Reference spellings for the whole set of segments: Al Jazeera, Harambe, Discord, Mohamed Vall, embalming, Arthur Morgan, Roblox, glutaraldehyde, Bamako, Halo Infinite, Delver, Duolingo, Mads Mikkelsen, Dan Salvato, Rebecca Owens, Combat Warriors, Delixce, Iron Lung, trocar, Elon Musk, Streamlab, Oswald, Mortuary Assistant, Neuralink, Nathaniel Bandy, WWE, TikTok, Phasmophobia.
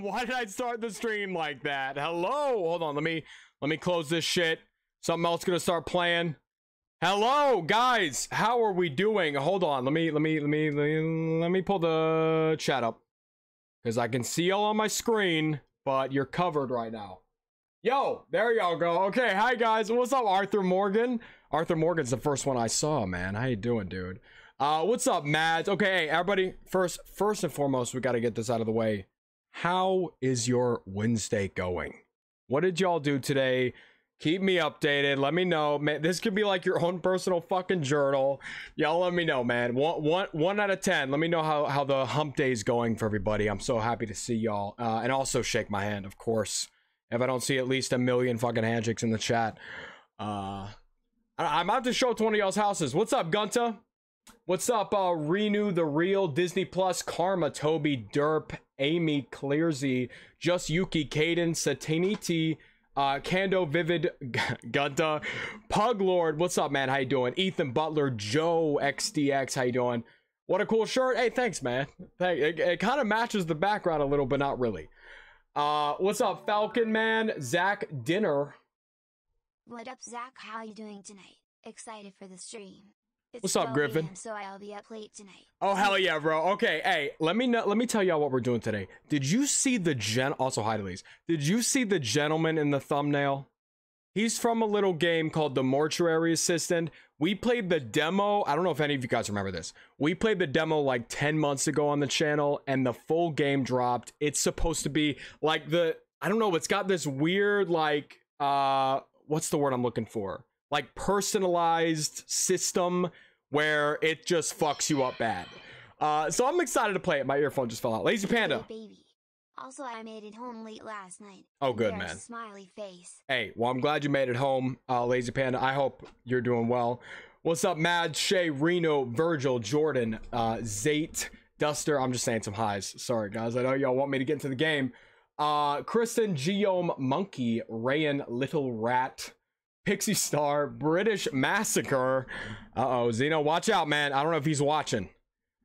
Why did I start the stream like that? Hello. Hold on. Let me close this shit. Something else gonna start playing. Hello, guys. How are we doing? Hold on. Let me pull the chat up, because I can see y'all on my screen, but you're covered right now. Yo, there y'all go. Okay, hi guys. What's up, Arthur Morgan? Arthur Morgan's the first one I saw, man. How you doing, dude? What's up, Mads? Okay, hey, everybody, first and foremost, we got to get this out of the way. How is your Wednesday going? What did y'all do today? Keep me updated. Let me know, man. This could be like your own personal fucking journal. Y'all let me know, man. One out of 10. Let me know how the hump day is going for everybody. I'm so happy to see y'all. And also shake my hand, of course. If I don't see at least a million fucking handshakes in the chat. I'm about to show it to one of y'all's houses. What's up, Gunta? What's up, Renew the Real, Disney Plus, Karma, Toby, Derp, Amy, Clearsy, Just Yuki, Caden, Satiniti, Kando, Vivid, Gunta, Puglord. What's up, man? How you doing? Ethan Butler, Joe, XDX. How you doing? What a cool shirt. Hey, thanks, man. It kind of matches the background a little, but not really. What's up, Falcon, man? Zach Dinner. What up, Zach? How you doing tonight? Excited for the stream. It's what's up, Griffin? So I'll be up late tonight. Oh, hell yeah, bro. Okay, hey, let me tell y'all what we're doing today. Did you see the also hi, Elise. Did you see the gentleman in the thumbnail? He's from a little game called The Mortuary Assistant. We played the demo. I don't know if any of you guys remember this. We played the demo like 10 months ago on the channel, and the full game dropped. It's supposed to be like the, I don't know, it's got this weird like what's the word I'm looking for? Like personalized system where it just fucks you up bad. So I'm excited to play it. My earphone just fell out. Lazy Panda. Hey, baby. Also, I made it home late last night. Oh, good, man. Smiley face. Hey, well, I'm glad you made it home, Lazy Panda. I hope you're doing well. What's up, Mad, Shay, Reno, Virgil, Jordan, Zate, Duster. I'm just saying some highs. Sorry, guys. I know y'all want me to get into the game. Kristen, Geome, Monkey, Rayan, Little Rat, Pixie Star, British Massacre. Uh-oh, Zeno, watch out, man. I don't know if he's watching.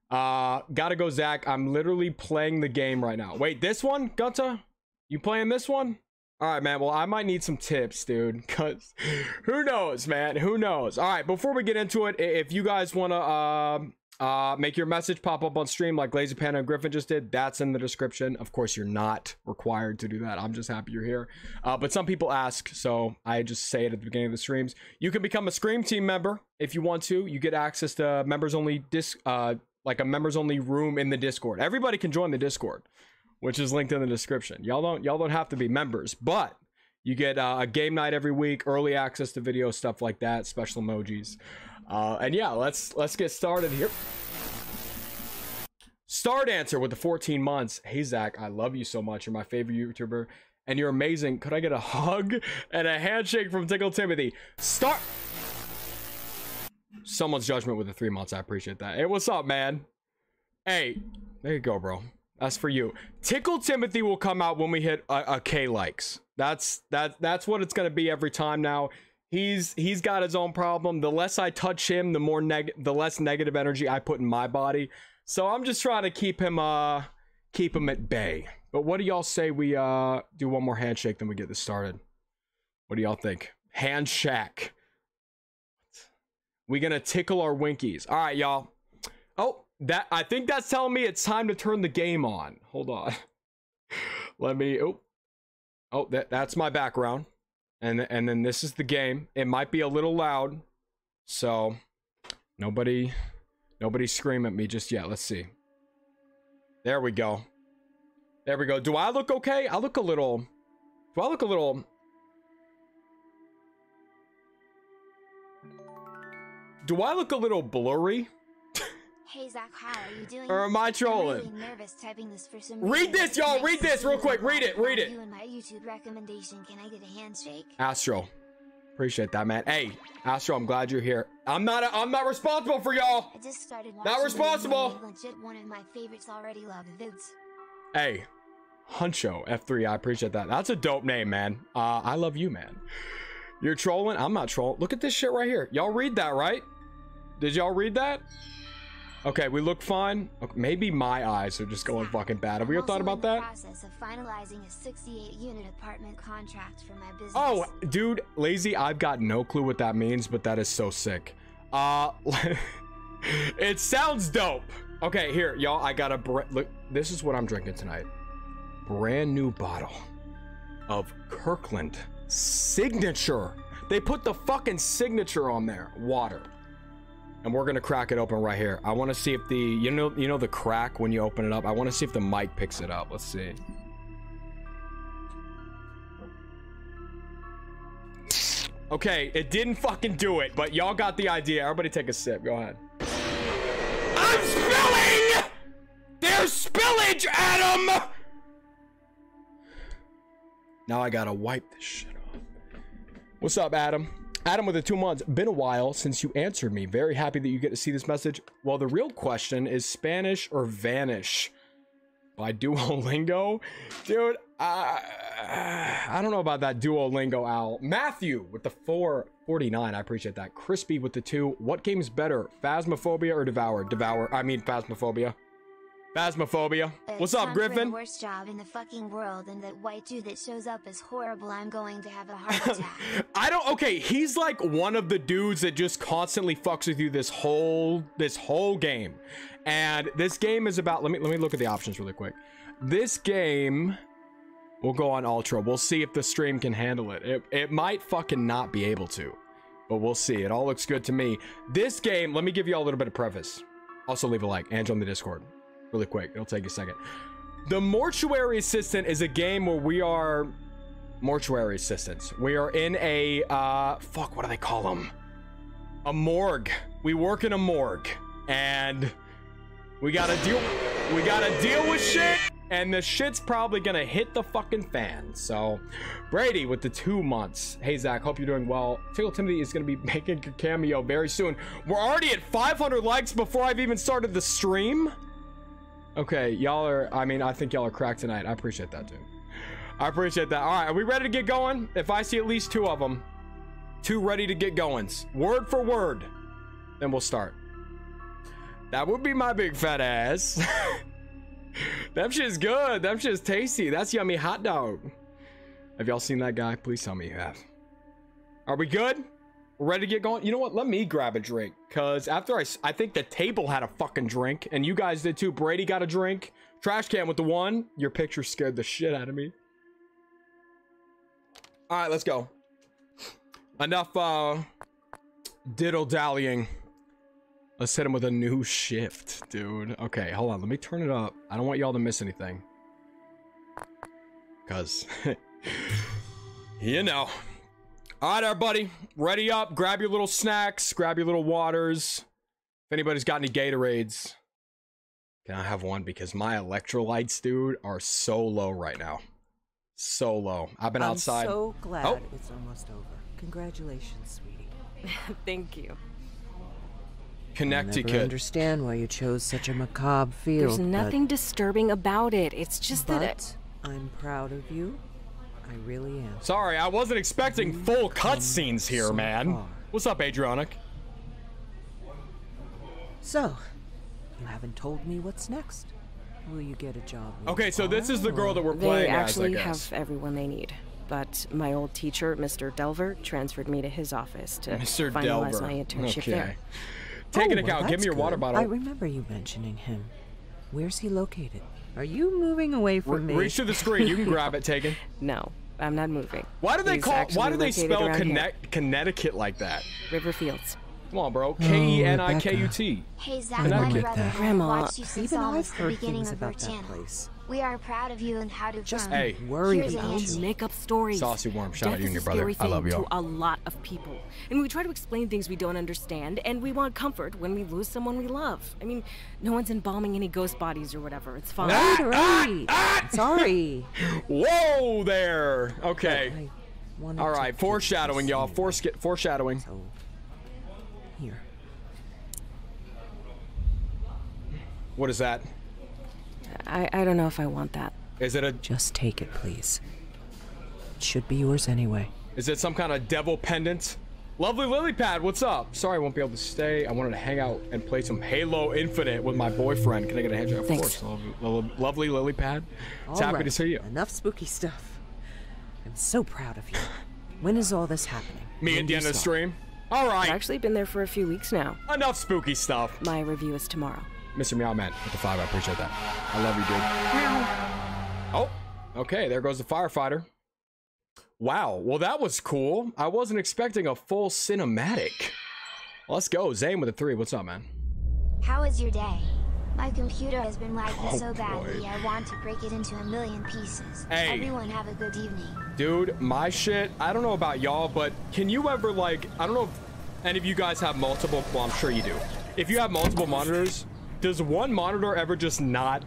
Gotta go, Zach. I'm literally playing the game right now. Wait, this one? Gunta? You playing this one? All right, man. Well, I might need some tips, dude, because who knows, man? Who knows? All right, before we get into it, if you guys want to make your message pop up on stream like Lazy Panda and Griffin just did, that's in the description. Of course, you're not required to do that. I'm just happy you're here. But some people ask, so I just say it at the beginning of the streams. You can become a Scream Team member if you want to. You get access to members-only like a members-only room in the Discord. Everybody can join the Discord, which is linked in the description. Y'all don't have to be members, but you get a game night every week, early access to video, stuff like that, special emojis, and yeah, let's get started here. Star Dancer with the 14 months. Hey Zach, I love you so much. You're my favorite YouTuber, and you're amazing. Could I get a hug and a handshake from Tickle Timothy? Start. Someone's judgment with the 3 months. I appreciate that. Hey, what's up, man? Hey, there you go, bro. That's for you. Tickle Timothy will come out when we hit a K likes. That's what it's gonna be every time now. He's got his own problem. The less I touch him, the more the less negative energy I put in my body. So I'm just trying to keep him at bay. But what do y'all say we do one more handshake, then we get this started? What do y'all think? Handshack. We're gonna tickle our winkies. All right, y'all. Oh. That I think that's telling me it's time to turn the game on. Hold on. Let me oh that's my background. And then this is the game. It might be a little loud. So nobody scream at me just yet. Let's see. There we go. There we go. Do I look okay? I look a little. Do I look a little? Do I look a little blurry? Hey Zach, how are you doing? Or am I trolling? I'm really nervous typing this for some reason. Read this, y'all. Read this real quick. Read it. Read it. You and my YouTube recommendation. Can I get a handshake? Astro, appreciate that, man. Hey, Astro, I'm glad you're here. I'm not responsible for y'all. I just started watching. Not responsible. Legit, one of my favorites already. Love vids. Hey, Huncho F3, I appreciate that. That's a dope name, man. I love you, man. You're trolling. I'm not trolling. Look at this shit right here. Y'all read that, right? Did y'all read that? Okay, we look fine. Okay, maybe my eyes are just going fucking bad. Have we ever thought about that? Process of finalizing a 68-unit apartment contract for my business. Oh, dude, Lazy, I've got no clue what that means, but that is so sick. It sounds dope. Okay, here, y'all, I got a look. This is what I'm drinking tonight. Brand new bottle of Kirkland Signature. They put the fucking signature on there. Water. And we're gonna crack it open right here. I want to see if the you know the crack when you open it up. I want to see if the mic picks it up. Let's see. Okay, it didn't fucking do it, but y'all got the idea. Everybody take a sip. Go ahead. I'm spilling. There's spillage, Adam. Now I gotta wipe this shit off. What's up, Adam? Adam with the 2 months. Been a while since you answered me. Very happy that you get to see this message. Well, the real question is Spanish or Vanish by Duolingo. Dude, I don't know about that Duolingo owl. Matthew with the 449. I appreciate that. Crispy with the 2. What game is better, Phasmophobia or Devour? Devour. I mean Phasmophobia. Phasmophobia. What's up, Griffin? Worst job in the fucking world, and that white dude that shows up is horrible. I'm going to have a heart attack. Okay, he's like one of the dudes that just constantly fucks with you this whole game. And this game is about, let me look at the options really quick. This game will go on Ultra. We'll see if the stream can handle it. It might fucking not be able to, but we'll see. It all looks good to me. This game, let me give you all a little bit of preface. Also leave a like, and join the Discord. Really quick, it'll take a second. The Mortuary Assistant is a game where we are mortuary assistants. We are in a fuck, what do they call them? A morgue. We work in a morgue, and we gotta deal with shit, and the shit's probably gonna hit the fucking fan. So Brady with the 2 months. Hey Zach, hope you're doing well. Tickle Timothy is gonna be making a cameo very soon. We're already at 500 likes before I've even started the stream. Okay, y'all are, I think y'all are cracked tonight. I appreciate that, dude. I appreciate that. All right, are we ready to get going? If I see at least 2 of them, 2 ready to get goings, word for word, then we'll start. That would be my big fat ass. That shit's good. That shit's tasty. That's yummy hot dog. Have y'all seen that guy? Please tell me you have. Are we good? Ready to get going? You know what? Let me grab a drink, because after I think the table had a fucking drink, and you guys did too. Brady got a drink. Trash can with the 1. Your picture scared the shit out of me. All right, let's go. Enough diddle dallying. Let's hit him with a new shift, dude. Okay, hold on. Let me turn it up. I don't want y'all to miss anything, because you know. All right, everybody, ready up. Grab your little snacks, grab your little waters. If anybody's got any Gatorades, can I have one? Because my electrolytes, dude, are so low right now. So low. I've been outside. I'm so glad it's almost over. Congratulations, sweetie. Thank you. Connecticut. I never understand why you chose such a macabre field. There's nothing disturbing about it. It's just I'm proud of you. I really am. Sorry, I wasn't expecting full cutscenes here, man. What's up, Adrianic? So, you haven't told me what's next. Will you get a job? Okay, so this is the girl that we're playing as, I guess. They actually have everyone they need, but my old teacher, Mr. Delver, transferred me to his office to finalize my internship there. Take an account. Give me your water bottle. I remember you mentioning him. Where's he located? Are you moving away from me? Reach to the screen. You can grab it, Tegan. No, I'm not moving. Why do they Why do they spell Connecticut like that? Riverfields. Come on, bro. K-E-N-I-K-U-T. Hey, Zach, my brother, Grandma. Even I've heard things about that place. We are proud of you and how to just worry about you. Make up stories. Saucy Worm, shout out you and your brother. I love you. A lot of people, and we try to explain things we don't understand, and we want comfort when we lose someone we love. I mean, no one's embalming any ghost bodies or whatever. It's fine. Sorry. Whoa there. Okay. All right. Foreshadowing, y'all. Foreshadowing. Here. What is that? I don't know if I want that. Is it a... Just take it, please. It should be yours anyway. Is it some kind of devil pendant? Lovely Lilypad, what's up? Sorry I won't be able to stay. I wanted to hang out and play some Halo Infinite with my boyfriend. Can I get a handshake? Of course. Lovely Lilypad. It's happy to see you. Enough spooky stuff. I'm so proud of you. When is all this happening? Me and Deanna's stream. All right. I've actually been there for a few weeks now. Enough spooky stuff. My review is tomorrow. Mr. Meow Man with the 5, I appreciate that. I love you, dude. Meow. Oh, okay. There goes the firefighter. Wow, well that was cool. I wasn't expecting a full cinematic. Let's go, Zane with a 3. What's up, man? How was your day? My computer has been lagging so badly, I want to break it into a million pieces. Hey. Everyone have a good evening. Dude, my shit, I don't know about y'all, but can you ever like, I don't know if any of you guys have multiple, well I'm sure you do. If you have multiple monitors, does one monitor ever just not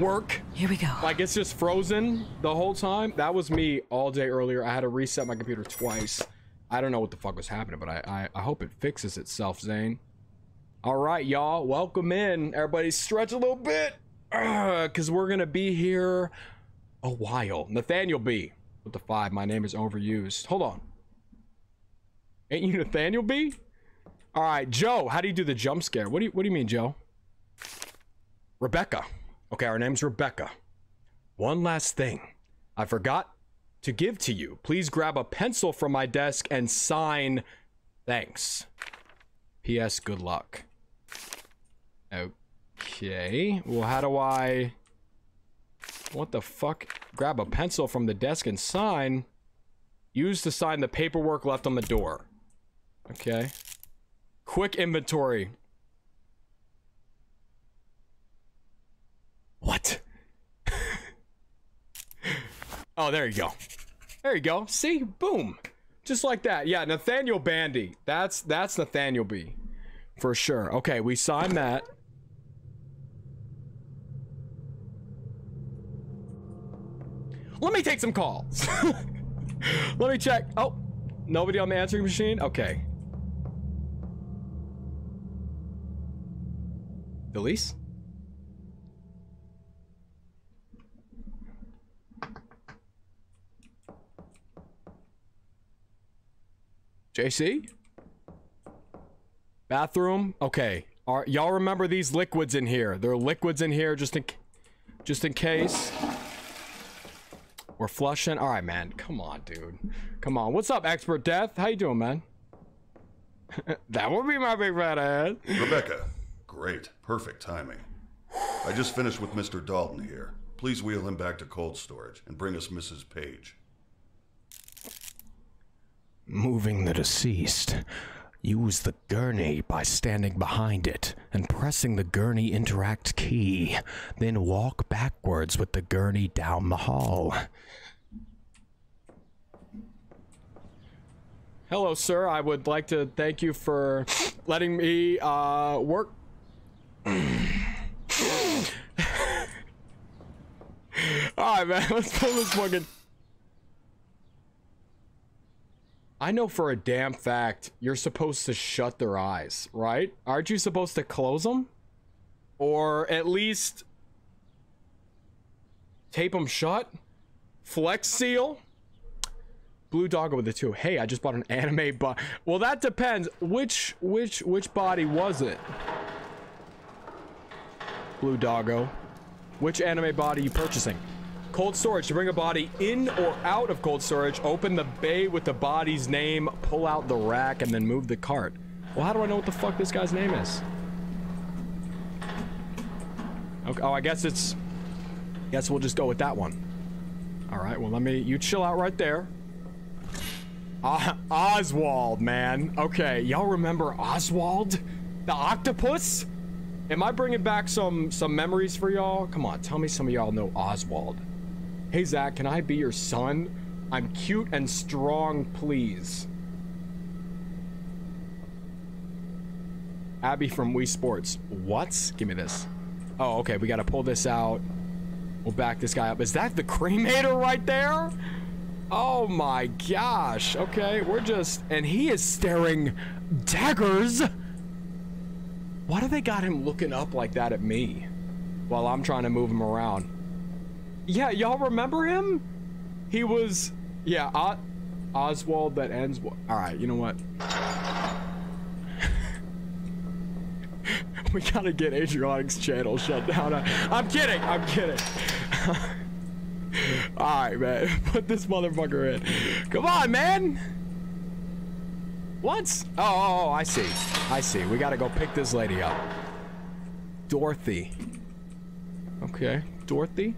work? Here we go. Like it's just frozen the whole time. That was me all day earlier. I had to reset my computer twice. I don't know what the fuck was happening, but I hope it fixes itself, Zane. All right, y'all, welcome in. Everybody stretch a little bit because we're gonna be here a while. Nathaniel B with the 5. My name is overused. Hold on, ain't you Nathaniel B? All right, Joe, how do you do the jump scare? What do you mean, Joe? Rebecca. Okay, our name's Rebecca. One last thing I forgot to give to you. Please grab a pencil from my desk and sign thanks. P.S. Good luck. Okay. Well, how do I... What the fuck? Grab a pencil from the desk and sign. Use to sign the paperwork left on the door. Okay. Quick inventory. What? Oh, there you go. There you go. See? Boom. Just like that. Yeah, Nathaniel Bandy. That's Nathaniel B. For sure. Okay, we signed that. Let me take some calls. Let me check. Oh, nobody on the answering machine? Okay. Delixce? JC? Bathroom? Okay. Y'all remember these liquids in here. There are liquids in here just in case. We're flushing. All right, man. Come on, dude. Come on. What's up, Expert Death? How you doing, man? That would be my big fat ass. Rebecca. Great. Perfect timing. I just finished with Mr. Dalton here. Please wheel him back to cold storage and bring us Mrs. Page. Moving the deceased. Use the gurney by standing behind it and pressing the gurney interact key. Then walk backwards with the gurney down the hall. Hello, sir. I would like to thank you for letting me work. Alright, man. Let's pull this fucking... I know for a damn fact you're supposed to shut their eyes, right? Aren't you supposed to close them? Or at least tape them shut? Flex seal? Blue Doggo with the 2. Hey, I just bought an anime body. Well, that depends. Which body was it? Blue Doggo. Which anime body are you purchasing? Cold storage. To bring a body in or out of cold storage, open the bay with the body's name, pull out the rack, and then move the cart. Well, how do I know what the fuck this guy's name is? Okay. Oh, I guess we'll just go with that one. All right. Well, you chill out right there. Oswald, man. Okay. Y'all remember Oswald? The octopus? Am I bringing back some memories for y'all? Come on. Tell me some of y'all know Oswald. Hey, Zach, can I be your son? I'm cute and strong, please. Abby from Wii Sports. What? Give me this. Oh, okay. We got to pull this out. We'll back this guy up. Is that the cremator right there? Oh, my gosh. Okay, we're just... And he is staring daggers. Why do they got him looking up like that at me while I'm trying to move him around? Yeah, y'all remember him? He was, yeah, Oswald that ends. All right, you know what? We gotta get Adriatic's channel shut down. I'm kidding. I'm kidding. All right, man. Put this motherfucker in. Come on, man. What? Oh, I see. I see. We gotta go pick this lady up. Dorothy. Okay, Dorothy.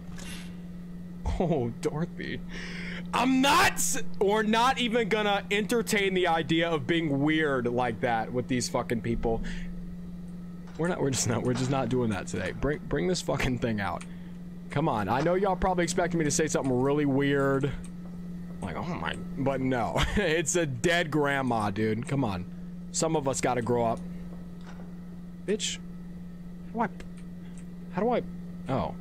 Oh, Dorothy. I'm not, or not even gonna entertain the idea of being weird like that with these fucking people. We're just not doing that today. Bring this fucking thing out. Come on. I know y'all probably expecting me to say something really weird. Like, oh my, but no. It's a dead grandma, dude. Come on. Some of us gotta grow up. Bitch. Oh.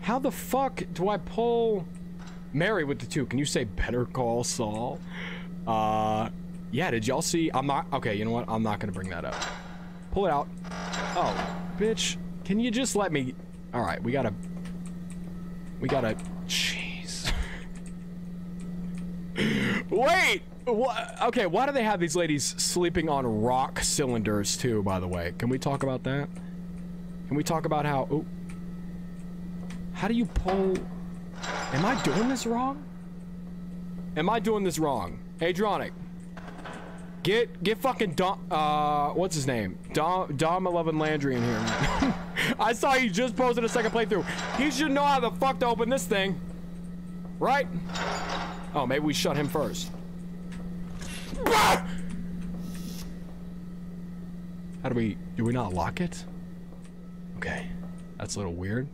How the fuck do I pull Mary with the two? Can you say Better Call Saul? Yeah, did y'all see? I'm not, okay, you know what? I'm not gonna bring that up. Pull it out. Oh, bitch. Can you just let me? All right, we gotta, jeez. Wait, what? Okay, why do they have these ladies sleeping on rock cylinders too, by the way? Can we talk about that? Can we talk about how, ooh, how do you pull? Am I doing this wrong? Am I doing this wrong? Adriatic, get fucking Dom, what's his name? Dom 11 Landry in here. I saw you just posted a second playthrough. He should know how the fuck to open this thing, right? Oh, maybe we shut him first. How do we not lock it? Okay, that's a little weird.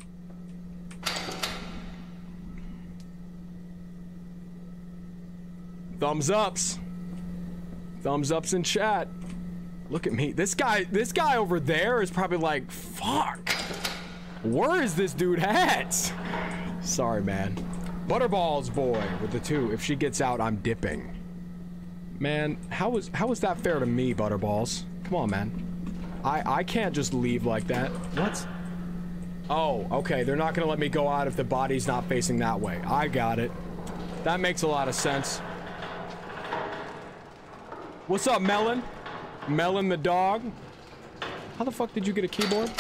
Thumbs ups in chat. Look at me. This guy over there is probably like, fuck, where is this dude at? Sorry, man. Butterballs boy with the two. If she gets out, I'm dipping. Man, how is that fair to me, Butterballs? Come on, man. I can't just leave like that. What? Oh, okay, they're not gonna let me go out if the body's not facing that way. I got it. That makes a lot of sense. What's up, Melon? Melon the dog. How the fuck did you get a keyboard?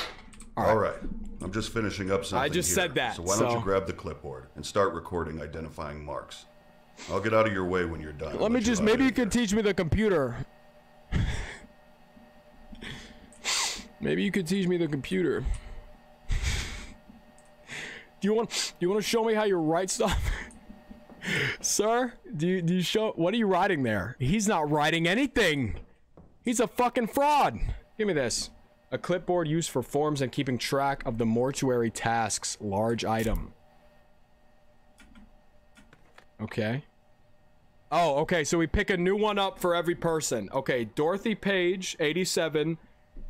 All right. I'm just finishing up something. I just said that. So why don't you grab the clipboard and start recording identifying marks? I'll get out of your way when you're done. Let me just, maybe you could teach me the computer. Maybe you could teach me the computer. Do you want to show me how you write stuff? Sir, do you show, what are you writing there? He's not writing anything. He's a fucking fraud. Give me this. A clipboard used for forms and keeping track of the mortuary tasks. Large item. Okay. Oh, okay, so we pick a new one up for every person. Okay, Dorothy Page, 87.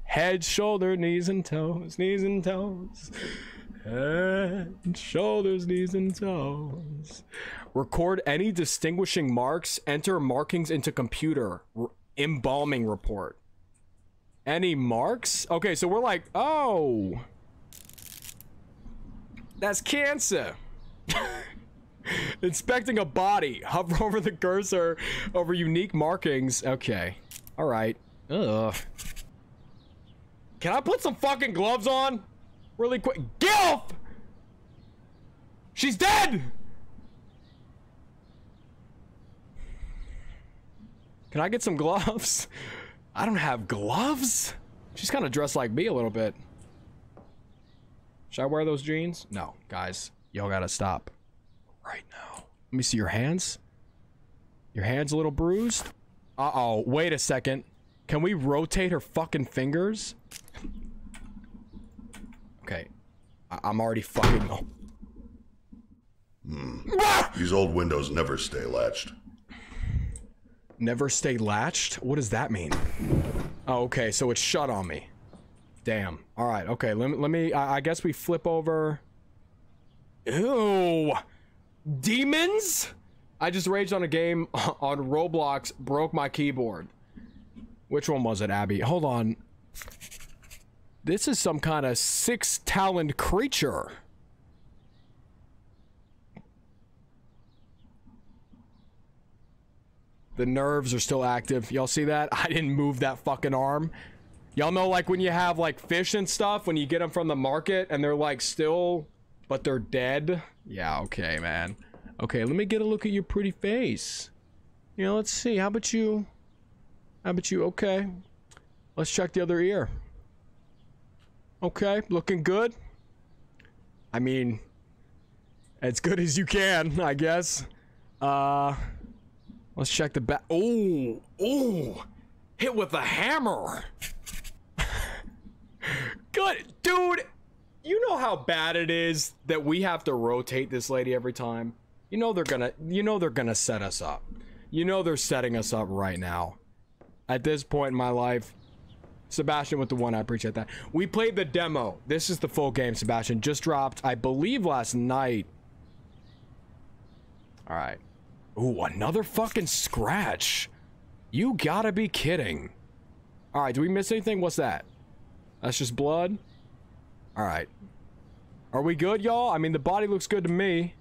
Head, shoulder, knees and toes, knees and toes. Head, shoulders, knees and toes. Record any distinguishing marks. Enter markings into computer. Embalming report. Any marks? Okay, so we're like, oh, that's cancer. Inspecting a body. Hover over the cursor over unique markings. Okay. All right. Ugh. Can I put some fucking gloves on? Really quick. GILF! She's dead! Can I get some gloves? I don't have gloves? She's kind of dressed like me a little bit. Should I wear those jeans? No, guys. Y'all gotta stop. Right now. Let me see your hands. Your hands a little bruised? Uh-oh. Wait a second. Can we rotate her fucking fingers? Okay, I'm already fucking. Oh. These old windows never stay latched. Never stay latched? What does that mean? Oh, okay, so it's shut on me. Damn. All right. Okay. Let me. I guess we flip over. Ew. Demons. I just raged on a game on Roblox. Broke my keyboard. Which one was it, Abby? Hold on. This is some kind of six-taloned creature. The nerves are still active. Y'all see that? I didn't move that fucking arm. Y'all know, like, when you have, like, fish and stuff, when you get them from the market and they're, like, still, but they're dead? Yeah, okay, man. Okay, let me get a look at your pretty face. You know, let's see. How about you? How about you? Okay. Let's check the other ear. Okay, looking good. I mean, as good as you can, I guess. Let's check the back. Oh, oh, hit with a hammer. Good, dude. You know how bad it is that we have to rotate this lady every time. You know they're gonna set us up. You know they're setting us up right now. At this point in my life, Sebastian with the one, I appreciate that. We played the demo. This is the full game, Sebastian. Just dropped, I believe, last night. All right. Ooh, another fucking scratch. You gotta be kidding. All right, do we miss anything? What's that? That's just blood. All right. Are we good, y'all? I mean, the body looks good to me.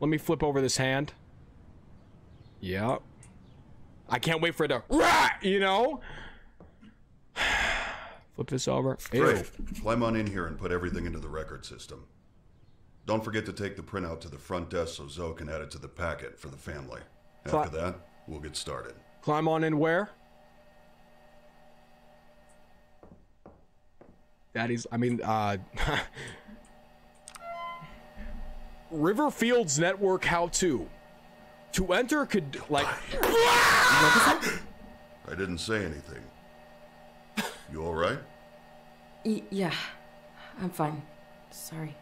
Let me flip over this hand. Yep. I can't wait for it to, you know? Flip this over. Great. Climb on in here and put everything into the record system. Don't forget to take the printout to the front desk so Zoe can add it to the packet for the family. After that, we'll get started. Climb on in where? Daddy's, I mean, Riverfield's network how-to. To enter could, like... I didn't say anything. You all right? Yeah, I'm fine. Sorry.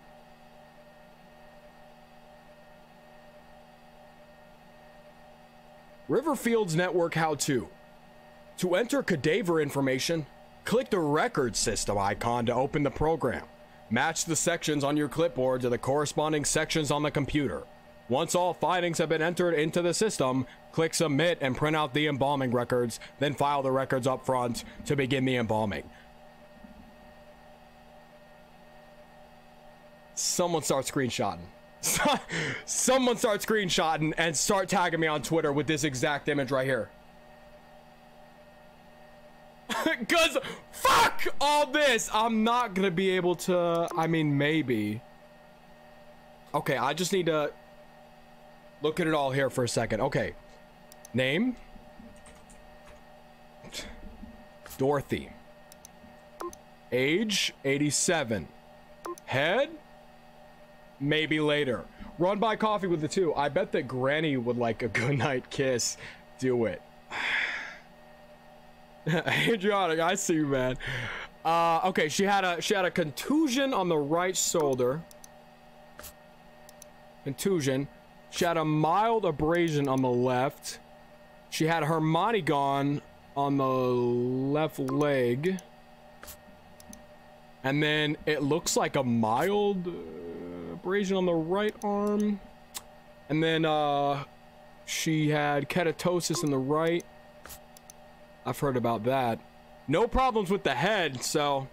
Riverfield's network how-to. To enter cadaver information, click the record system icon to open the program. Match the sections on your clipboard to the corresponding sections on the computer. Once all findings have been entered into the system, click submit and print out the embalming records, then file the records up front to begin the embalming. Someone start screenshotting. Someone start screenshotting and start tagging me on Twitter with this exact image right here. Cause fuck all this, I'm not gonna be able to, I mean, maybe. Okay, I just need to look at it all here for a second. Okay. Name. Dorothy. Age, 87. Head? Maybe later. Run by coffee with the two. I bet that Granny would like a goodnight kiss. Do it. Adriana, I see you, man. Okay, she had a contusion on the right shoulder. Contusion. She had a mild abrasion on the left. She had her monigon on the left leg. And then it looks like a mild abrasion on the right arm. And then she had keratosis in the right. I've heard about that. No problems with the head, so.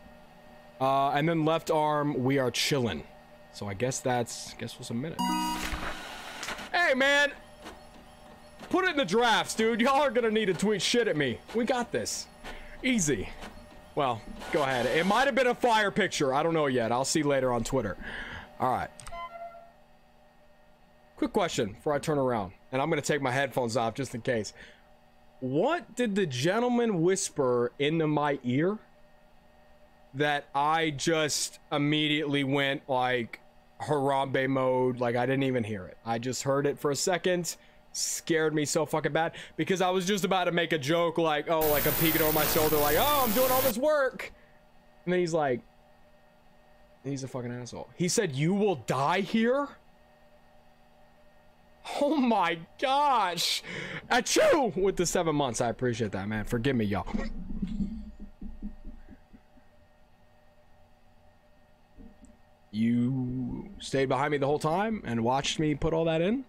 And then left arm, we are chilling. So I guess that's, guess we'll submit it. Hey, man, put it in the drafts, dude. Y'all are gonna need to tweet shit at me. We got this. Easy. Well, go ahead. It might have been a fire picture. I don't know yet. I'll see later on Twitter. All right. Quick question before I turn around, and I'm gonna take my headphones off just in case. What did the gentleman whisper into my ear that I just immediately went like Harambe mode? Like, I didn't even hear it. I just heard it for a second. Scared me so fucking bad because I was just about to make a joke like, oh, like I'm peeking over my shoulder, like, oh, I'm doing all this work. And then he's like, he's a fucking asshole. He said, you will die here? Oh my gosh. Achoo! With the 7 months. I appreciate that, man. Forgive me, y'all. You stayed behind me the whole time and watched me put all that in?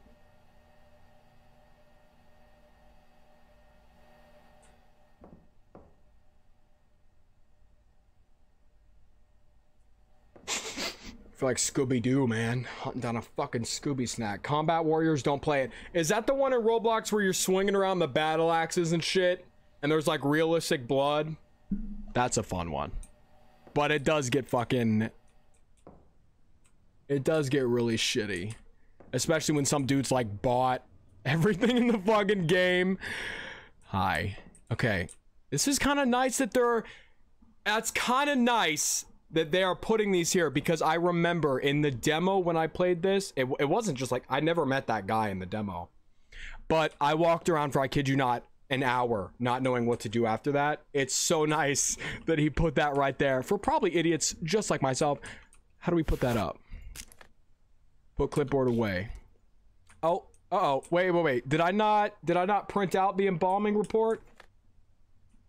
feel like Scooby-Doo, man, hunting down a fucking Scooby snack. Combat Warriors, don't play it. Is that the one in Roblox where you're swinging around the battle axes and shit, and there's like realistic blood? That's a fun one, but it does get fucking, it does get really shitty, especially when some dude's like bought everything in the fucking game. Hi. Okay, this is kind of nice that there are, that's kind of nice that they are putting these here, because I remember in the demo when I played this, it wasn't just like, I never met that guy in the demo, but I walked around for, I kid you not, an hour not knowing what to do after that. It's so nice that he put that right there for probably idiots just like myself. How do we put that up? Put clipboard away. Oh, uh-oh, wait, did I not print out the embalming report?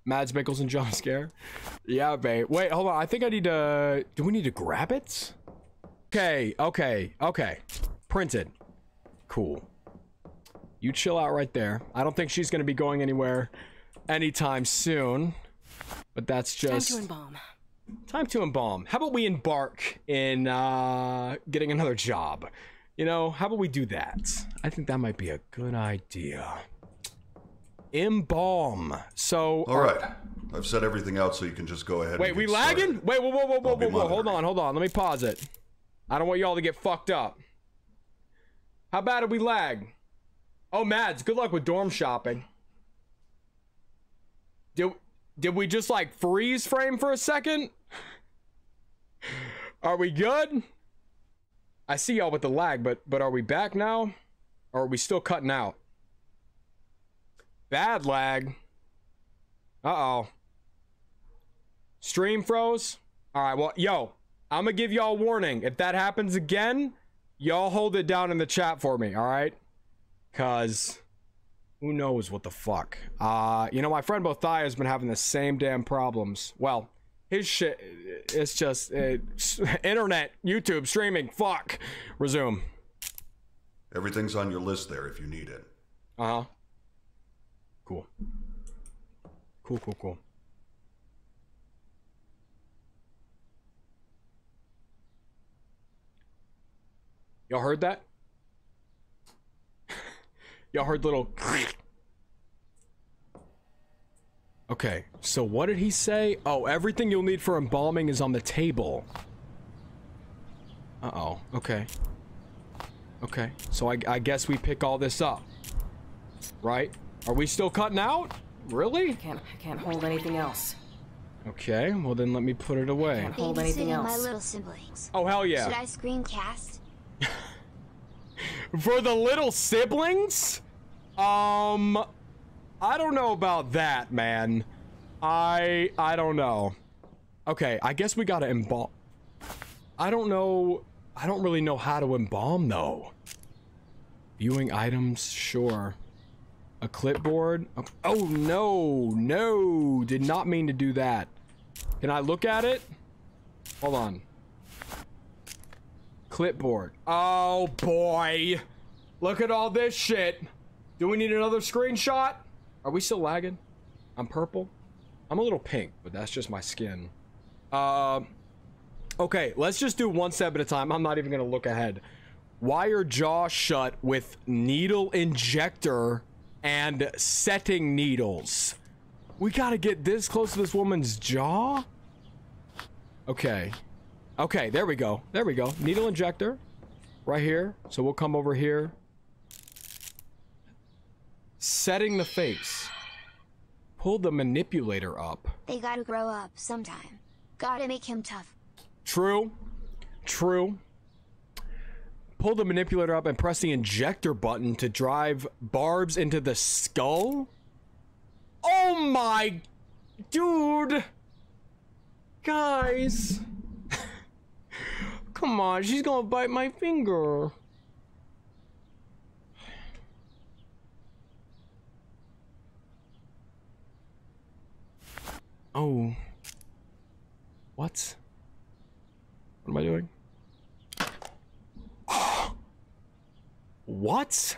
Mads Mikkelsen, John Scare. Yeah, babe. Wait, hold on. I think I need to... Do we need to grab it? Okay. Printed. Cool. You chill out right there. I don't think she's going to be going anywhere anytime soon. But that's just... Time to embalm. Time to embalm. How about we embark in getting another job? You know, how about we do that? I think that might be a good idea. Embalm. So all right, I've set everything out so you can just go ahead. Wait, and we lagging? Wait, whoa, hold on, let me pause it. I don't want y'all to get fucked up. How bad did we lag? Oh, Mads, good luck with dorm shopping. Did we just like freeze frame for a second? Are we good? I see y'all with the lag, but are we back now, or are we still cutting out? Bad lag. Uh-oh. Stream froze. All right, well, yo, I'm gonna give y'all warning. If that happens again, y'all hold it down in the chat for me, all right? Because who knows what the fuck. You know, my friend Bothia has been having the same damn problems. Well, his shit, it's just internet, YouTube, streaming, fuck. Resume. Everything's on your list there if you need it. Uh-huh. Cool. Cool. Y'all heard that? Y'all heard little... Okay, so what did he say? Oh, everything you'll need for embalming is on the table. Uh-oh, okay. Okay, so I guess we pick all this up. Right? Are we still cutting out? Really? I can't hold anything else. Okay, well then let me put it away. I can't hold anything else. My little siblings. Oh, hell yeah. Should I screencast? For the little siblings? I don't know about that, man. I don't know. Okay, I guess we gotta embalm. I don't know. I don't really know how to embalm though. Viewing items, sure. A clipboard. Oh, no, did not mean to do that. Can I look at it? Hold on. Clipboard. Oh boy, look at all this shit. Do we need another screenshot? Are we still lagging? I'm purple. I'm a little pink, but that's just my skin. Okay, let's just do one step at a time. I'm not even gonna look ahead. Wire jaw shut with needle injector and setting needles. We gotta get this close to this woman's jaw. Okay, there we go. Needle injector right here, so we'll come over here, setting the face. Pull the manipulator up. They gotta grow up sometime. Gotta make him tough. True. Pull the manipulator up and press the injector button to drive barbs into the skull. Oh my, dude, guys, come on, she's gonna bite my finger. Oh, what am I doing? What?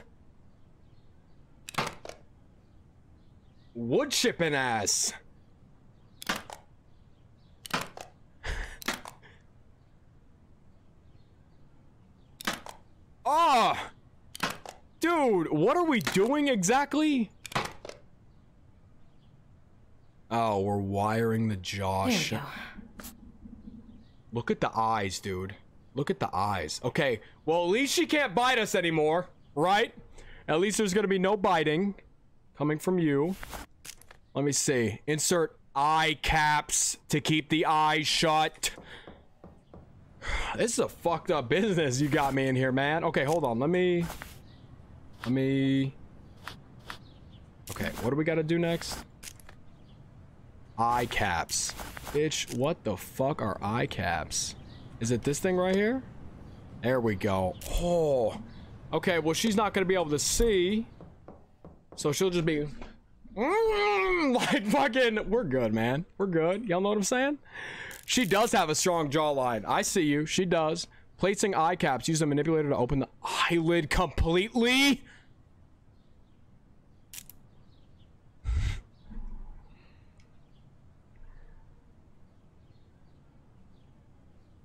Wood chipping ass. Dude, what are we doing exactly? Oh, we're wiring the jaw shut. Look at the eyes, dude. Look at the eyes. Okay, well, at least she can't bite us anymore, right? At least there's gonna be no biting coming from you. Let me see. Insert eye caps to keep the eyes shut. This is a fucked up business you got me in here, man. Okay, hold on. Let me... Okay, what do we gotta do next? Eye caps. Bitch, what the fuck are eye caps? Is it this thing right here? There we go. Oh. Okay, well, she's not gonna be able to see. So she'll just be... like fucking... We're good, man. We're good. Y'all know what I'm saying? She does have a strong jawline. I see you. She does. Placing eye caps. Use the manipulator to open the eyelid completely.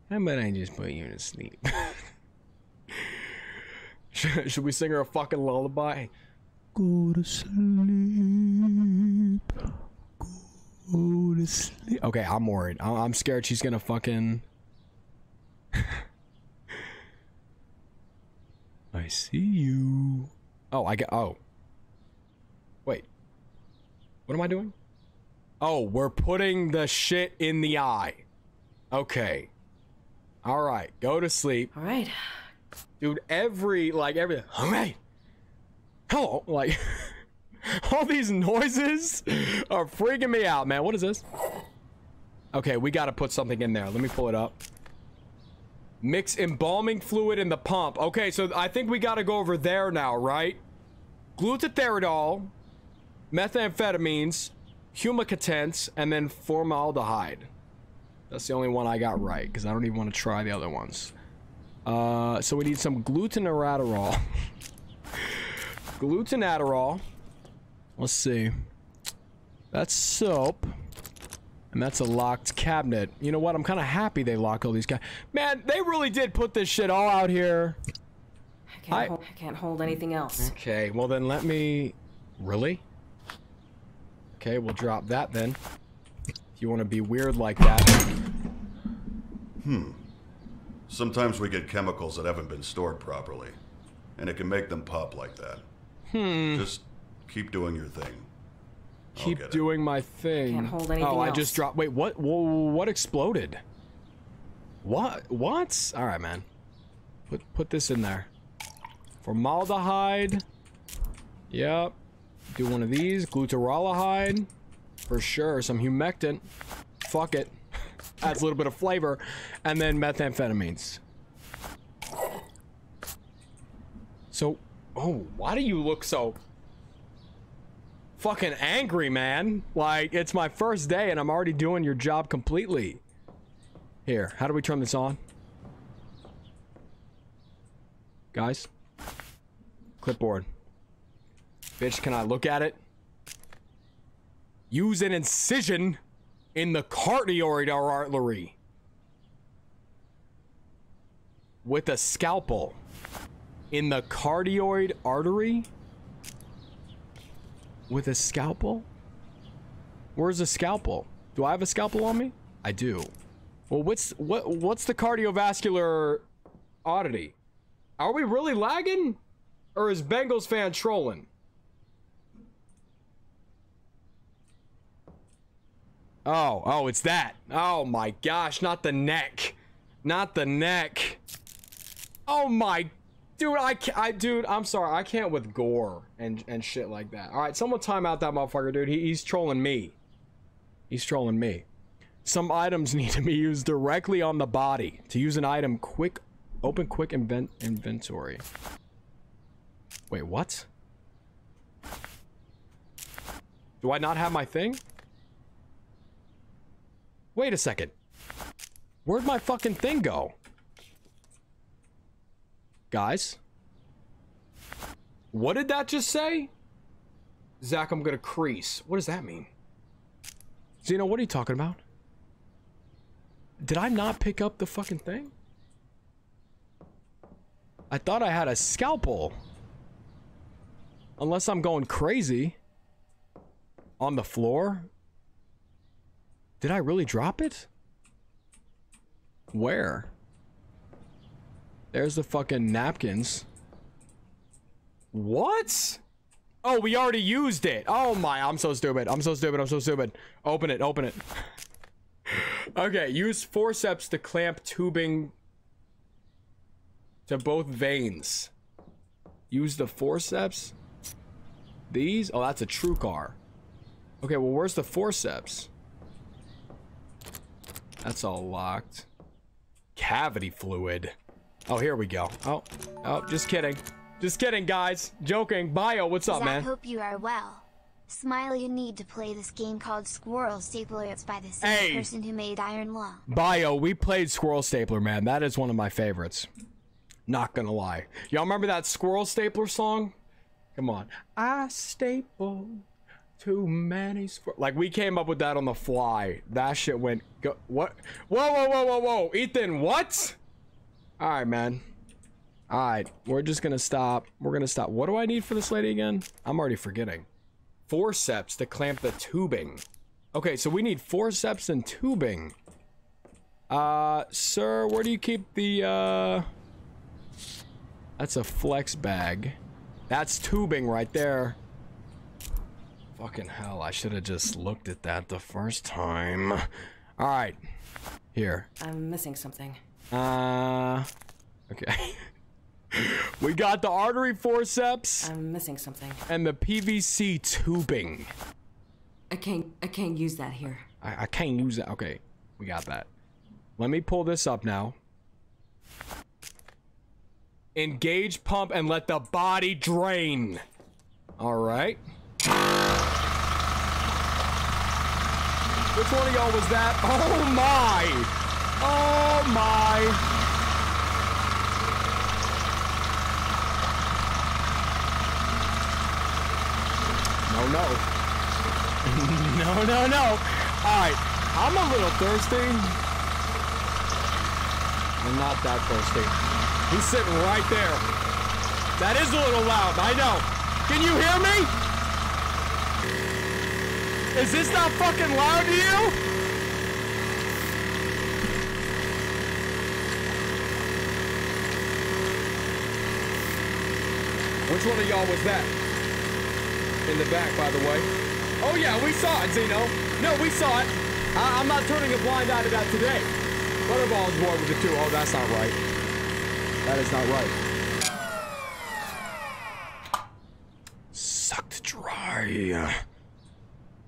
How about I just put you to sleep? Should we sing her a fucking lullaby? Go to sleep. Go to sleep. Okay, I'm worried. I'm scared she's gonna fucking... I see you. Oh, I get... Oh. Wait. What am I doing? Oh, we're putting the shit in the eye. Okay. All right, go to sleep. All right. Dude, every all right. Hello, like, all these noises are freaking me out, man. What is this? Okay, we got to put something in there. Let me pull it up. Mix embalming fluid in the pump. Okay, so I think we got to go over there now, right? Glutatheridol, methamphetamines, humectants, and then formaldehyde. That's the only one I got right, because I don't even want to try the other ones. So we need some glutenaterol. Glutenaterol. Let's see. That's soap. And that's a locked cabinet. You know what? I'm kind of happy they lock all these guys. Man, they really did put this shit all out here. I can't hold anything else. Okay, well then let me... Really? Okay, we'll drop that then. You want to be weird like that? Sometimes we get chemicals that haven't been stored properly, and it can make them pop like that. Just keep doing your thing. Keep doing my thing. Can't hold anything else. I just dropped. Wait, what? Whoa, what exploded? What? What? All right, man. Put this in there. Formaldehyde. Yep. Do one of these. Glutaraldehyde. For sure, some humectant. Fuck it. Adds a little bit of flavor. And then methamphetamines. So, oh, why do you look so fucking angry, man? Like, it's my first day and I'm already doing your job completely. Here, how do we turn this on? Guys? Clipboard. Bitch, can I look at it? Use an incision in the carotid artery with a scalpel in the carotid artery with a scalpel. Where's the scalpel? Do I have a scalpel on me? I do. Well, what's the cardiovascular oddity? Are we really lagging, or is Bengals fan trolling? Oh, it's that. Oh my gosh, not the neck. Not the neck. Oh my... Dude, dude, I'm sorry. I can't with gore and shit like that. Alright, someone time out that motherfucker, dude. He's trolling me. He's trolling me. Some items need to be used directly on the body. To use an item, open quick inventory. Wait, what? Do I not have my thing? Wait a second. Where'd my fucking thing go? Guys? What did that just say? Zach, I'm gonna crease. What does that mean? Zeno, what are you talking about? Did I not pick up the fucking thing? I thought I had a scalpel. Unless I'm going crazy. On the floor? Did I really drop it? Where? There's the fucking napkins. What? Oh, we already used it. Oh my, I'm so stupid. I'm so stupid. I'm so stupid. Open it. Open it. Okay, use forceps to clamp tubing to both veins. Use the forceps? These? Oh, that's a true car. Okay, well, where's the forceps? That's all locked. Cavity fluid. Oh, here we go. Oh, oh, just kidding. Just kidding, guys. Joking. Bio, what's up, man? I hope you are well. Smile, you need to play this game called Squirrel Stapler. It's by the same person who made Iron Lung. Bio, we played Squirrel Stapler, man. That is one of my favorites. Not gonna lie. Y'all remember that Squirrel Stapler song? Come on. I staple too many squirrels. Like, we came up with that on the fly. That shit went... Go what? Whoa, whoa, whoa, whoa, whoa. Ethan, what? All right, man. All right. We're just going to stop. We're going to stop. What do I need for this lady again? I'm already forgetting. Forceps to clamp the tubing. Okay, so we need forceps and tubing. Sir, where do you keep the... That's a flex bag. That's tubing right there. Fucking hell, I should have just looked at that the first time. All right. Here. I'm missing something. Okay. We got the artery forceps. I'm missing something. And the PVC tubing. I can't use that here. I can't use that. Okay, we got that. Let me pull this up now. Engage pump and let the body drain. All right. Which one of y'all was that? Oh my! Oh my! No, no. No, no, no. All right. I'm a little thirsty. I'm not that thirsty. He's sitting right there. That is a little loud, I know. Can you hear me? Is this not fucking loud to you? Which one of y'all was that? In the back, by the way. Oh yeah, we saw it, Zeno. No, we saw it. I'm not turning a blind eye to that today. Butterball is born with the two. Oh, that's not right. That is not right. Sucked dry.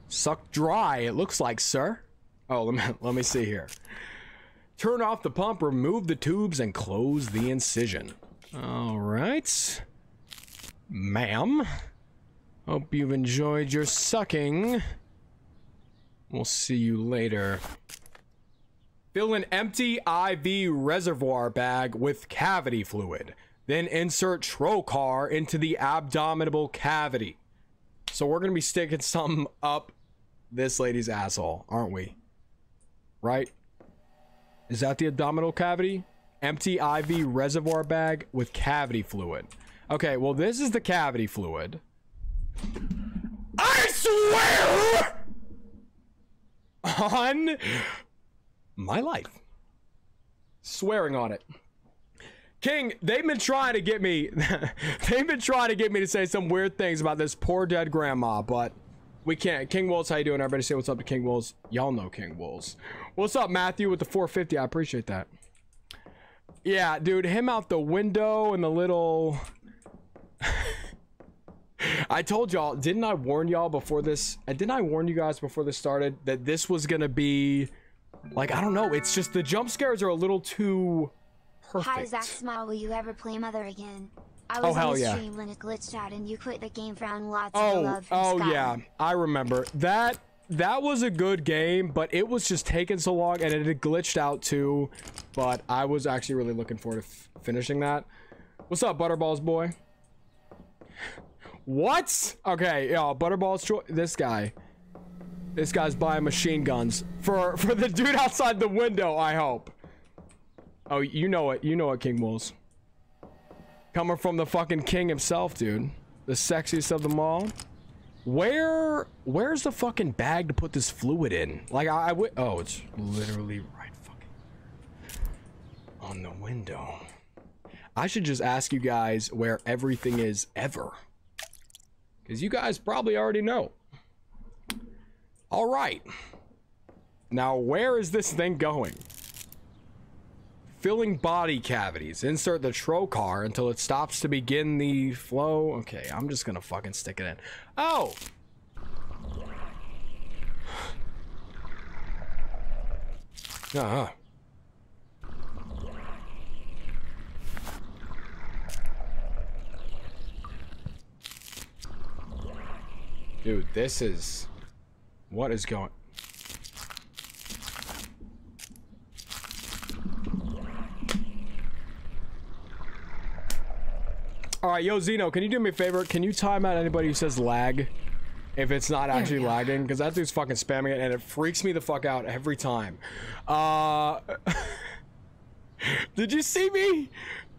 Sucked dry, it looks like, sir. Oh, let me see here. Turn off the pump, remove the tubes, and close the incision. All right. Ma'am. Hope you've enjoyed your sucking. We'll see you later. Fill an empty IV reservoir bag with cavity fluid. Then insert trocar into the abdominal cavity. So we're going to be sticking something up this lady's asshole, aren't we? Right? Is that the abdominal cavity? Empty IV reservoir bag with cavity fluid. Okay, well, this is the cavity fluid. I swear! On... my life. Swearing on it. King, they've been trying to get me to say some weird things about this poor dead grandma, but we can't. King Wolves, how you doing? Everybody say what's up to King Wolves. Y'all know King Wolves. What's up, Matthew, with the 450? I appreciate that. Yeah, dude, him out the window and the little I told y'all, didn't I warn y'all before this? Didn't I warn you guys before this started that this was gonna be like, I don't know, it's just the jump scares are a little too perfect. Hi, Zach Smile, will you ever play Mother again? I was on the stream when it glitched out and you quit the game for lots of love from Scotland. Yeah, I remember. That was a good game, but it was just taking so long and it had glitched out too, but I was actually really looking forward to finishing that. What's up, Butterballs boy? What? Okay, y'all, Butterballs, this guy. This guy's buying machine guns for the dude outside the window, I hope. Oh, you know it. You know it, King Wolves. Coming from the fucking king himself, dude. the sexiest of them all. Where's the fucking bag to put this fluid in? Like I would. Oh, it's literally right fucking on the window. I should just ask you guys where everything is ever, because you guys probably already know. All right, now where is this thing going? Filling body cavities. Insert the trocar until it stops to begin the flow. Okay, I'm just gonna fucking stick it in. Oh, uh-huh. Dude, this is... What is going... Alright, yo, Zeno, can you do me a favor? Can you time out anybody who says lag? If it's not actually lagging? Because that dude's fucking spamming it, and it freaks me the fuck out every time. Did you see me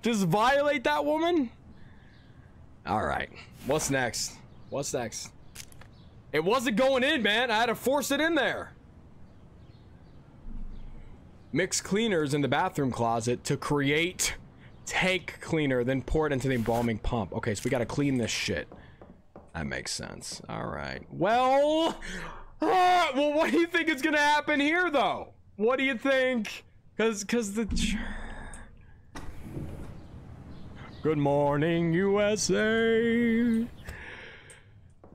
just violate that woman? Alright. What's next? What's next? It wasn't going in, man. I had to force it in there. Mix cleaners in the bathroom closet to create tank cleaner, then pour it into the embalming pump. Okay, so we gotta clean this shit. That makes sense. All right. Well, well, what do you think is gonna happen here, though? What do you think? Cause the... Good morning, USA.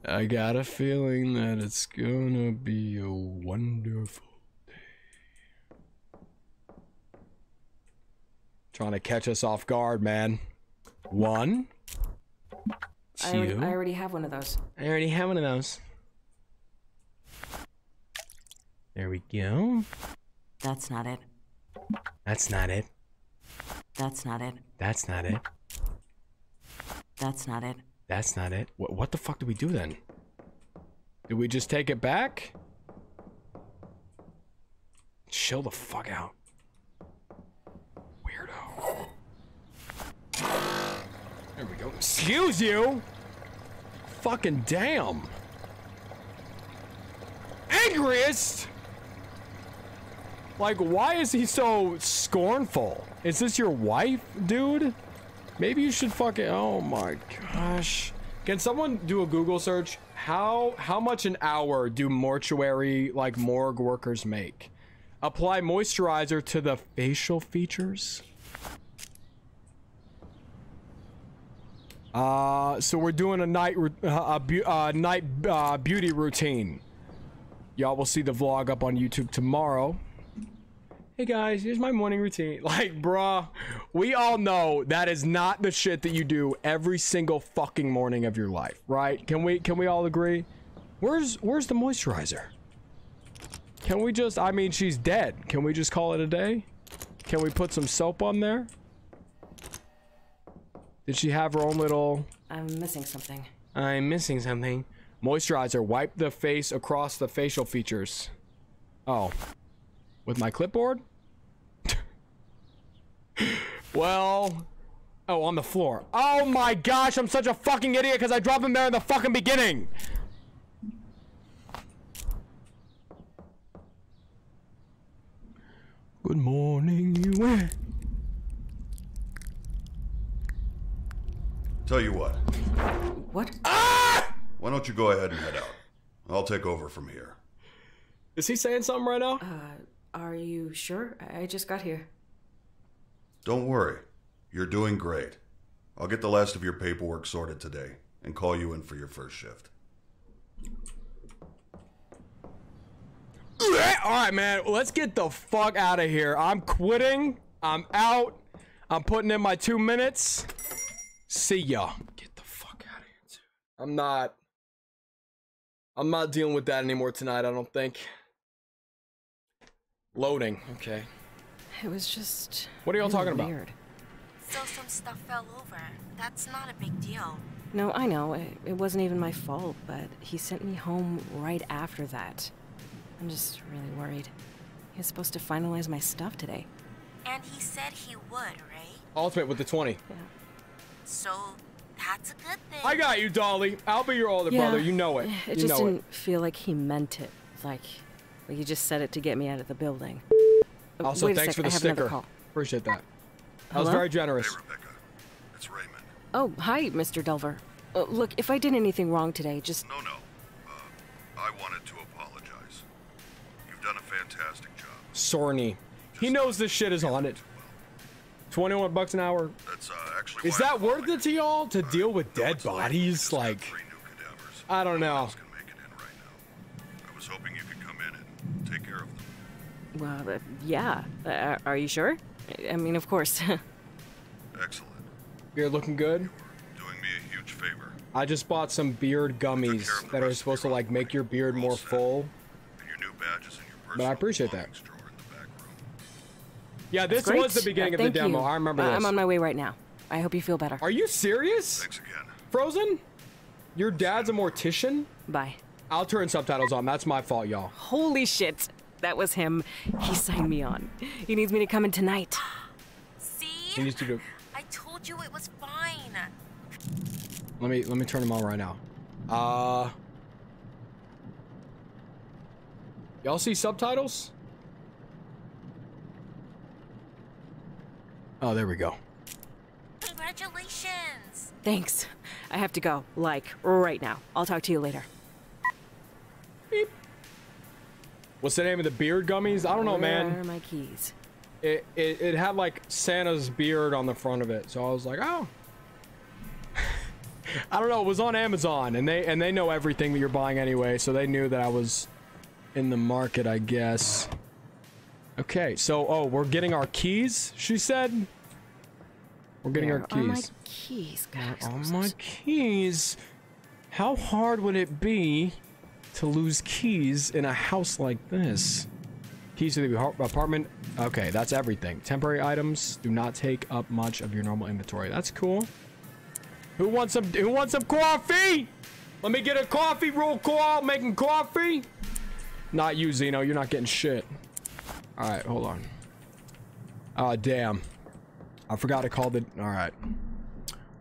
I got a feeling that it's gonna be a wonderful day. Trying to catch us off guard, man. One. Two. I already have one of those. There we go. That's not it. That's not it. What the fuck do we do then? Do we just take it back? Chill the fuck out. Weirdo. There we go. Excuse you! Fucking damn. Angriest? Like, why is he so scornful? Is this your wife, dude? Maybe you should fucking... Oh my gosh. Can someone do a Google search? How much an hour do mortuary, like morgue workers make? Apply moisturizer to the facial features? So we're doing a night beauty routine. Y'all will see the vlog up on YouTube tomorrow. Hey guys, here's my morning routine. Like, bruh, we all know that is not the shit that you do every single fucking morning of your life, right? Can we all agree? Where's the moisturizer? Can we just, I mean, she's dead. Can we just call it a day? Can we put some soap on there? Did she have her own little... I'm missing something. Moisturizer, wipe the face across the facial features. Oh. With my clipboard? Well, oh, on the floor. Oh my gosh, I'm such a fucking idiot because I dropped him there in the fucking beginning. Good morning, you. Tell you what. What? Ah! Why don't you go ahead and head out? I'll take over from here. Is he saying something right now? Are you sure? I just got here. Don't worry. You're doing great. I'll get the last of your paperwork sorted today and call you in for your first shift. All right, man. Let's get the fuck out of here. I'm quitting. I'm out. I'm putting in my 2 minutes. See ya. Get the fuck out of here, too. I'm not dealing with that anymore tonight, I don't think. Loading. Okay. It was just... What are y'all really talking weird. About? So some stuff fell over. That's not a big deal. No, I know. It wasn't even my fault, but he sent me home right after that. I'm just really worried. He was supposed to finalize my stuff today. And he said he would, right? Ultimate with the 20. Yeah. So That's a good thing. I got you, Dolly. I'll be your older brother. You know it. It just didn't feel like he meant it. Like he just said it to get me out of the building. Also, thanks for the sticker. Appreciate that. That was very generous. Hey, Rebecca. It's Raymond. Oh, hi, Mr. Delver. Look, if I did anything wrong today, just... No, no. I wanted to apologize. You've done a fantastic job. Sorny. He knows this shit is on it. 21 bucks an hour. That's, actually is that worth it to y'all to deal with dead bodies? Like, I don't know. I was hoping you could come in and take care of them. Well, yeah. Are you sure? I mean, of course. Excellent. You're looking good. You're doing me a huge favor. I just bought some beard gummies that are supposed to like make your beard more full. And your new badges and your personal but I appreciate that. Yeah, this was the beginning of the demo. I remember this. I'm on my way right now. I hope you feel better. Are you serious? Thanks again. Frozen? Your dad's a mortician? Bye. I'll turn subtitles on. That's my fault, y'all. Holy shit. That was him. He signed me on. He needs me to come in tonight. See? He needs to do... I told you it was fine. Let me turn him on right now. Y'all see subtitles? Oh, there we go. Congratulations. Thanks. I have to go, like, right now. I'll talk to you later. Beep. What's the name of the beard gummies? I don't know, man. Where are my keys? It had, like, Santa's beard on the front of it, so I was like, oh. I don't know. It was on Amazon, and they know everything that you're buying anyway, so they knew that I was in the market, I guess. Okay, so, oh, we're getting our keys, she said. We're getting our keys. Where are my keys, guys? Where are my keys? How hard would it be to lose keys in a house like this? Keys to the apartment. Okay, that's everything. Temporary items do not take up much of your normal inventory. That's cool. Who wants some coffee? Let me get a coffee roll call, making coffee. Not you, Zeno. You're not getting shit. All right, hold on. Oh, damn. I forgot to call the... All right.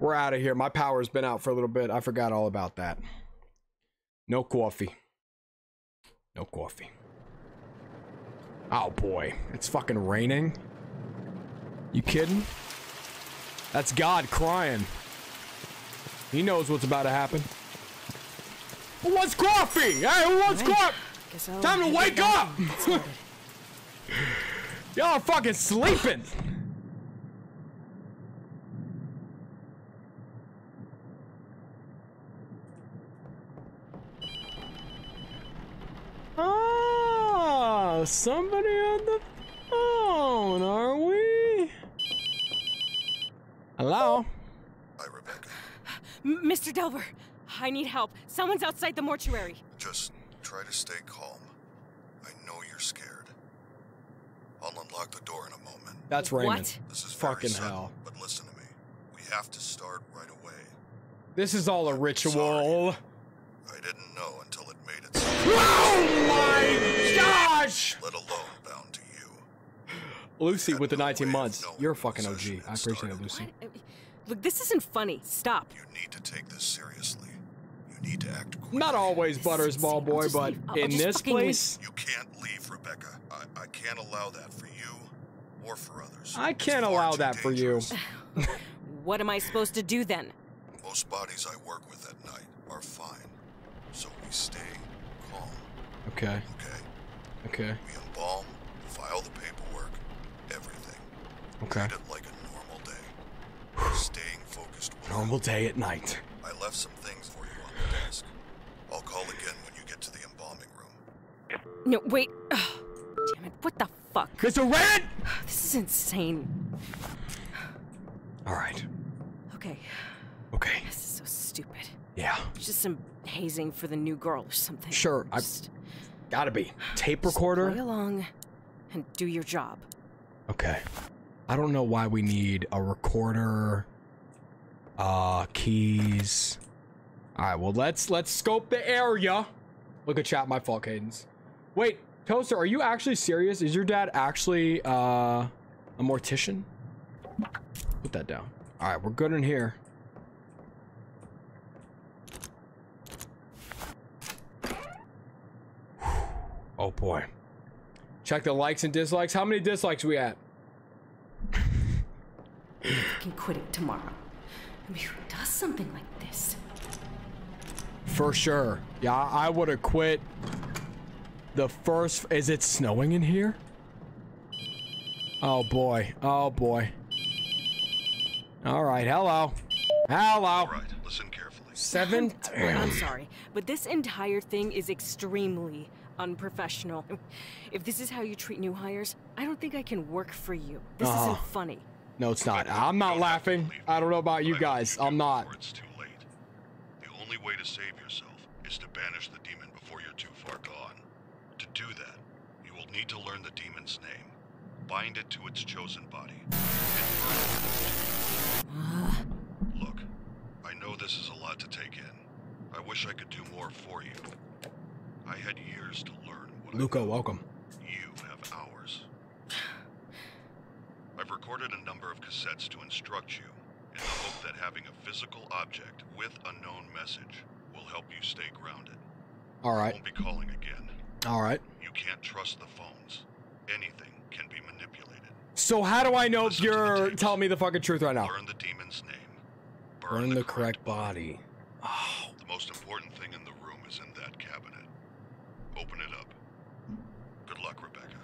We're out of here. My power's been out for a little bit. I forgot all about that. No coffee. No coffee. Oh, boy. It's fucking raining. You kidding? That's God crying. He knows what's about to happen. Who wants coffee? Hey, who wants coffee? Time to wake up! Y'all are fucking sleeping. Oh, somebody on the phone, are we? Hello? Hi, Rebecca. Mr. Delver, I need help. Someone's outside the mortuary. Just try to stay calm. I know you're scared. I'll unlock the door in a moment. That's Raymond. What? This is fucking hell. But listen to me. We have to start right away. This is all a ritual. Sorry. I didn't know until it made it. Oh my gosh! Let alone bound to you. Lucy with the 19 months. You're a fucking OG. I appreciate it, Lucy. What? Look, this isn't funny. Stop. You need to take this seriously. You need to act quickly. Not always, Butters, ball boy, but in this place... You can't leave, Rebecca. I can't allow that for you or for others. I can't allow that for you. What am I supposed to do then? Most bodies I work with at night are fine, so we stay calm. Okay. Okay. Okay. We embalm, file the paperwork, everything. Okay. Treat it like a normal day. Staying focused. Normal day at night. I left some things for you on the desk. I'll call again when you get to the embalming room. No, wait. Ugh. Damn it, what the fuck? Mr. Red! This is insane. Alright. Okay. Okay. This is so stupid. Yeah. It's just some hazing for the new girl or something. Sure, I gotta be. Tape recorder? Play along and do your job. Okay. I don't know why we need a recorder. Keys. Alright, well, let's scope the area. Look at chat, my fault, Cadence. Wait, Toaster, are you actually serious? Is your dad actually, a mortician? Put that down. Alright, we're good in here. Oh boy. Check the likes and dislikes. How many dislikes we at? I'm quitting tomorrow. I mean, who does something like this? For sure. Yeah, I would have quit. The first. Is it snowing in here? Oh boy. Oh boy. All right. Hello. Hello. All right. Listen carefully. 7. I'm sorry, but this entire thing is extremely unprofessional. If this is how you treat new hires, I don't think I can work for you. This isn't funny. No, it's not. I'm not laughing. I don't know about you guys. I'm not. It's too late. The only way to save yourself is to banish the demon before you're too far gone. To do that, you will need to learn the demon's name, bind it to its chosen body, and burn it. Look, I know this is a lot to take in. I wish I could do more for you. I had years to learn what Luca, welcome. You have hours. I've recorded a number of cassettes to instruct you in the hope that having a physical object with a known message will help you stay grounded. All right. I won't be calling again. All right. You can't trust the phones. Anything can be manipulated. So how do I know if you're telling me the fucking truth right now? Learn the demon's name. Burn the correct body. Oh. The most important thing in the room is in that cabinet. Open it up. Good luck, Rebecca.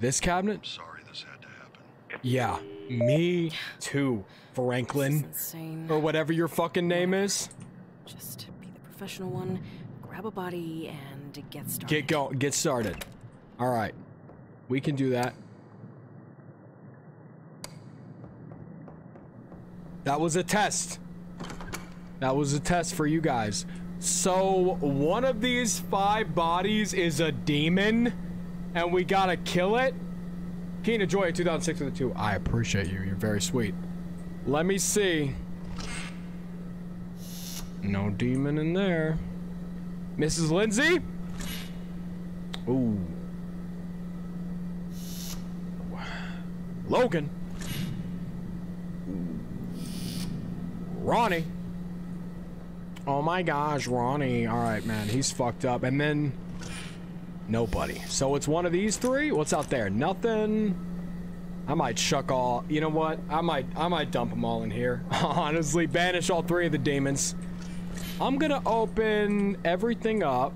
This cabinet? I'm sorry this had to happen. Yeah, me too, Franklin. Or whatever your fucking name is. Just be the professional one, grab a body, and get started. Get started. All right. We can do that. That was a test. That was a test for you guys. So one of these 5 bodies is a demon and we gotta kill it. Keen Joy 2006 with the 2. I appreciate you. You're very sweet. Let me see. No demon in there. Mrs. Lindsay. Ooh. Logan. Ronnie. Oh my gosh, Ronnie. All right, man, he's fucked up. And then nobody. So it's one of these 3. What's out there? Nothing. I might chuck all. You know what? I might dump them all in here. Honestly, banish all 3 of the demons. I'm gonna open everything up.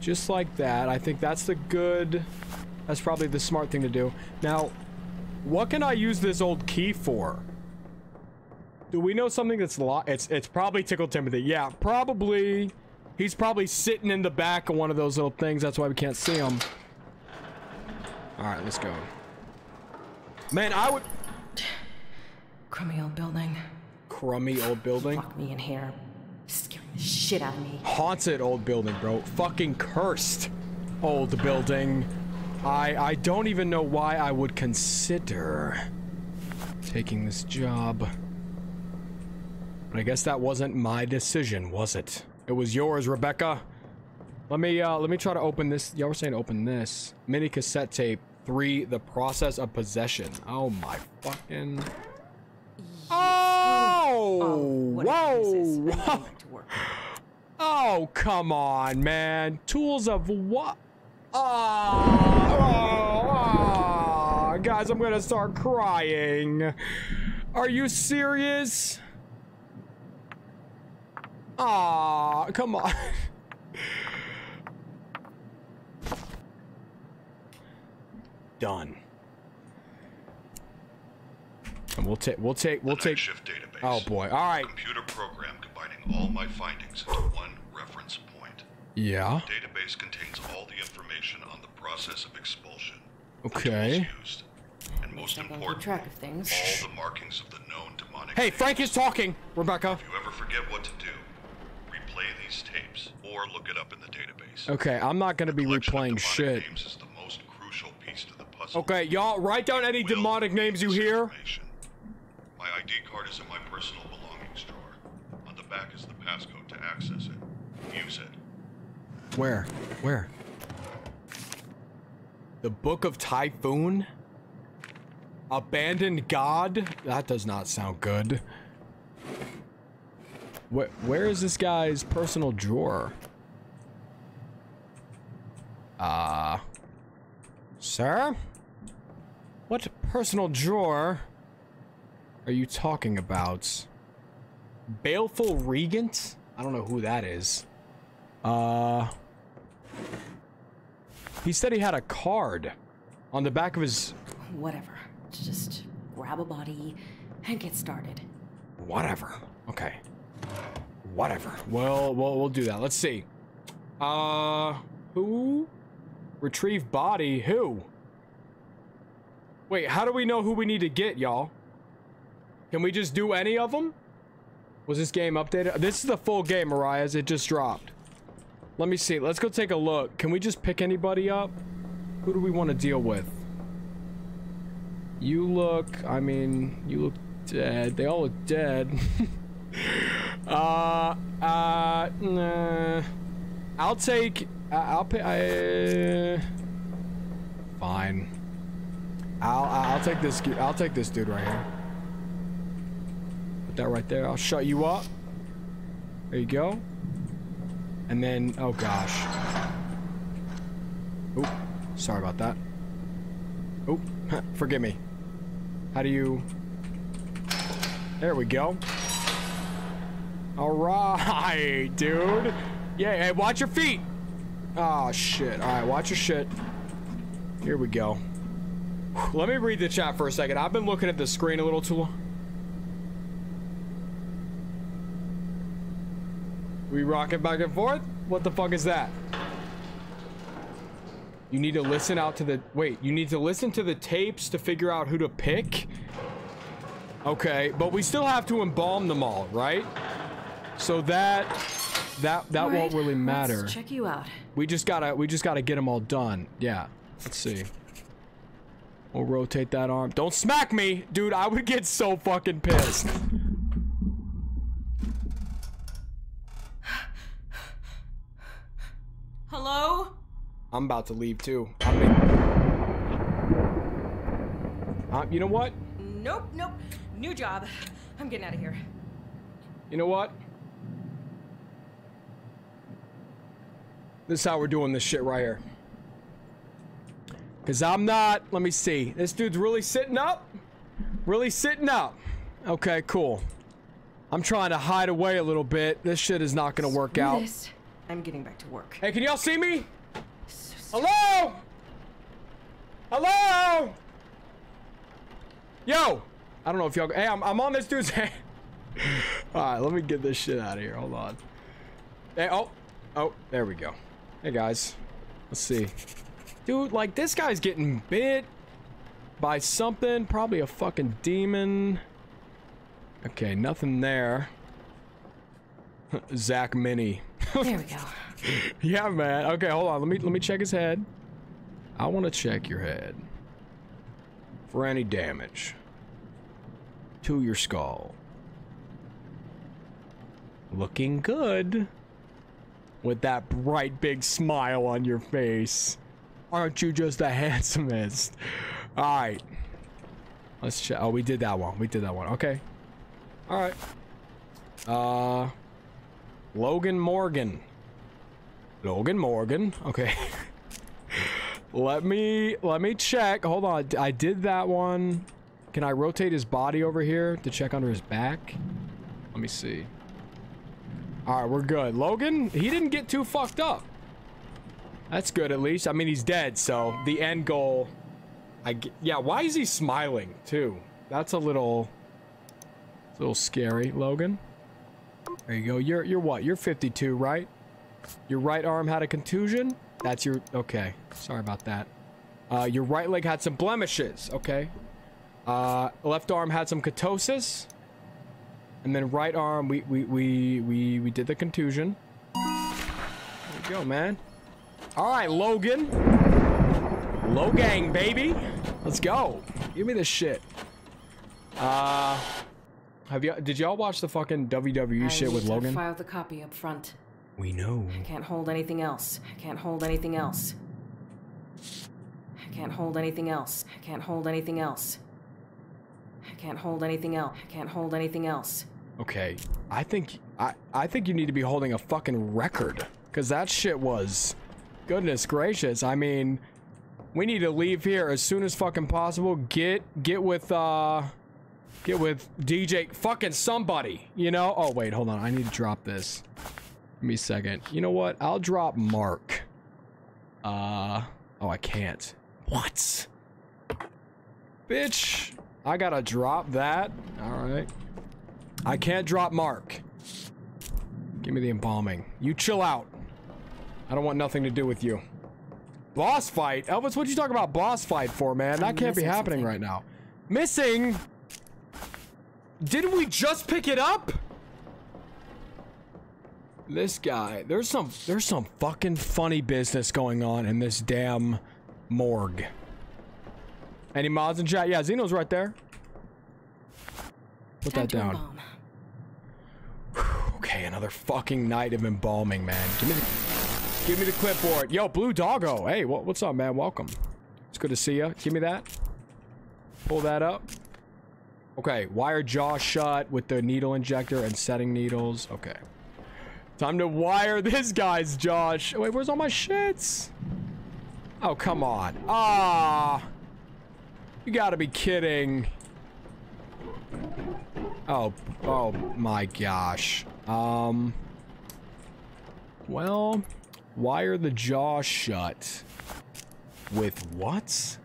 Just like that. I think that's the good. That's probably the smart thing to do. Now, what can I use this old key for? Do we know something that's locked? It's probably Tickle Timothy. Yeah, probably. He's probably sitting in the back of one of those little things. That's why we can't see him. All right, let's go. Man, I would. Crummy old building. Crummy old building. Lock me in here. Scaring the shit out of me. Haunted old building, bro. Fucking cursed old building. I don't even know why I would consider taking this job. But I guess that wasn't my decision, was it? It was yours, Rebecca. Let me try to open this. Y'all were saying open this. Mini cassette tape 3, The Process of Possession. Oh my fucking. Oh! Whoa! Whoa! Oh, come on, man. Tools of what? Oh, guys, I'm gonna start crying. Are you serious? Ah, come on. Done. And we'll take shift database. Oh boy. All right. Computer program combining all my findings into one reference point. Yeah. The database contains all the information on the process of expulsion. Okay. Used, and most important, track of things. All the markings of the known demonic. Hey, things. Frank is talking. Rebecca. If you ever forget what to do, these tapes or look it up in the database. Okay, I'm not going to be replaying shit. Is the most crucial piece to the puzzle. Okay, y'all write down any demonic names you hear. My ID card is in my personal belongings drawer. On the back is the passcode to access it. Use it. Where? Where? The Book of Typhoon? Abandoned God? That does not sound good. Where is this guy's personal drawer? Sir? What personal drawer are you talking about? Baleful Regent? I don't know who that is. He said he had a card on the back of his... Whatever. Just grab a body and get started. Whatever. Okay. Whatever. Well, we'll do that. Let's see. Who? Retrieve body. Who? Wait, how do we know who we need to get, y'all? Can we just do any of them? Was this game updated? This is the full game, Mariah's. It just dropped. Let me see. Let's go take a look. Can we just pick anybody up? Who do we want to deal with? You look... I mean, you look dead. They all look dead. Nah. I'll take... Fine. I'll take this. I'll take this dude right here. Put that right there. I'll shut you up. There you go. And then, oh gosh. Oh, sorry about that. Oh, forgive me. How do you? There we go. All right, dude. Yeah. Hey, watch your feet. Oh shit. All right, watch your shit. Here we go. Let me read the chat for a second. I've been looking at the screen a little too long. We rocking back and forth? What the fuck is that? You need to listen out to the... Wait, you need to listen to the tapes to figure out who to pick? Okay, but we still have to embalm them all, right? So that all right, won't really matter. Let's check you out. We just gotta get them all done. Yeah, let's see. We'll rotate that arm. Don't smack me! Dude, I would get so fucking pissed. Hello? I'm about to leave, too. I mean... you know what? Nope, nope. New job. I'm getting out of here. You know what? This is how we're doing this shit right here. Cause I'm not, let me see. This dude's really sitting up? Really sitting up. Okay, cool. I'm trying to hide away a little bit. This shit is not gonna work out. I'm getting back to work. Hey, can y'all see me? Hello? Hello? Yo! I don't know if y'all, hey, I'm on this dude's hand. Alright, let me get this shit out of here. Hold on. Hey, oh, there we go. Hey guys. Let's see. Dude, like, this guy's getting bit by something. Probably a fucking demon. Okay, nothing there. Zach Mini. There we go. Yeah, man. Okay, hold on. Let me check his head. I want to check your head. For any damage. To your skull. Looking good. With that bright big smile on your face. Aren't you just the handsomest? All right. Let's check. Oh, we did that one. We did that one. Okay. All right. Logan Morgan. Logan Morgan. Okay. let me check. Hold on. I did that one. Can I rotate his body over here to check under his back? Let me see. All right, we're good. Logan, he didn't get too fucked up. That's good, at least. I mean, he's dead, so the end goal... yeah, why is he smiling, too? That's a little... It's a little scary, Logan. There you go. You're what? You're 52, right? Your right arm had a contusion? That's your... Okay. Sorry about that. Your right leg had some blemishes. Okay. Left arm had some ketosis. And then right arm, we did the contusion. There you go, man. All right, Logan. Logang, baby. Let's go. Give me this shit. Did y'all watch the fucking WWE shit with Logan? I filed the copy up front. We know. I can't hold anything else. I can't hold anything else. I can't hold anything else. I can't hold anything else. I can't hold anything else. I can't hold anything else. Okay, I think you need to be holding a fucking record, cause that shit was. Goodness gracious. I mean, we need to leave here as soon as fucking possible. Get with DJ fucking somebody, you know? Oh, wait, hold on. I need to drop this. Give me a second. You know what? I'll drop Mark. Oh, I can't. What? Bitch, I gotta drop that. All right. I can't drop Mark. Give me the embalming. You chill out. I don't want nothing to do with you. Boss fight? Elvis, what you talking about boss fight for, man? That can't be happening right now. Missing? Didn't we just pick it up? This guy, there's some fucking funny business going on in this damn morgue. Any mods in chat? Yeah, Xeno's right there. Put that down. Okay, another fucking night of embalming, man. Give me the clipboard. Yo, Blue Doggo. Hey, what's up, man? Welcome. It's good to see you. Give me that. Pull that up. Okay, wire jaw shut with the needle injector and setting needles. Okay. Time to wire this guy's jaw. Wait, where's all my shits? Oh, come on. Ah, you gotta be kidding. Oh my gosh. Well, wire the jaw shut with what?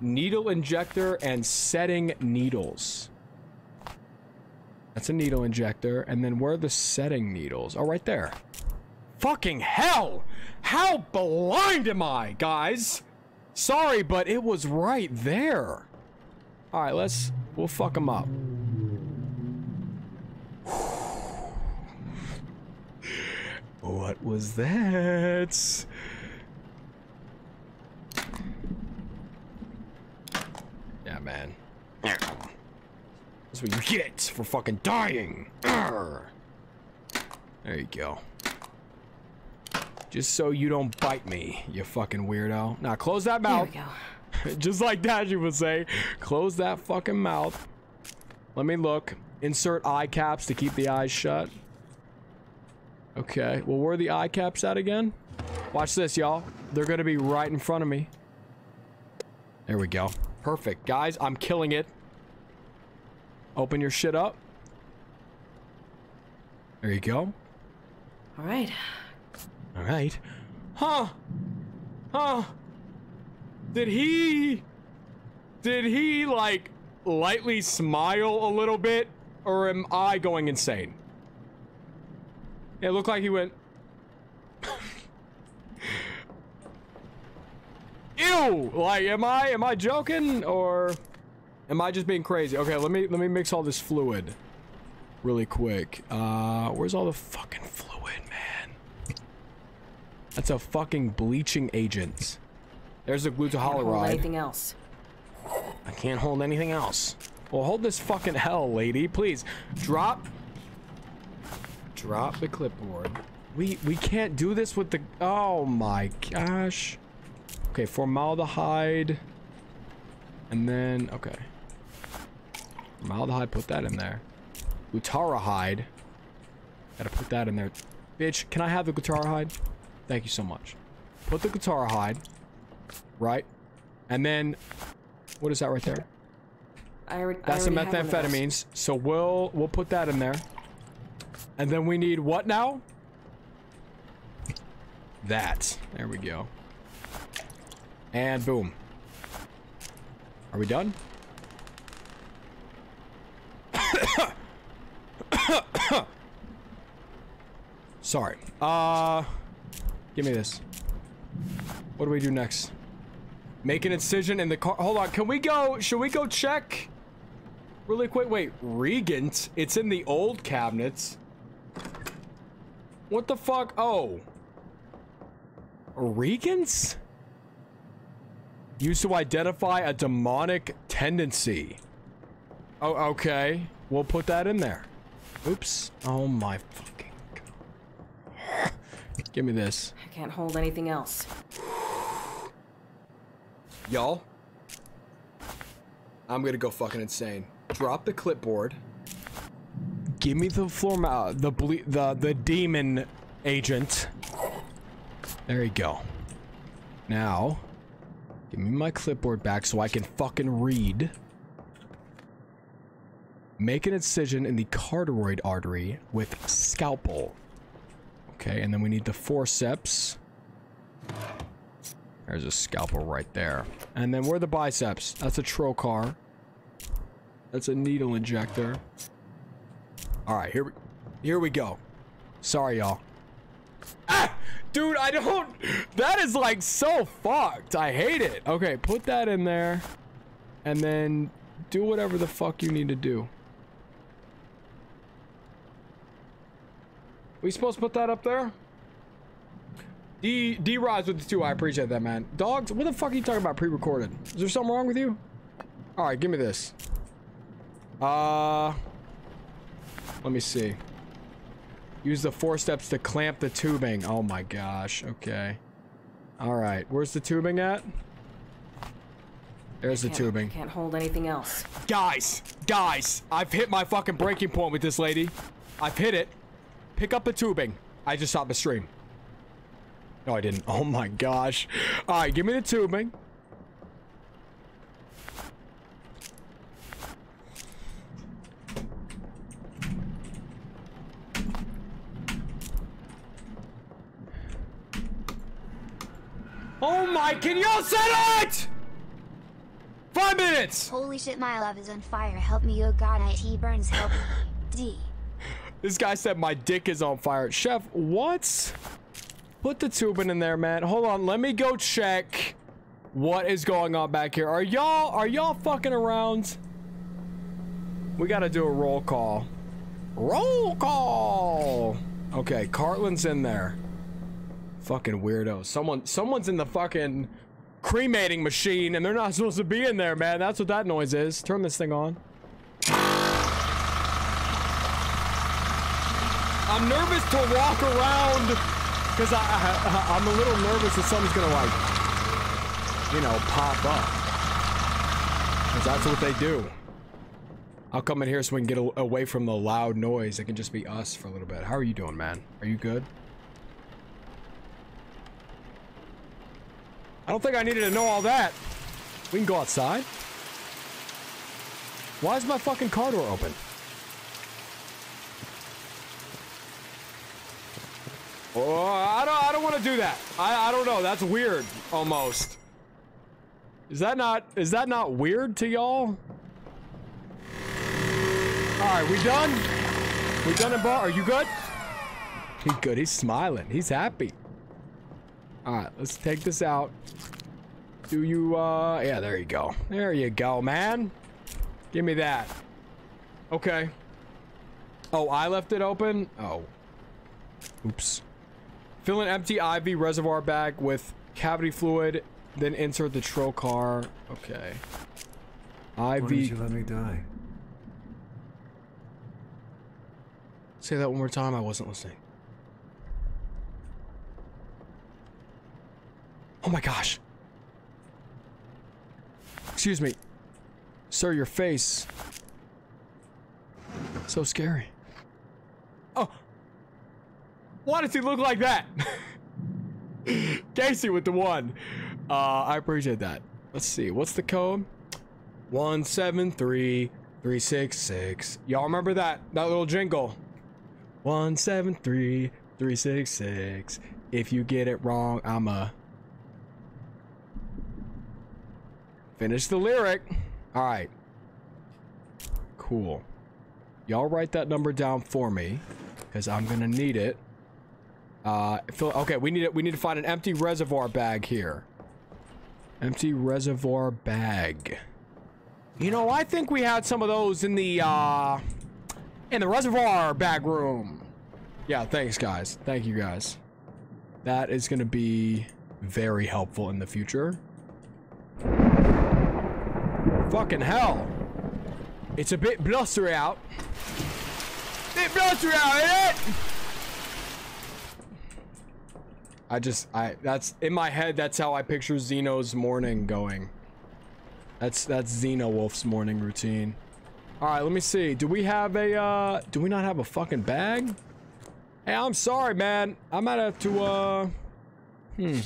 Needle injector and setting needles. That's a needle injector, and then where are the setting needles? Oh, right there. Fucking hell! How blind am I, guys? Sorry, but it was right there. All right, we'll fuck him up. What was that? Yeah, man. That's what you get for fucking dying. Arr. There you go. Just so you don't bite me, you fucking weirdo. Now close that mouth. There we go. Just like Daji would say, close that fucking mouth. Let me look. Insert eye caps to keep the eyes shut. Okay. Well, where are the eye caps at again? Watch this, y'all. They're gonna be right in front of me. There we go. Perfect, guys. I'm killing it. Open your shit up. There you go. All right. All right. Huh. Huh. Did he, like, lightly smile a little bit? Or am I going insane? It looked like he went... Ew! Like, am I joking? Or... am I just being crazy? Okay, let me mix all this fluid really quick. Where's all the fucking fluid, man? That's a fucking bleaching agent. There's the glutahaloride. I can't hold anything else. I can't hold anything else. Well, hold this fucking hell, lady. Please, drop the clipboard. We can't do this with the... oh my gosh. Okay, formaldehyde. And then, okay. Formaldehyde, put that in there. Glutarahide. Gotta put that in there. Bitch, can I have the glutarahide? Thank you so much. Put the glutarahide. Right? And then, what is that right there? That's some methamphetamines. So we'll put that in there. And then we need what now? That. There we go. And boom. Are we done? Sorry. Give me this. What do we do next? Make an incision in the car. Hold on. Can we go? Should we go check? Really quick. Wait. Regent. It's in the old cabinets. What the fuck? Oh. Regent's? Used to identify a demonic tendency. Oh, okay. We'll put that in there. Oops. Oh my fucking God. Give me this. I can't hold anything else. Y'all. I'm gonna go fucking insane. Drop the clipboard. Give me the demon agent. There you go. Now, give me my clipboard back so I can fucking read. Make an incision in the carotid artery with scalpel. Okay, and then we need the forceps. There's a scalpel right there. And then where are the biceps? That's a trocar. That's a needle injector. Alright, here we go. Sorry, y'all. Ah! Dude, I don't... That is, like, so fucked. I hate it. Okay, put that in there. And then do whatever the fuck you need to do. We supposed to put that up there? D-Rise with the 2. I appreciate that, man. Dogs, what the fuck are you talking about pre-recorded? Is there something wrong with you? Alright, give me this. Let me see. Use the forceps to clamp the tubing. Oh my gosh, okay. Alright, where's the tubing at? There's the tubing. Can't hold anything else. Guys! Guys! I've hit my fucking breaking point with this lady. I've hit it. Pick up the tubing. I just stopped the stream. No, I didn't. Oh my gosh. Alright, give me the tubing. Oh my, can y'all set it? 5 minutes! Holy shit, my love is on fire. Help me, oh god, it burns. Help me. D. This guy said my dick is on fire. Chef, what? Put the tubing in there, man. Hold on, let me go check what is going on back here. Are y'all fucking around? We gotta do a roll call. Roll call! Okay, Cartland's in there. Fucking weirdo. Someone's in the fucking cremating machine and they're not supposed to be in there, man. That's what that noise is. Turn this thing on. I'm nervous to walk around because I'm a little nervous that something's gonna, like, you know, pop up. Because that's what they do. I'll come in here so we can get away from the loud noise. It can just be us for a little bit. How are you doing, man? Are you good? I don't think I needed to know all that. We can go outside. Why is my fucking car door open? Oh, I don't want to do that. I don't know. That's weird, almost. Is that not weird to y'all? All right, we done? We done and bought. Are you good? He's good. He's smiling. He's happy. Alright, let's take this out. Do you, yeah, there you go. There you go, man. Give me that. Okay. Oh, I left it open? Oh. Oops. Fill an empty IV reservoir bag with cavity fluid, then insert the trocar. Okay. IV. Why did you let me die? Say that one more time, I wasn't listening. Oh my gosh. Excuse me. Sir, your face. So scary. Oh. Why does he look like that? Casey with the one. I appreciate that. Let's see. What's the code? 173366. Y'all remember that little jingle? 173366. If you get it wrong, I'ma finish the lyric. All right. Cool. Y'all write that number down for me, because I'm gonna need it. Okay, we need to find an empty reservoir bag here. Empty reservoir bag. You know, I think we had some of those in the reservoir bag room. Yeah, thanks guys. Thank you guys. That is gonna be very helpful in the future. Fucking hell. It's a bit blustery out. Bit blustery out, ain't it? That's in my head, that's how I picture Xeno's morning going. That's Xenowolf's morning routine. Alright, let me see. Do we have a do we not have a fucking bag? Hey, I'm sorry, man. I might have to Hmm.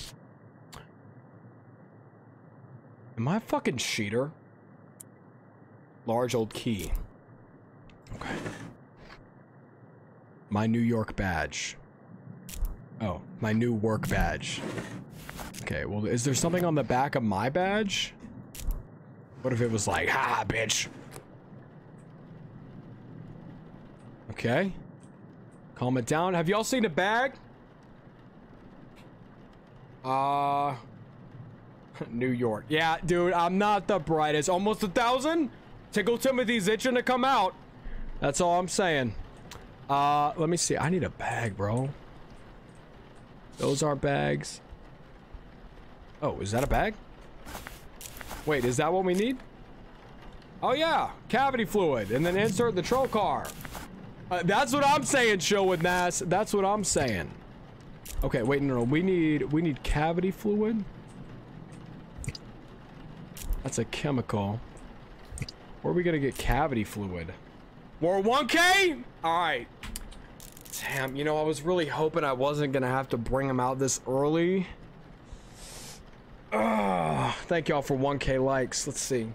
Am I a fucking cheater? Large old key. Okay. My New York badge. Oh, my new work badge. Okay, well, is there something on the back of my badge? What if it was like, ha, bitch? Okay. Calm it down. Have y'all seen a bag? New York. Yeah, dude, I'm not the brightest. Almost 1,000? Tickle Timothy's itching to come out. That's all I'm saying. Let me see. I need a bag, bro. Those are bags. Oh, is that a bag? Wait, is that what we need? Oh, yeah. Cavity fluid. And then insert the troll car. That's what I'm saying, chill with Nass. That's what I'm saying. Okay, wait, no, no. We need cavity fluid. That's a chemical. Where are we gonna get cavity fluid? More 1K? Alright. Damn, you know, I was really hoping I wasn't gonna have to bring him out this early. Ugh, thank y'all for 1K likes. Let's see.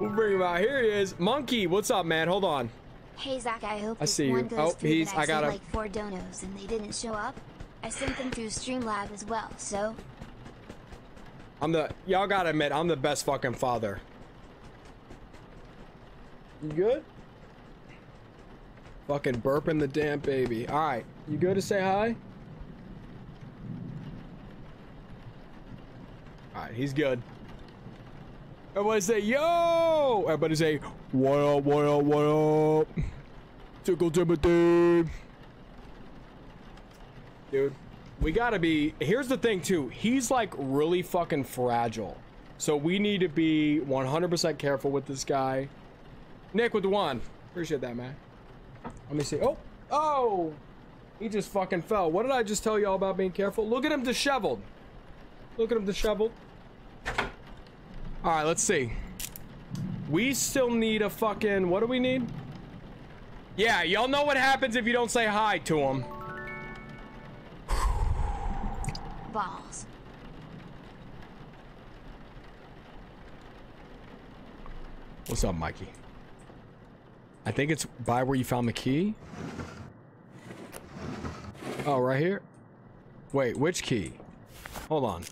We'll bring him out. Here he is. Monkey, what's up, man? Hold on. Hey, Zach, I hope I see you. Oh, he's, I got like 4 donos and they didn't show up. I sent them through Streamlab as well, so. I'm the, y'all gotta admit, I'm the best fucking father. You good? Fucking burping the damn baby. Alright, you good to say hi? Alright, he's good. Everybody say, yo! Everybody say, what up, what up, what up? Tickle Timothy. Dude, we gotta be, here's the thing too, he's like really fucking fragile. So we need to be 100% careful with this guy. Nick with the one. Appreciate that, man. Let me see. Oh, oh, he just fucking fell. What did I just tell y'all about being careful? Look at him disheveled. Look at him disheveled. All right, let's see. We still need a fucking, what do we need? Yeah, y'all know what happens if you don't say hi to him. Balls. What's up, Mikey? I think it's by where you found the key. Oh, right here. Wait, which key? Hold on.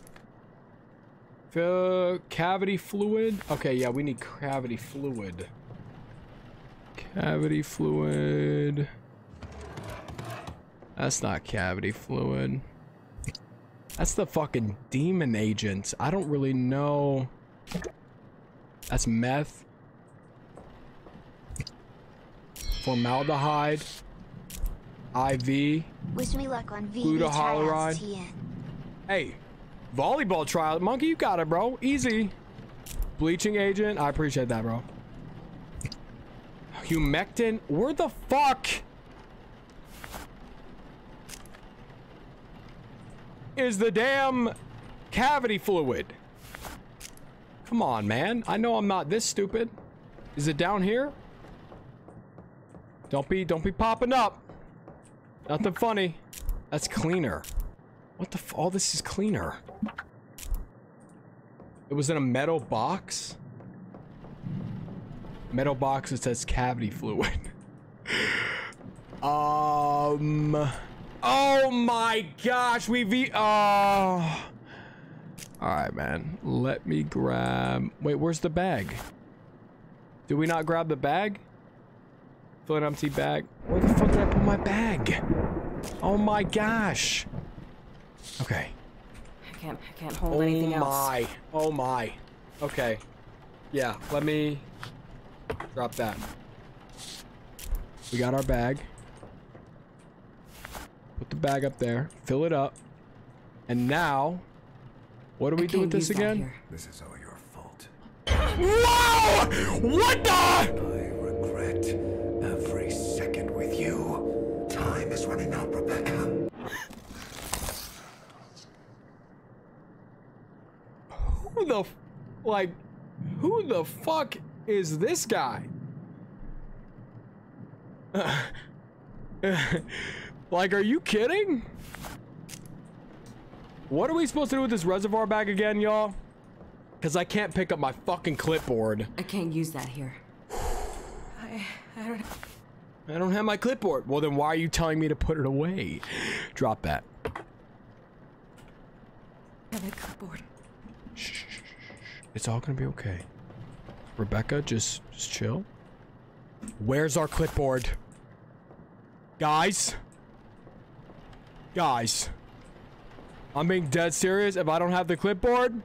Cavity fluid. Okay, yeah, we need cavity fluid. Cavity fluid. That's not cavity fluid. That's the fucking demon agent. I don't really know. That's meth. Formaldehyde. IV. Wish me luck on V. Glutoholoride. Hey. Volleyball trial. Monkey, you got it, bro. Easy. Bleaching agent. I appreciate that, bro. Humectant. Where the fuck is the damn cavity fluid? Come on, man. I know I'm not this stupid. Is it down here? Don't be popping up. Nothing funny. That's cleaner. What the f- all this is cleaner. It was in a metal box? Metal box that says cavity fluid. Oh my gosh, Alright, man. Let me grab... Wait, where's the bag? Did we not grab the bag? Fill an empty bag. Where the fuck did I put my bag? Oh my gosh. Okay. I can't hold anything else. Oh my. Okay. Yeah, let me drop that. We got our bag. Put the bag up there. Fill it up. And now, what do we do with this again? This is all your fault. Whoa! What the? I regret every second with you. Time is running out, Rebecca. Who the, like, who the fuck is this guy? Like, are you kidding? What are we supposed to do with this reservoir bag again, y'all? Because I can't pick up my fucking clipboard. I can't use that here. I don't have my clipboard. Well, then why are you telling me to put it away? Drop that. I have a clipboard. Shh, shh, shh, shh. It's all gonna be okay. Rebecca, just chill. Where's our clipboard? Guys? Guys. I'm being dead serious. If I don't have the clipboard,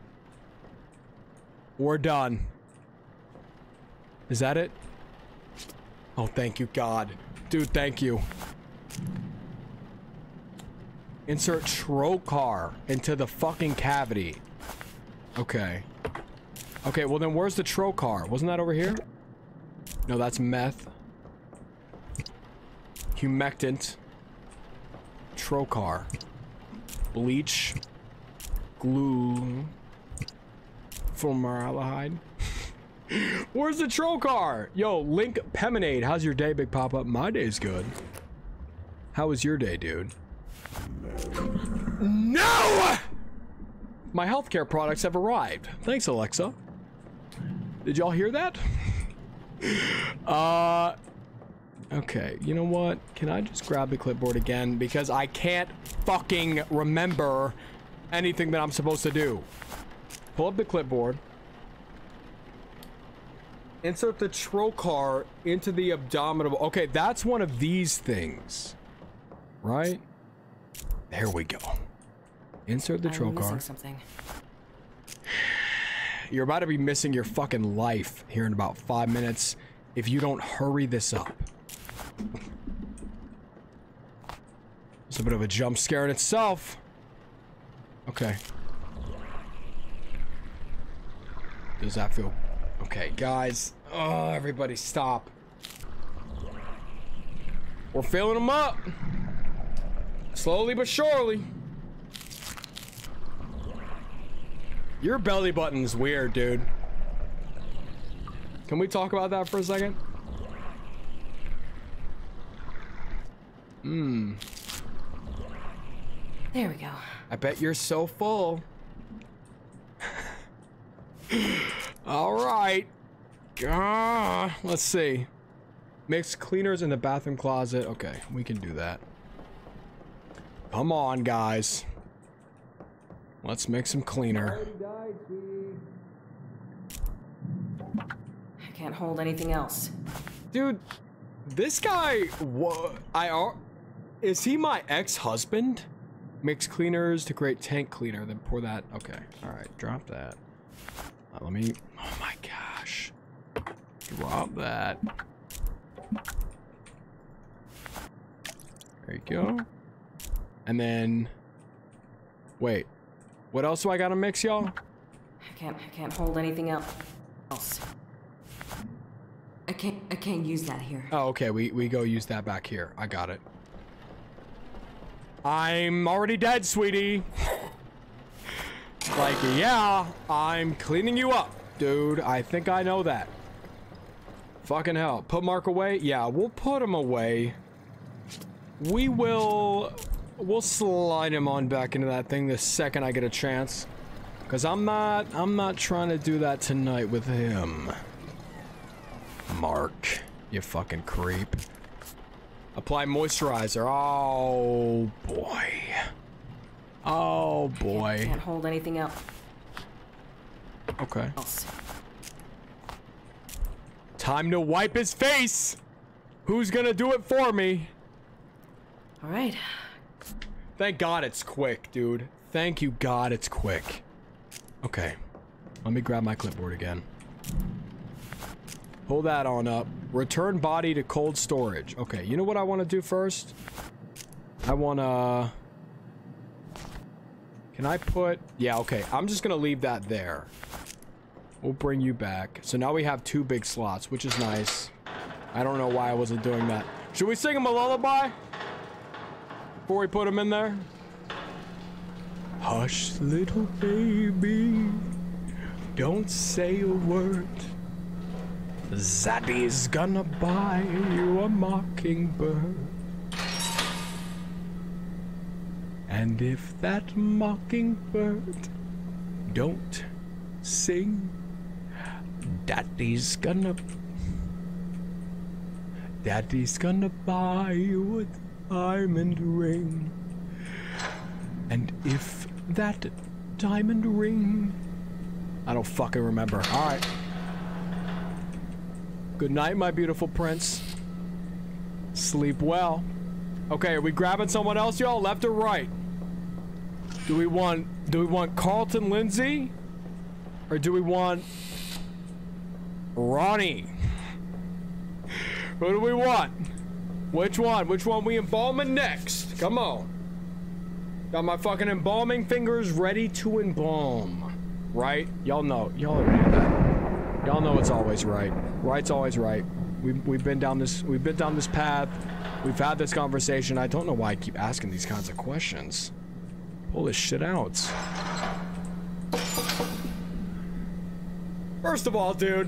we're done. Is that it? Oh, thank you, God. Dude, thank you. Insert trocar into the fucking cavity. Okay. Okay, well then where's the trocar? Wasn't that over here? No, that's meth. Humectant. Trocar. Bleach. Glue. Formaldehyde. Where's the trocar? Yo, Link Peminade. How's your day, Big Pop-Up? My day's good. How was your day, dude? No! My healthcare products have arrived. Thanks, Alexa. Did y'all hear that? Okay, you know what? Can I just grab the clipboard again? Because I can't fucking remember anything that I'm supposed to do. Pull up the clipboard. Insert the trocar into the abdominal. Okay, that's one of these things, right? There we go. Insert the trocar. Something. You're about to be missing your fucking life here in about 5 minutes if you don't hurry this up. It's a bit of a jump scare in itself. Okay. Does that feel? Okay, guys. Oh, everybody stop. We're filling them up. Slowly but surely. Your belly button's weird, dude. Can we talk about that for a second? Mmm. There we go. I bet you're so full. All right. Let's see. Mix cleaners in the bathroom closet. Okay, we can do that. Come on, guys. Let's make some cleaner. I can't hold anything else. Dude, this guy, is he my ex-husband? Mix cleaners to create tank cleaner, then pour that. Okay, all right, drop that. Let me, oh my gosh. Drop that. There you go. And then, wait. What else do I gotta mix, y'all? I can't hold anything else. I can't use that here. Oh, okay, we go use that back here. I got it. I'm already dead, sweetie. Like, yeah, I'm cleaning you up, dude. I think I know that. Fucking hell. Put Mark away? Yeah, we'll put him away. We will... We'll slide him on back into that thing the second I get a chance. Because I'm not trying to do that tonight with him. Mark, you fucking creep. Apply moisturizer. Oh, boy. Oh, boy. Can't hold anything else. Okay. Time to wipe his face! Who's gonna do it for me? All right. Thank God it's quick, dude. Thank you, God, it's quick. Okay. Let me grab my clipboard again. Pull that on up. Return body to cold storage. Okay, you know what I want to do first? I want to... Can I put... Yeah, okay. I'm just going to leave that there. We'll bring you back. So now we have 2 big slots, which is nice. I don't know why I wasn't doing that. Should we sing him a lullaby? Before we put him in there. Hush, little baby, don't say a word. Zaddy's gonna buy you a mockingbird. And if that mockingbird don't sing, Daddy's gonna buy you a diamond ring. And if that diamond ring, I don't fucking remember. All right. Good night, my beautiful prince. Sleep well. Okay, are we grabbing someone else, y'all? Left or right? Do we want Carlton Lindsay? Or do we want Ronnie? Who do we want? Which one? Which one we embalming next? Come on. Got my fucking embalming fingers ready to embalm. Right? Y'all know. Y'all know that. Y'all know it's always right. Right's always right. We've been down this path. We've had this conversation. I don't know why I keep asking these kinds of questions. Pull this shit out. First of all, dude.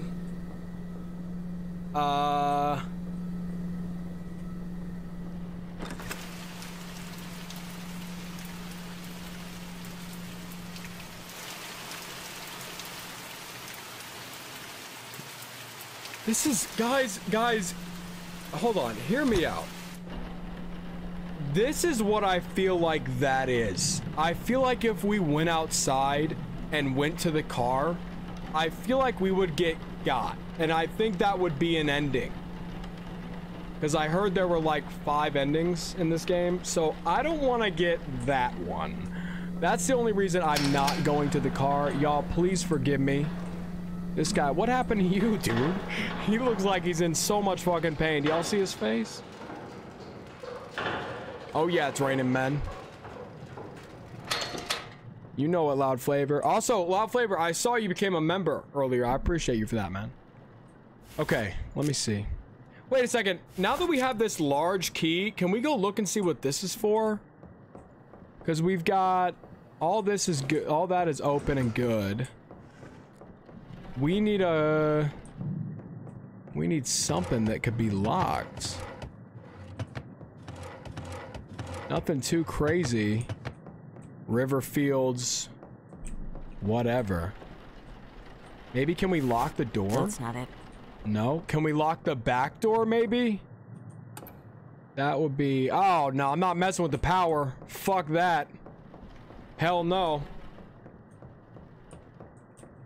This is, guys, hold on, hear me out. This is what I feel like that is. I feel like if we went outside and went to the car, I feel like we would get got. And I think that would be an ending. Because I heard there were like 5 endings in this game, so I don't want to get that one. That's the only reason I'm not going to the car. Y'all, please forgive me. This guy, what happened to you, dude? He looks like he's in so much fucking pain. Do y'all see his face? Oh yeah, it's raining men. You know it, Loud Flavor. Also, Loud Flavor, I saw you became a member earlier. I appreciate you for that, man. Okay, let me see. Wait a second. Now that we have this large key, can we go look and see what this is for? Because we've got... all this is good. All that is open and good. We need something that could be locked. Nothing too crazy. River fields, whatever. Maybe can we lock the door? That's not it. No? Can we lock the back door maybe? That would be... oh no, I'm not messing with the power. Fuck that. Hell no.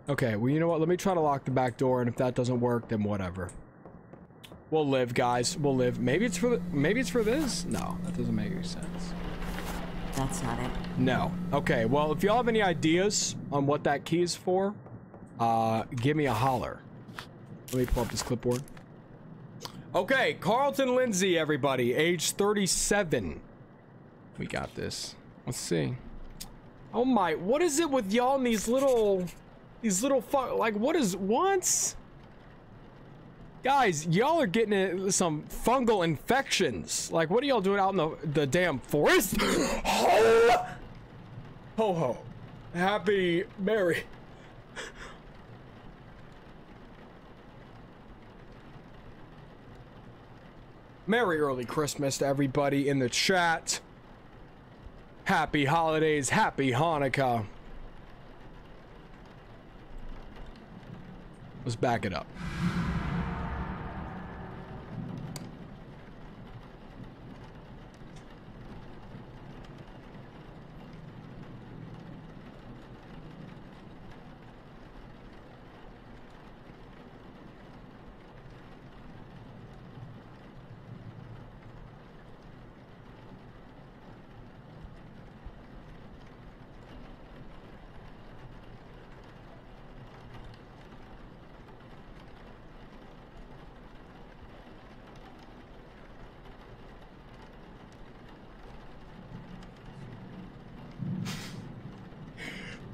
Okay, well, you know what? Let me try to lock the back door, and if that doesn't work, then whatever. We'll live, guys. We'll live. Maybe it's for this? No, that doesn't make any sense. That's not it. No. Okay, well, if y'all have any ideas on what that key is for, give me a holler. Let me pull up this clipboard. Okay, Carlton Lindsay, everybody, age 37. We got this. Let's see. Oh my, what is it with y'all and these little... these little fuck, like, what is once? Guys, y'all are getting some fungal infections. Like, what are y'all doing out in the damn forest? Ho ho. Happy Mary. Merry early Christmas to everybody in the chat. Happy holidays, happy Hanukkah. Let's back it up.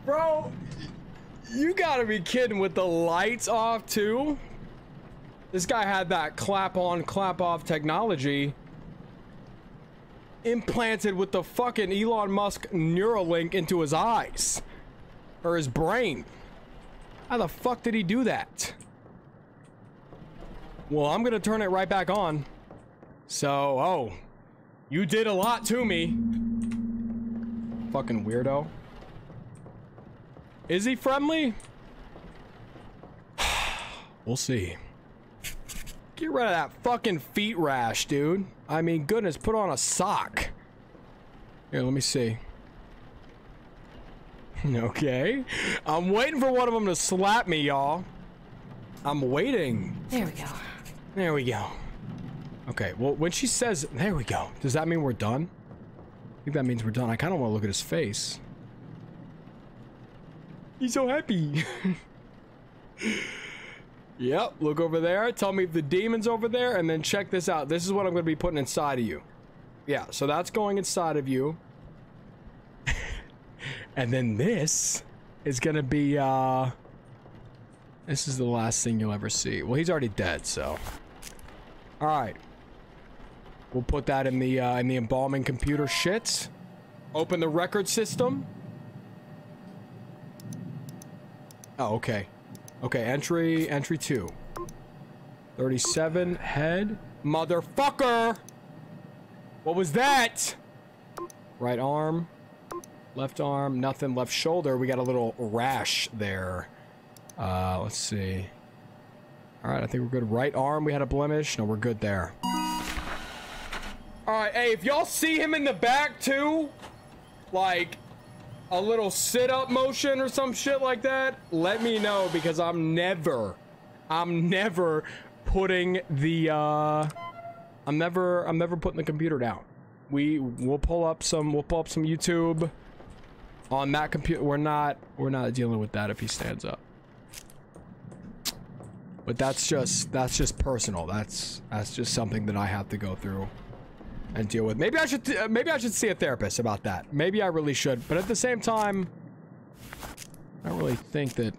Bro, you gotta be kidding with the lights off too. This guy had that clap on, clap off technology implanted with the fucking Elon Musk Neuralink into his eyes or his brain. How the fuck did he do that? Well, I'm gonna turn it right back on. So, oh, you did a lot to me. fucking weirdo. Is he friendly? We'll see. Get rid of that fucking feet rash, dude. I mean, goodness, put on a sock. Here, let me see. Okay. I'm waiting for one of them to slap me, y'all. I'm waiting. There we go. There we go. Okay, well, when she says, there we go. Does that mean we're done? I think that means we're done. I kind of want to look at his face. He's so happy. Yep, look over there. Tell me if the demon's over there, and then check this out. This is what I'm going to be putting inside of you. Yeah, so that's going inside of you. And then this is going to be, this is the last thing you'll ever see. Well, he's already dead, so. All right. We'll put that in the embalming computer shit. Open the record system. Oh, okay. Okay, entry 2. 37, head. Motherfucker! What was that? Right arm. Left arm, nothing. Left shoulder, we got a little rash there. Let's see. Alright, I think we're good. Right arm, we had a blemish. No, we're good there. Alright, hey, if y'all see him in the back too, like a little sit-up motion or some shit like that, let me know, because I'm never putting the, I'm never putting the computer down. We'll pull up some YouTube on that computer. We're not dealing with that if he stands up. But that's just personal. That's just something that I have to go through and deal with. Maybe I should see a therapist about that. Maybe I really should. But at the same time, I don't really think that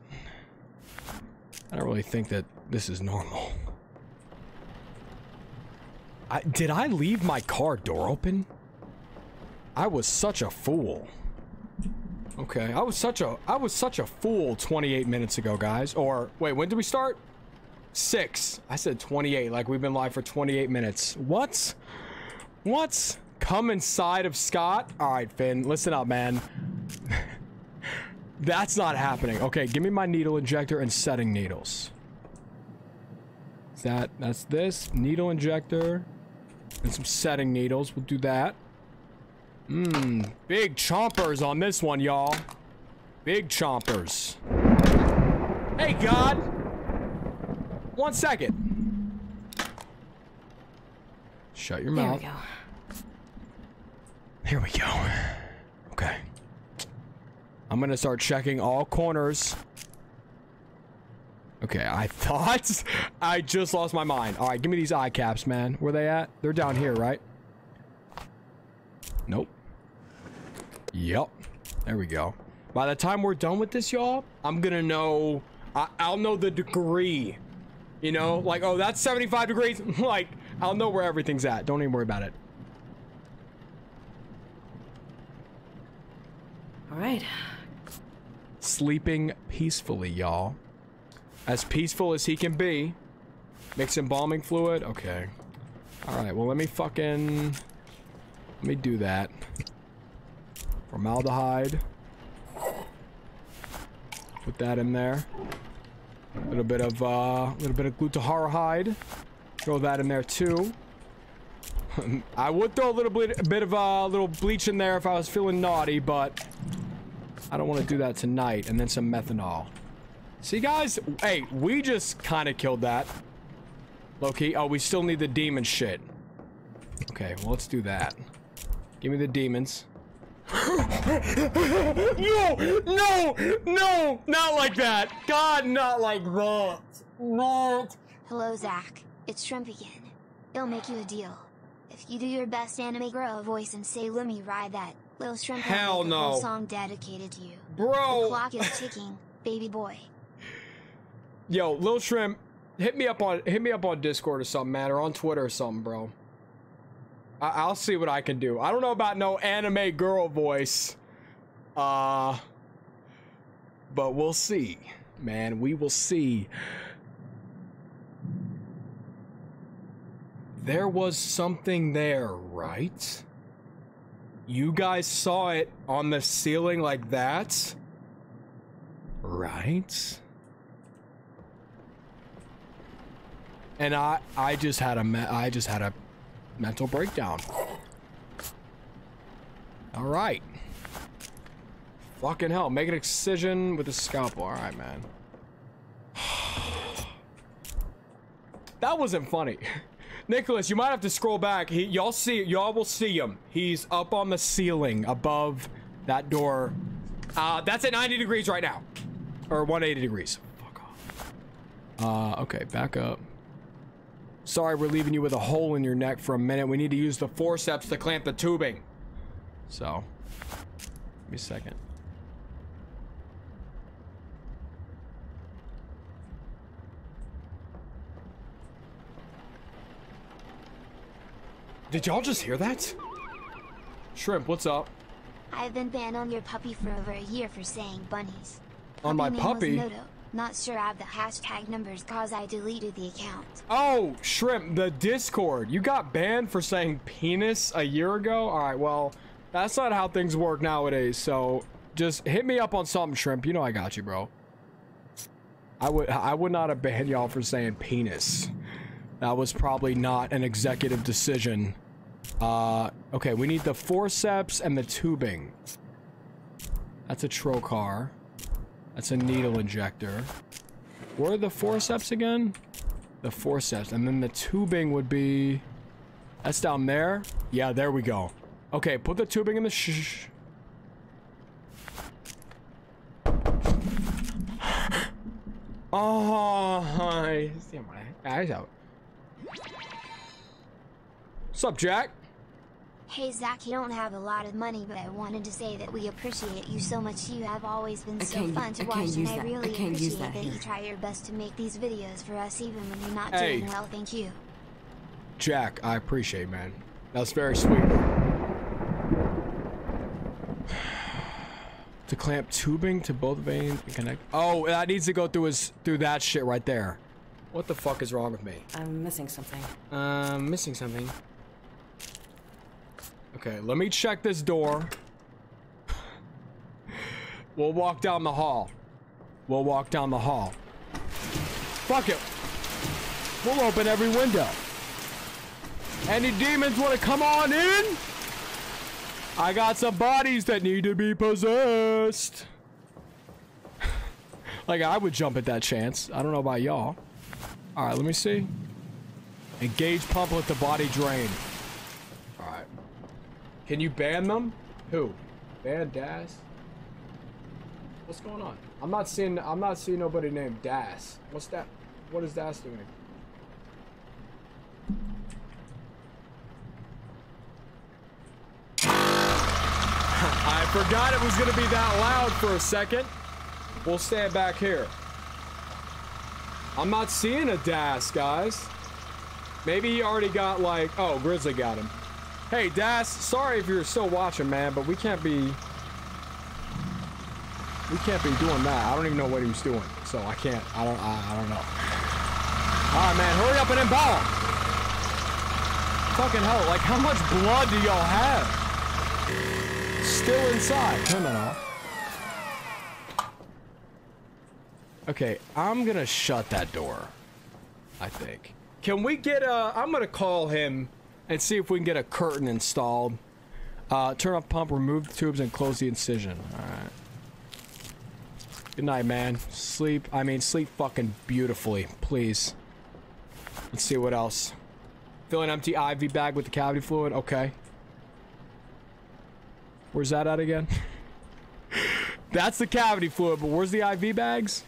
this is normal. Did I leave my car door open? I was such a fool. Okay, I was such a fool 28 minutes ago, guys. Or wait, when did we start? 6. I said 28, like we've been live for 28 minutes. What? What? Come inside of Scott? Alright, Finn, listen up, man. That's not happening. Okay, give me my needle injector and setting needles. That's this. Needle injector. And some setting needles. We'll do that. Mmm. Big chompers on this one, y'all. Big chompers. Hey, God! 1 second. Shut your mouth. Here we go. Okay. I'm gonna start checking all corners. Okay, I thought I just lost my mind. All right, give me these eye caps, man. Where they at? They're down here, right? Nope. Yep. There we go. By the time we're done with this, y'all, I'm gonna know. I'll know the degree. You know, like, oh, that's 75 degrees. Like, I'll know where everything's at. Don't even worry about it. All right. Sleeping peacefully, y'all. As peaceful as he can be. Mix embalming fluid. Okay. Alright, well, let me do that. Formaldehyde. Put that in there. A little bit of glutaharahide. Throw that in there too. I would throw a little bit of little bleach in there if I was feeling naughty, but I don't want to do that tonight. And then some methanol. See, guys? Hey, we just kind of killed that. Low-key. Oh, we still need the demon shit. Okay, well, let's do that. Give me the demons. No! No! No! Not like that! God, not like that! Not! Hello, Zach. It's Shrimp again. They'll make you a deal. If you do your best anime grow a voice and say, let me ride that, Lil Shrimp will make a whole song dedicated to you. Bro! The clock is ticking, baby boy. Yo, Lil Shrimp, hit me up on Discord or something, man, or on Twitter or something, bro. I'll see what I can do. I don't know about no anime girl voice, but we'll see, man. We will see. There was something there, right? You guys saw it on the ceiling like that? Right? And I just had a mental breakdown. All right. Fucking hell, make an excision with a scalpel. All right, man. That wasn't funny. Nicholas, you might have to scroll back. Y'all will see him. He's up on the ceiling above that door. That's at 90 degrees right now. Or 180 degrees. Fuck off. Okay, back up. Sorry, we're leaving you with a hole in your neck for a minute. We need to use the forceps to clamp the tubing. So, give me a second. Did y'all just hear that? Shrimp, what's up? I've been banned on your puppy for over a year for saying bunnies. On my puppy? Not sure I have the hashtag numbers cause I deleted the account. Oh, Shrimp, the Discord. You got banned for saying penis a year ago? All right, well, that's not how things work nowadays. So just hit me up on something, Shrimp. You know I got you, bro. I would not have banned y'all for saying penis. That was probably not an executive decision. Okay, we need the forceps and the tubing. That's a trocar. That's a needle injector. Where are the forceps again? The forceps, and then the tubing would be... That's down there? Yeah, there we go. Okay, put the tubing in the shh. Oh, hi. Eyes out. What's up, Jack? Hey, Zach, you don't have a lot of money, but I wanted to say that we appreciate you so much. You have always been so fun to watch, and I really appreciate that you try your best to make these videos for us even when you're not doing well. Thank you. Jack, I appreciate, man. That's very sweet. To clamp tubing to both veins and connect. Oh, that needs to go through through that shit right there. What the fuck is wrong with me? I'm missing something. Missing something. Okay, let me check this door. We'll walk down the hall. We'll walk down the hall. Fuck it. We'll open every window. Any demons want to come on in? I got some bodies that need to be possessed. Like, I would jump at that chance. I don't know about y'all. All right, let me see. Engage pump with the body drain. All right. Can you ban them? Who? Ban Das? What's going on? I'm not seeing nobody named Das. What's that? What is Das doing? I forgot it was gonna be that loud for a second. We'll stand back here. I'm not seeing a Das, guys. Maybe he already got like... Oh, Grizzly got him. Hey, Das, sorry if you're still watching, man, but we can't be... We can't be doing that. I don't even know what he was doing, so I can't... I don't know. All right, man, hurry up and embalm him. Fucking hell, like, how much blood do y'all have? Still inside. Turn that off. Okay, I'm gonna shut that door, I think. Can we get a... I'm gonna call him and see if we can get a curtain installed. Turn off pump, remove the tubes, and close the incision. Alright. Good night, man. Sleep fucking beautifully, please. Let's see what else. Fill an empty IV bag with the cavity fluid, okay. Where's that at again? That's the cavity fluid, but where's the IV bags?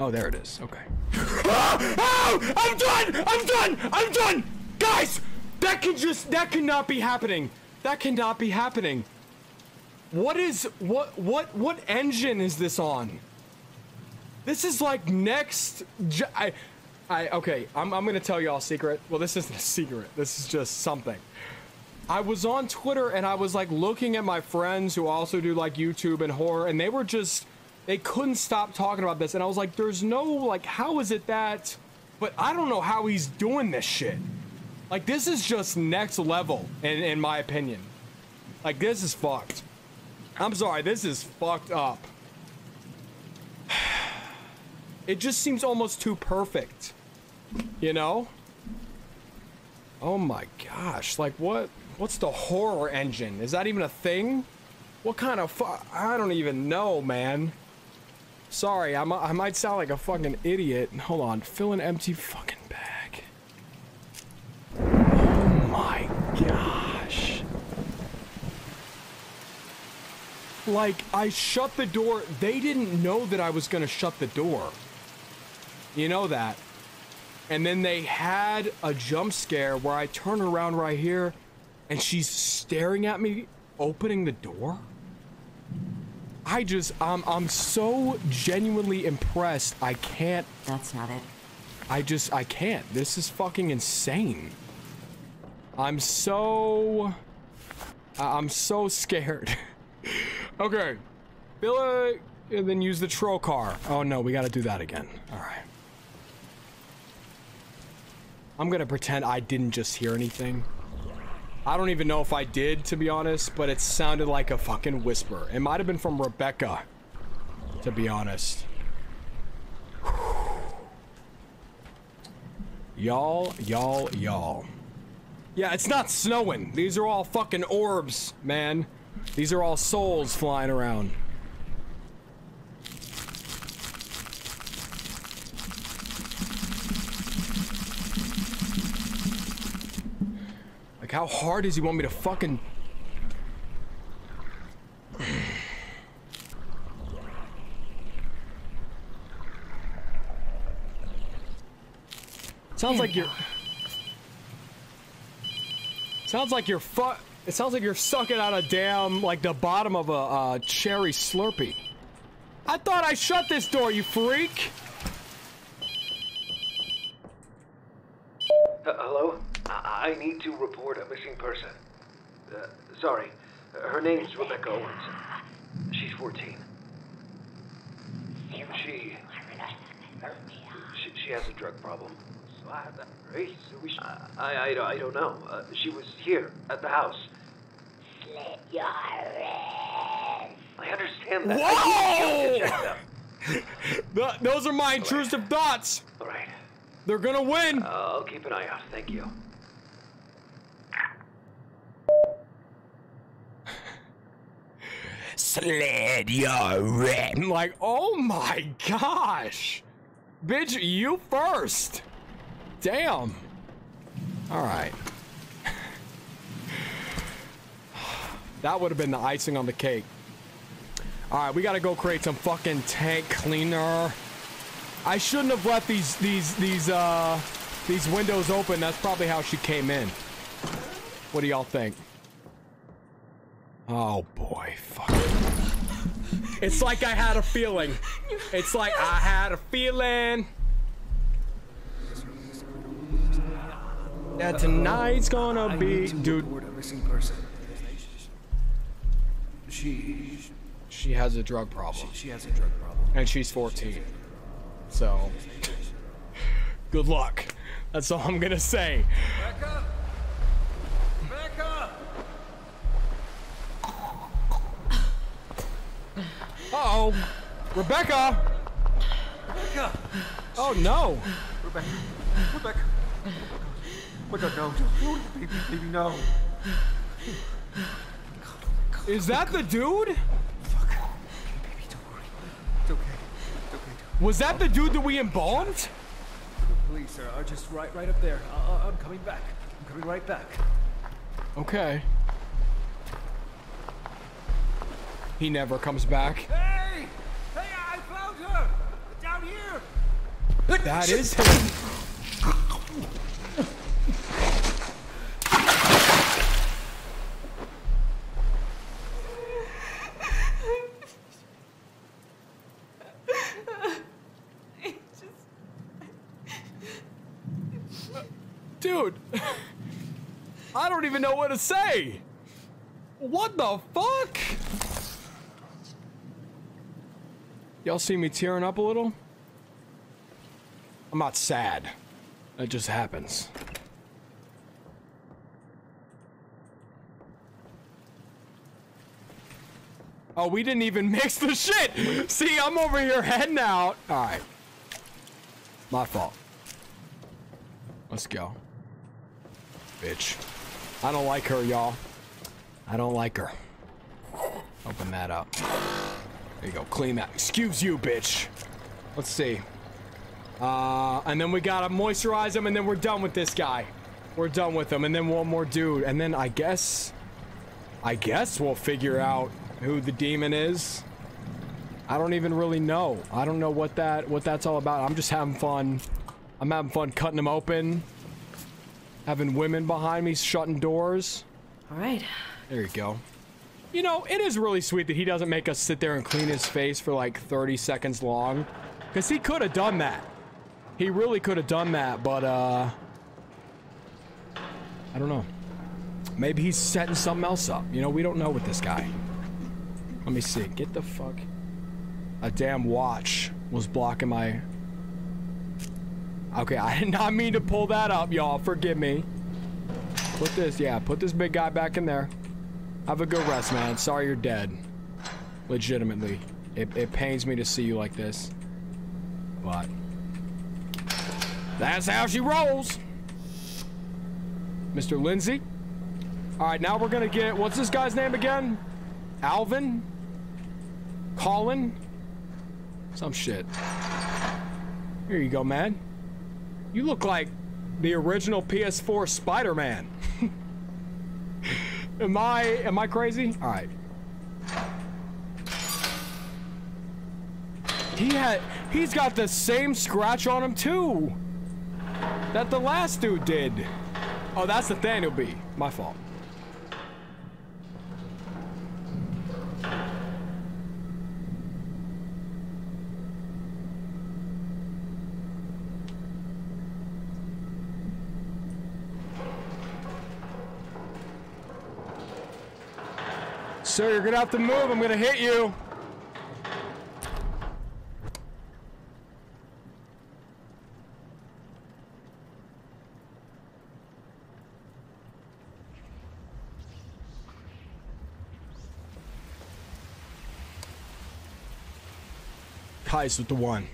Oh, there it is. Okay. Oh! I'm done! I'm done! I'm done! Guys! That cannot be happening. That cannot be happening. What engine is this on? This is like next... okay, I'm gonna tell y'all a secret. Well, this isn't a secret. This is just something. I was on Twitter and I was like looking at my friends who also do like YouTube and horror, and they were just They couldn't stop talking about this, and I was like, there's no, like, how is it that, but I don't know how he's doing this shit. Like, this is just next level, in my opinion. Like, this is fucked. I'm sorry, this is fucked up. It just seems almost too perfect, you know? Oh my gosh, like, what's the horror engine? Is that even a thing? What kind of I don't even know, man. Sorry, I might sound like a fucking idiot. Hold on, fill an empty fucking bag. Oh my gosh. Like, I shut the door. They didn't know that I was gonna shut the door. You know that. And then they had a jump scare where I turn around right here and she's staring at me opening the door. I just I'm so genuinely impressed. I can't. That's not it. I can't. This is fucking insane. I'm so scared. Okay. Bill, and then use the troll car. Oh no, we got to do that again. All right. I'm gonna pretend I didn't just hear anything. I don't even know if I did, to be honest, but it sounded like a fucking whisper. It might have been from Rebecca, to be honest. Y'all. Yeah, it's not snowing. These are all fucking orbs, man. These are all souls flying around. How hard does he want me to fucking... Sounds like you're... Sounds like you're It sounds like you're sucking out a damn, like, the bottom of a cherry Slurpee. I thought I shut this door, you freak! Hello? I need to report a missing person. Sorry, her name's Rebecca Owens. She's 14. She has a drug problem. I don't know. She was here at the house. Slit your wrist. I understand that. Whoa! Those are my intrusive thoughts. All right. They're gonna win. I'll keep an eye out. Thank you. Slid your wrist. I'm like, oh my gosh, bitch, you first. Damn. All right. That would have been the icing on the cake. All right, we gotta go create some fucking tank cleaner. I shouldn't have left these windows open. That's probably how she came in. What do y'all think? Oh boy, fuck. It's like I had a feeling. It's like I had a feeling that tonight's gonna be. Dude, a missing person. She has a drug problem. She has a drug problem, and she's 14. So, good luck. That's all I'm gonna say. Back up. Back up. Uh-oh. Rebecca! Rebecca! Oh no! Rebecca. Rebecca. Rebecca, no. Baby, baby, no. Is that the dude? Fuck. Okay, baby, don't worry. It's okay. It's okay. Was that the dude that we embalmed? The police are just right up there. I'm coming back. I'm coming right back. Okay. He never comes back. Hey! Hey, I found her! Down here! That is him! Dude! I don't even know what to say! What the fuck? Y'all see me tearing up a little? I'm not sad. That just happens. Oh, we didn't even mix the shit! See, I'm over here heading out. Alright. My fault. Let's go. Bitch. I don't like her, y'all. I don't like her. Open that up. There you go. Clean that. Excuse you, bitch. Let's see. And then we gotta moisturize him, and then we're done with this guy. We're done with him, and then one more dude, and then I guess we'll figure out who the demon is. I don't even really know. I don't know what that's all about. I'm just having fun. I'm having fun cutting them open. Having women behind me shutting doors. All right. There you go. You know, it is really sweet that he doesn't make us sit there and clean his face for like 30 seconds long. Because he could have done that. He really could have done that, but, I don't know. Maybe he's setting something else up. You know, we don't know with this guy. Let me see. Get the fuck. A damn watch was blocking my... Okay, I did not mean to pull that up, y'all. Forgive me. Put this, yeah, put this big guy back in there. Have a good rest, man. Sorry you're dead. Legitimately. It pains me to see you like this. But... that's how she rolls! Mr. Lindsay? Alright, now we're gonna get... what's this guy's name again? Alvin? Colin? Some shit. Here you go, man. You look like the original PS4 Spider-Man. Am I crazy? Alright. He's got the same scratch on him, too! That the last dude did. Oh, that's Nathaniel B. My fault. Sir, you're gonna have to move. I'm gonna hit you. Kai's with the one.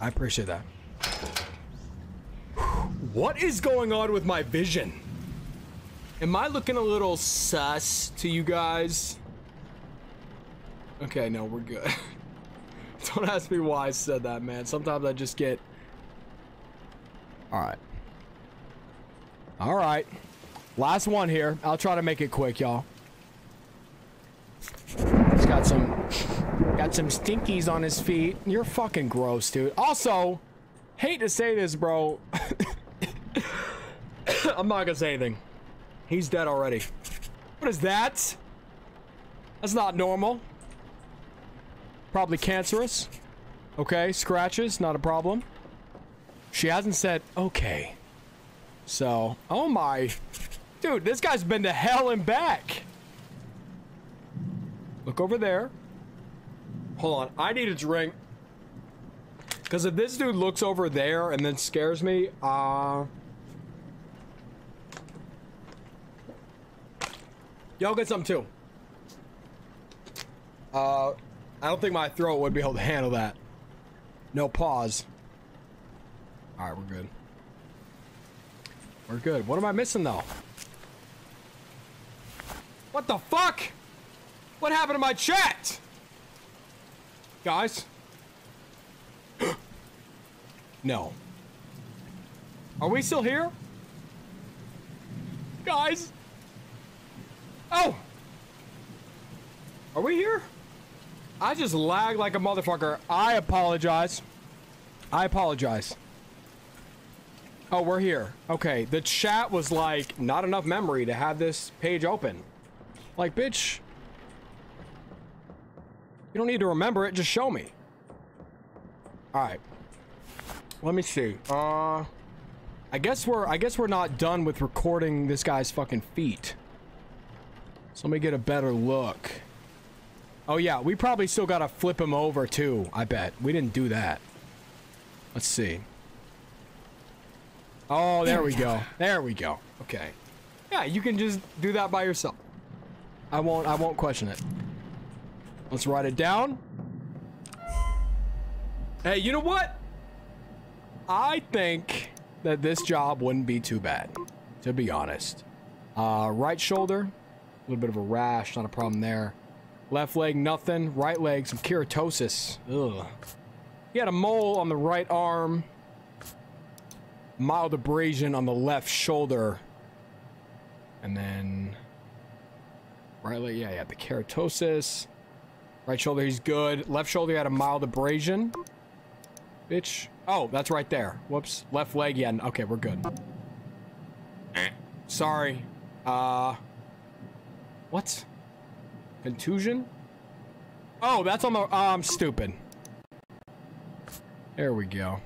I appreciate that. What is going on with my vision? Am I looking a little sus to you guys? Okay, no, we're good. Don't ask me why I said that, man. Sometimes I just get... Alright. Alright. Last one here. I'll try to make it quick, y'all. He's got some... got some stinkies on his feet. You're fucking gross, dude. Also, hate to say this, bro. I'm not gonna say anything. He's dead already. What is that? That's not normal. Probably cancerous. Okay, scratches, not a problem. She hasn't said okay. So, oh my. Dude, this guy's been to hell and back. Look over there. Hold on, I need a drink. Because if this dude looks over there and then scares me, y'all get some too. I don't think my throat would be able to handle that. No pause. Alright, we're good. We're good. What am I missing though? What the fuck? What happened to my chat? Guys? No. Are we still here? Guys? Oh! Are we here? I just lagged like a motherfucker. I apologize. I apologize. Oh, we're here. Okay, the chat was like, not enough memory to have this page open. Like, bitch... you don't need to remember it, just show me. Alright. Let me see. I guess we're not done with recording this guy's fucking feet. So let me get a better look. Oh yeah, we probably still gotta flip him over too, I bet. We didn't do that. Let's see. Oh, there we go. There we go. Okay. Yeah, you can just do that by yourself. I won't question it. Let's write it down. Hey, you know what? I think that this job wouldn't be too bad, to be honest. Right shoulder, a little bit of a rash, not a problem there. Left leg, nothing. Right leg, some keratosis. Ugh. He had a mole on the right arm. Mild abrasion on the left shoulder. And then right leg, yeah, he had the keratosis. Right shoulder, he's good. Left shoulder, he had a mild abrasion. Bitch. Oh, that's right there. Whoops. Left leg, yeah. Okay, we're good. Sorry. What? Contusion? Oh, that's on the... I'm stupid. There we go.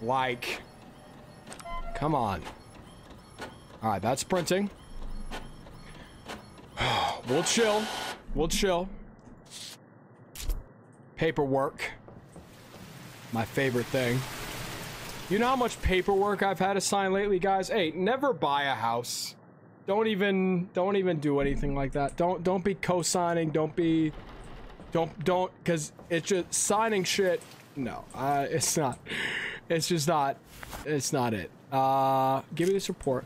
Like. Come on. Alright, that's sprinting. We'll chill. We'll chill. Paperwork. My favorite thing. You know how much paperwork I've had to sign lately, guys? Hey, never buy a house. Don't even do anything like that. Don't be co-signing. Don't, because it's just signing shit. No, it's not. It's just not. It's not it. Give me this report.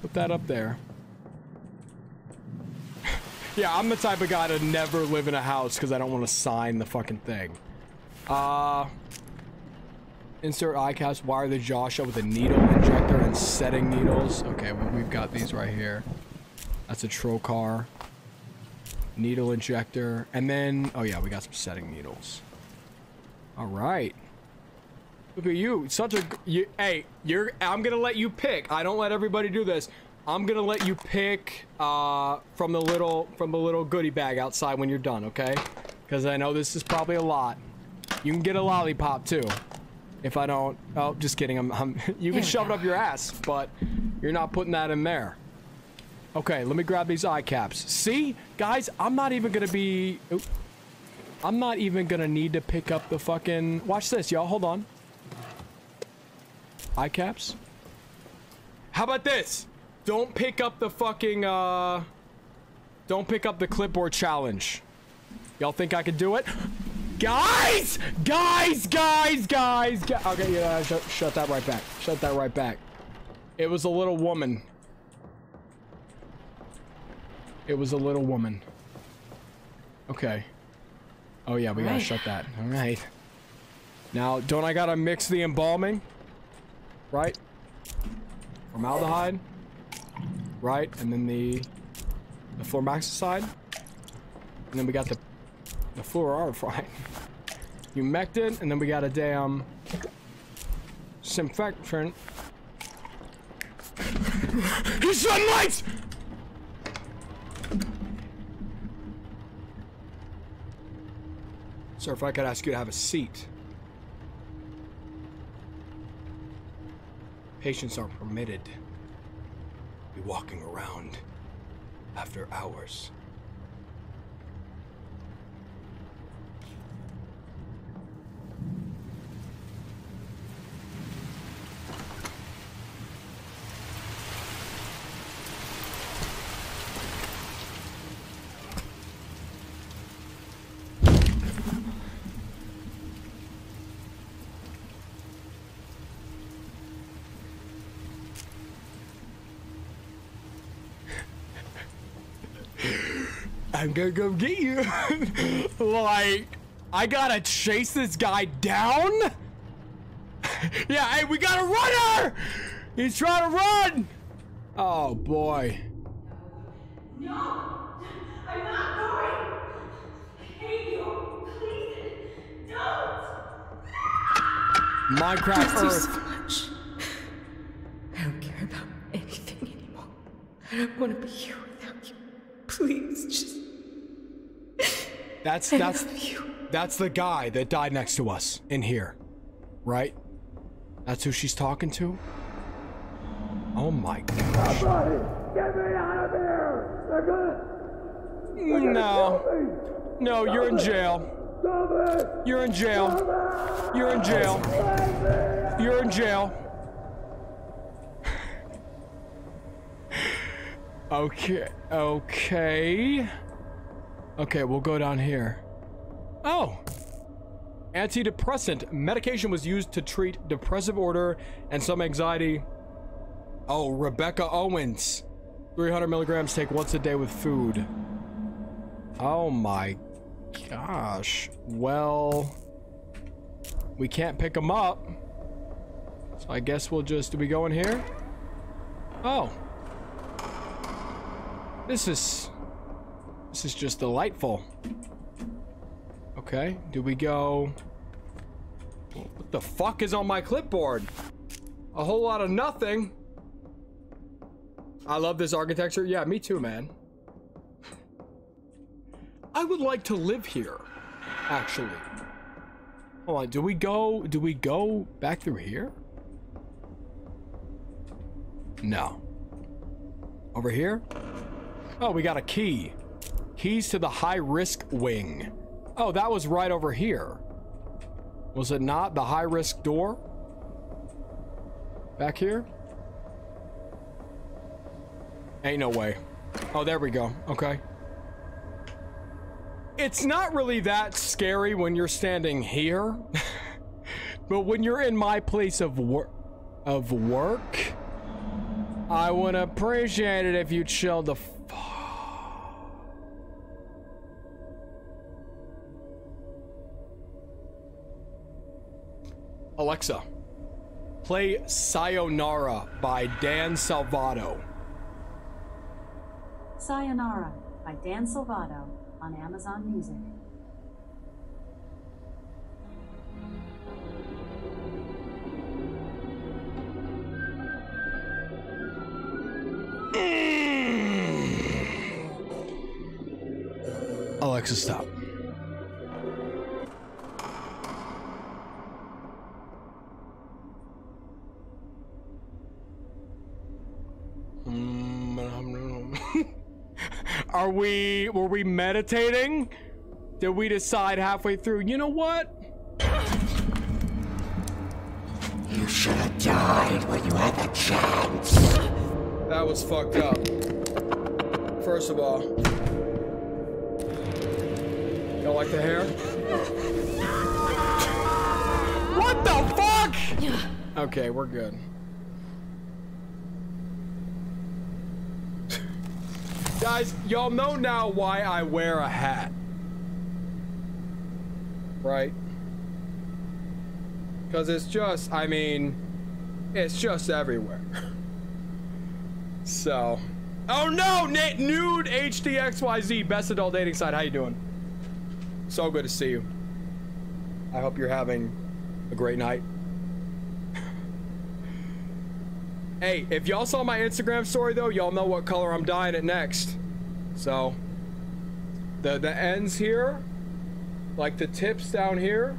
Put that up there. Yeah, I'm the type of guy to never live in a house because I don't want to sign the fucking thing. Insert eye caps, wire the jaw shut with a needle injector and setting needles. Okay, well, we've got these right here. That's a trocar. Needle injector. And then, oh yeah, we got some setting needles. All right. Look at you, such a, you, hey, you're, I'm gonna let you pick. I don't let everybody do this. I'm gonna let you pick from the little goodie bag outside when you're done, okay? Because I know this is probably a lot. You can get a lollipop too. If I don't, oh, just kidding. You can shove it up your ass, but you're not putting that in there. Okay, let me grab these eye caps. See, guys, I'm not even gonna be. Oop, I'm not even gonna need to pick up the fucking. Watch this, y'all. Hold on. Eye caps. How about this? Don't pick up the fucking, don't pick up the clipboard challenge. Y'all think I could do it? Guys! Guys! Okay, yeah, shut that right back. Shut that right back. It was a little woman. It was a little woman. Okay. Oh, yeah, we gotta shut that. All right. Now, don't I gotta mix the embalming? Right? Formaldehyde? Right, and then the formaxicide, and then we got the fluoride, humectant, and then we got a damn disinfectant. He's shutting lights. Sir, if I could ask you to have a seat. Patients are permitted. Walking around after hours. I'm gonna go get you. Like, I gotta chase this guy down? Yeah, hey, we got a runner! He's trying to run! Oh, boy. No! I'm not going! I hate you! Please, don't! Minecraft Earth. So much. I don't care about anything anymore. I don't want to be here without you. Please, just... That's the guy that died next to us in here, right? That's who she's talking to. Oh my god! Get me out of here! They're gonna no. No, you're in jail. You're in jail. You're in jail. You're in jail. Okay. Okay. Okay, we'll go down here. Oh. Antidepressant. Medication was used to treat depressive disorder and some anxiety. Oh, Rebecca Owens. 300 milligrams, take once a day with food. Oh my gosh. Well, we can't pick them up. So I guess we'll just, do we go in here? Oh. This is just delightful. Okay, do we go? What the fuck is on my clipboard? A whole lot of nothing. I love this architecture. Yeah, me too, man. I would like to live here, actually. Hold on, do we go back through here? No. Over here? Oh, we got a key. Keys to the high-risk wing. Oh, that was right over here. Was it not the high-risk door? Back here? Ain't no way. Oh, there we go. Okay. It's not really that scary when you're standing here. But when you're in my place of work, I would appreciate it if you chilled the Alexa, play Sayonara by Dan Salvato. Sayonara by Dan Salvato on Amazon Music. Alexa, stop. Were we meditating? Did we decide halfway through? You know what? You should have died when you had the chance. That was fucked up. First of all. Don't like the hair? What the fuck? Okay, we're good. Guys, y'all know now why I wear a hat, right? Because it's just, I mean, it's just everywhere. So, oh no, nude HDXYZ, best adult dating site. How you doing? So good to see you. I hope you're having a great night. Hey, if y'all saw my Instagram story though, y'all know what color I'm dyeing it next. So, the ends here, like the tips down here,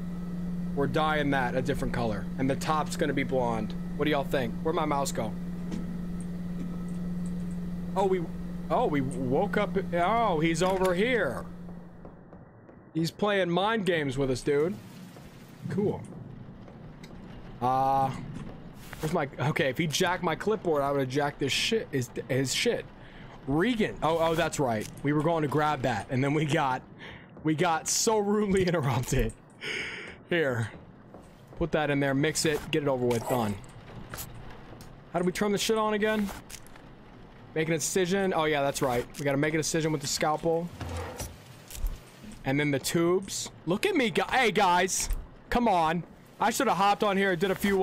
we're dyeing that a different color. And the top's gonna be blonde. What do y'all think? Where'd my mouse go? Oh, we woke up, oh, he's over here. He's playing mind games with us, dude. Cool. Where's my, okay, if he jacked my clipboard, I would have jacked this shit, his shit. Regan, oh, that's right. We were going to grab that, and then we got so rudely interrupted. Here, put that in there, mix it, get it over with, done. How do we turn the shit on again? Make an incision, oh yeah, that's right. We gotta make an incision with the scalpel. And then the tubes. Look at me, hey guys, come on. I should have hopped on here and did a few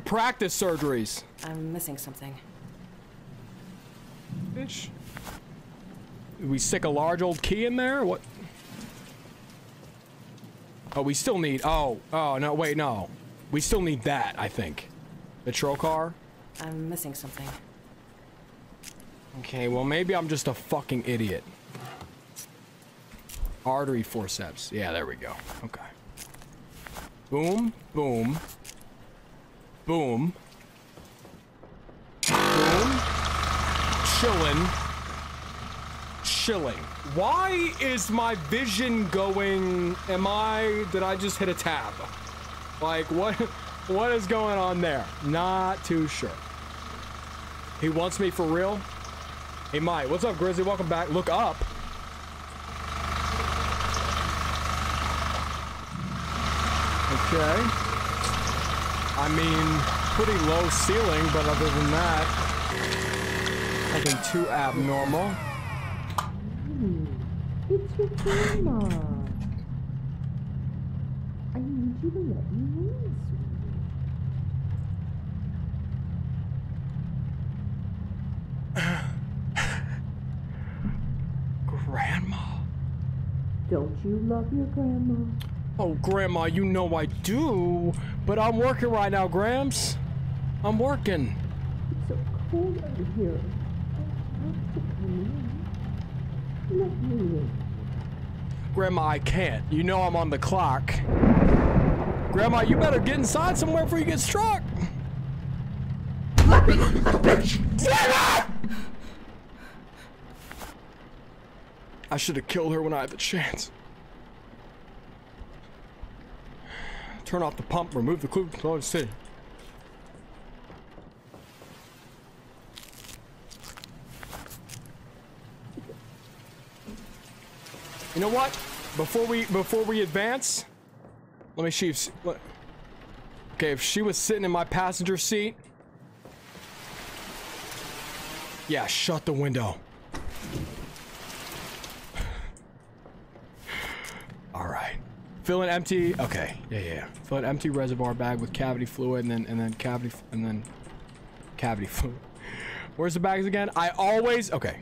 practice surgeries. I'm missing something. Bitch. Did we stick a large old key in there? What? Oh, we still need, oh, no, wait, no. We still need that, I think. The trocar? I'm missing something. Okay, well, maybe I'm just a fucking idiot. Artery forceps. Yeah, there we go. Okay. Boom, boom. Boom. Boom. chilling. Why is my vision going? Did I just hit a tab? Like what is going on there? Not too sure. He wants me for real? He might. What's up, Grizzly? Welcome back. Look up. Okay. I mean, pretty low ceiling, but other than that, nothing too abnormal. It's your grandma. I need you to let me in, sweetie. Grandma. Don't you love your grandma? Oh, Grandma, you know I do, but I'm working right now, Grams. I'm working. It's so cold out here. I have to come in. Let me in. Grandma, I can't. You know I'm on the clock. Grandma, you better get inside somewhere before you get struck. Let me in. I should have killed her when I had the chance. Turn off the pump, remove the clue, control the city. You know what? Before we advance, let me see if okay, if she was sitting in my passenger seat. Yeah, shut the window. All right. Fill an empty, okay, yeah. Fill an empty reservoir bag with cavity fluid, and then cavity fluid. Where's the bags again? I always, okay.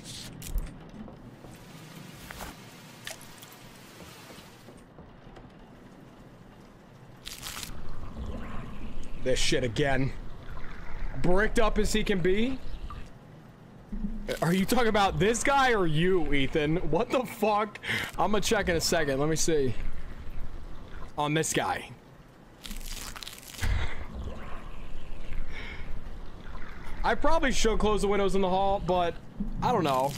This shit again. Bricked up as he can be. Are you talking about this guy or you, Ethan? What the fuck? I'm gonna check in a second, let me see. On this guy. I probably should close the windows in the hall, but I don't know.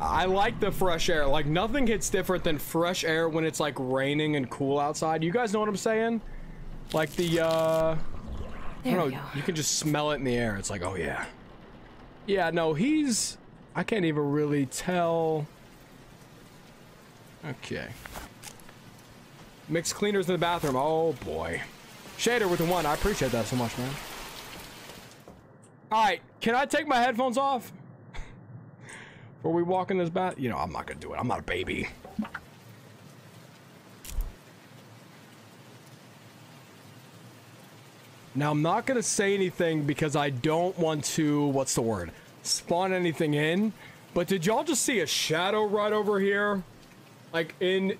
I like the fresh air. Like, nothing hits different than fresh air when it's like raining and cool outside. You guys know what I'm saying? Like the I don't know, you can just smell it in the air. It's like, oh yeah. Yeah, no, he's, I can't even really tell. Okay. Mixed cleaners in the bathroom. Oh boy. Shader with the one. I appreciate that so much, man. All right. Can I take my headphones off? Before we walk in this bath? You know, I'm not going to do it. I'm not a baby. Now, I'm not going to say anything because I don't want to, what's the word? Spawn anything in. But did y'all just see a shadow right over here? Like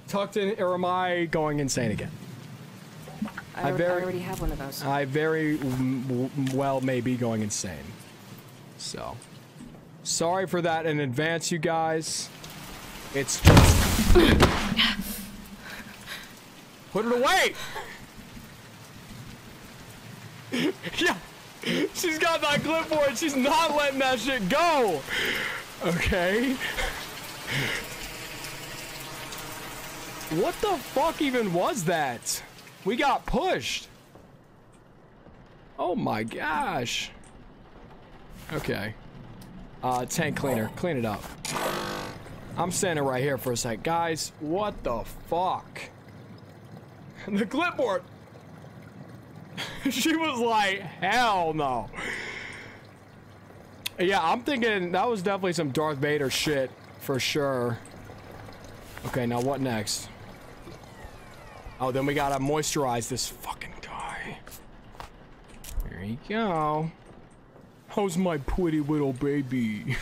tucked in, or am I going insane again? I already have one of those. I very well may be going insane. So, sorry for that in advance, you guys. It's just... Put it away! Yeah, she's got that clipboard. She's not letting that shit go. Okay. What the fuck even was that? We got pushed. Oh my gosh. Okay. Tank cleaner. Clean it up. I'm standing right here for a sec. Guys, what the fuck? The clipboard. She was like, hell no. Yeah, I'm thinking that was definitely some Darth Vader shit for sure. Okay, now what next? Oh, then we gotta moisturize this fucking guy. There you go. How's my pretty little baby?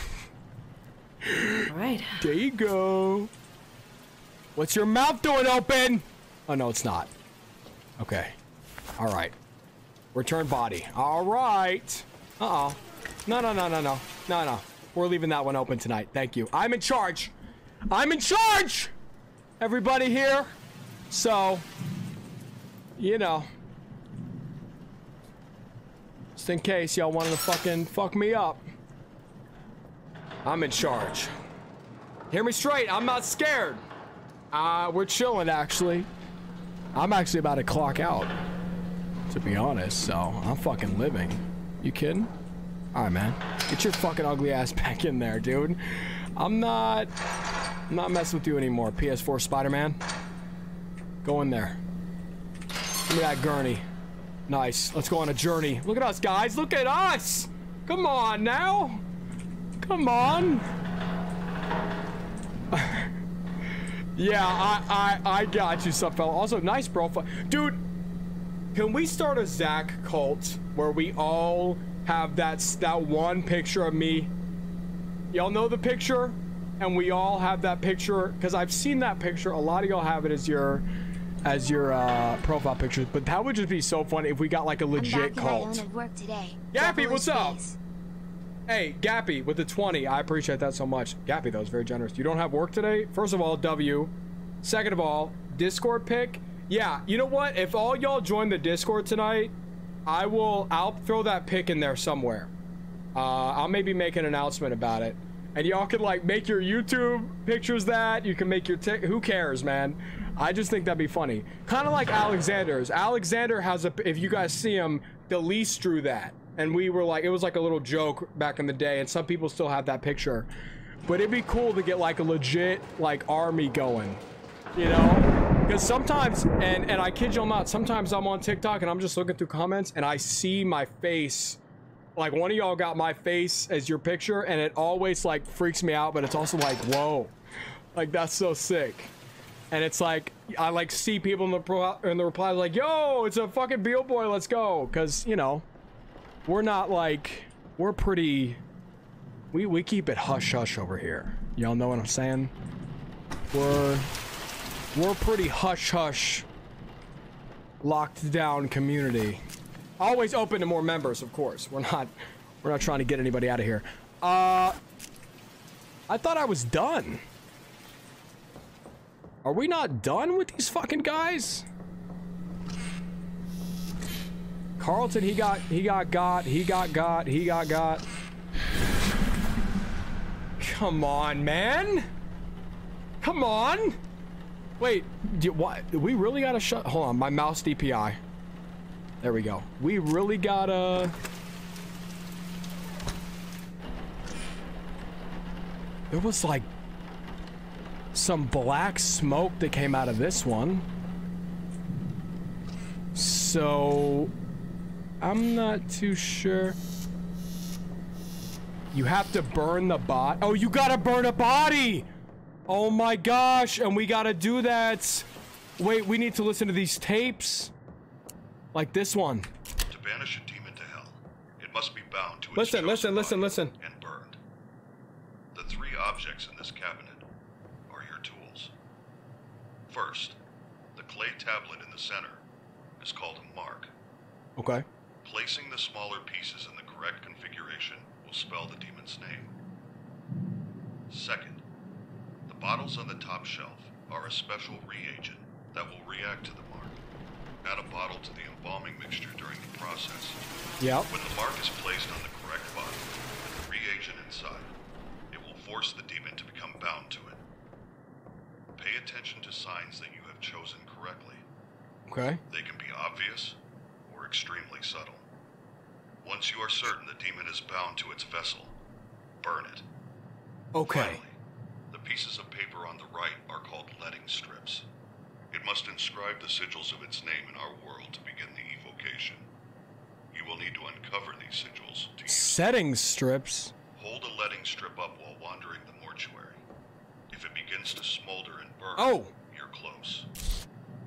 All right. There you go. What's your mouth doing open? Oh, no, it's not. Okay. All right. Return body. All right. Uh-oh. No. We're leaving that one open tonight. Thank you. I'm in charge. I'm in charge. Everybody here. So, you know, just in case y'all wanted to fucking fuck me up. I'm in charge. Hear me straight, I'm not scared. We're chilling, actually. I'm actually about to clock out, to be honest, so I'm fucking living. You kidding? All right, man. Get your fucking ugly ass back in there, dude. I'm not messing with you anymore, PS4 Spider-Man. Go in there. Give me that gurney. Nice. Let's go on a journey. Look at us, guys. Look at us. Come on now. Come on. Yeah, I got you, sub fella. Also, nice, bro. Dude, can we start a Zach cult where we all have that one picture of me? Y'all know the picture? And we all have that picture, because I've seen that picture. A lot of y'all have it as your profile pictures, but that would just be so fun if we got like a legit cult. Gappy, what's up? Hey, Gappy with the 20. I appreciate that so much. Gappy, that was very generous. You don't have work today? First of all, W. Second of all, Discord pick. Yeah, you know what? If all y'all join the Discord tonight, I'll throw that pick in there somewhere. I'll maybe make an announcement about it. And y'all could like make your YouTube pictures that. You can make your who cares, man? I just think that'd be funny. Kind of like Alexander's. Alexander has a, if you guys see him, Delixce drew that. And we were like, it was like a little joke back in the day, and some people still have that picture. But it'd be cool to get like a legit like army going, you know? Because sometimes, and I kid you not, sometimes I'm on TikTok and I'm just looking through comments and I see my face. Like one of y'all got my face as your picture, and it always like freaks me out, but it's also like, whoa, like that's so sick. And it's like, I like see people in the reply like, yo, it's a fucking Beal boy, let's go. Cause you know, we're not like, we're pretty, we keep it hush hush over here. Y'all know what I'm saying? We're pretty hush hush, locked down community. Always open to more members, of course. We're not trying to get anybody out of here. I thought I was done. Are we not done with these fucking guys? Carlton, he got. Come on, man. Come on. Wait, what? We really gotta shut. Hold on, my mouse DPI. There we go. We really gotta. There was like some black smoke that came out of this one. So I'm not too sure. You have to burn the bot. Oh, you gotta burn a body. Oh my gosh. And we gotta do that. Wait, we need to listen to these tapes. Like this one. To banish a demon to hell, it must be bound to its listen. And burned. The three objects in this cabinet are your tools. First, the clay tablet in the center is called a mark. Okay. Placing the smaller pieces in the correct configuration will spell the demon's name. Second, the bottles on the top shelf are a special reagent that will react to the mark. Add a bottle to the embalming mixture during the process. Yep. When the mark is placed on the correct bottle with the reagent inside, it will force the demon to become bound to it. Pay attention to signs that you have chosen correctly. Okay. They can be obvious or extremely subtle. Once you are certain the demon is bound to its vessel, burn it. Okay. Finally, the pieces of paper on the right are called letting strips. It must inscribe the sigils of its name in our world to begin the evocation. You will need to uncover these sigils to use. Setting strips? Hold a letting strip up while wandering the mortuary. If it begins to smolder and burn, you're close.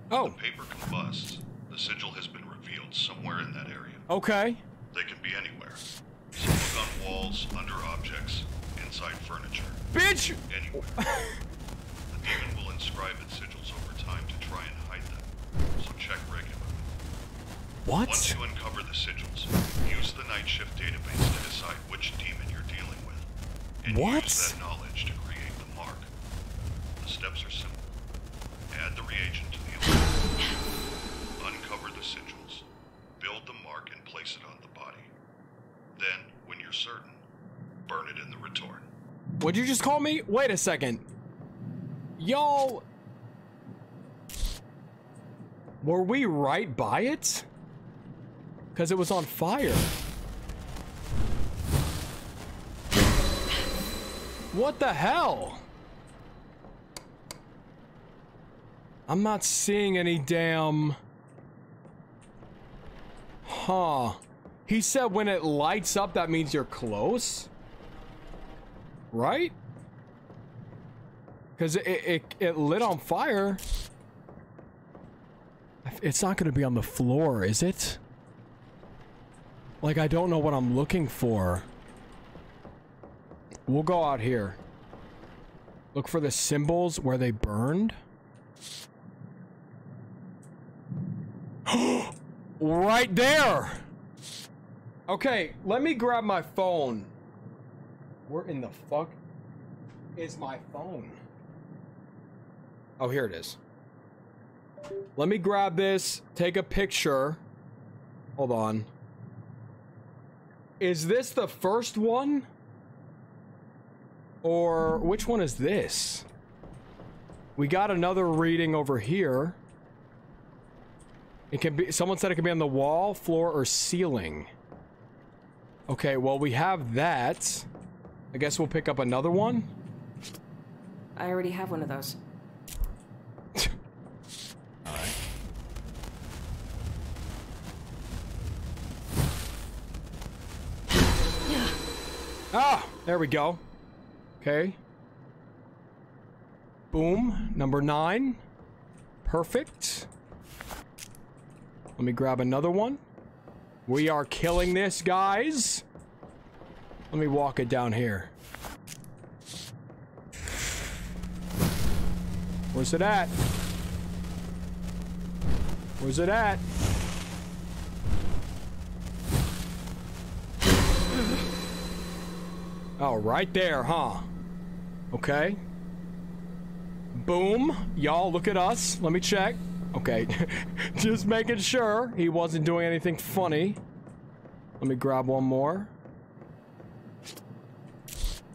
When the paper combusts, the sigil has been revealed somewhere in that area. Okay. They can be anywhere. Sigils on walls, under objects, inside furniture. Bitch! Anywhere. The demon will inscribe its sigils over time to try and hide them, so check regularly. What? Once you uncover the sigils, use the night shift database to decide which demon you're dealing with, and use that knowledge to create the mark. The steps are simple. Add the reagent to the oil, uncover the sigils, build the mark and place it on the body. Then, when you're certain, burn it in the retort. What'd you just call me? Wait a second. Y'all, were we right by it? Because it was on fire. What the hell? I'm not seeing any damn... Huh. He said when it lights up, that means you're close? Right? Because it lit on fire. It's not going to be on the floor, is it? Like, I don't know what I'm looking for. We'll go out here. Look for the symbols where they burned. Right there. Okay, let me grab my phone. Where in the fuck is my phone? Oh, here it is. Let me grab this, take a picture. Hold on. Is this the first one? Or which one is this? We got another reading over here. It can be, someone said it can be on the wall, floor, or ceiling. Okay, well, we have that. I guess we'll pick up another one. I already have one of those. All right. Yeah. Ah, there we go. Okay. Boom, number 9. Perfect. Let me grab another one. We are killing this, guys. Let me walk it down here. Where's it at? Where's it at? Oh, right there, huh? Okay. Boom. Y'all, look at us. Let me check. Okay, just making sure he wasn't doing anything funny. Let me grab one more.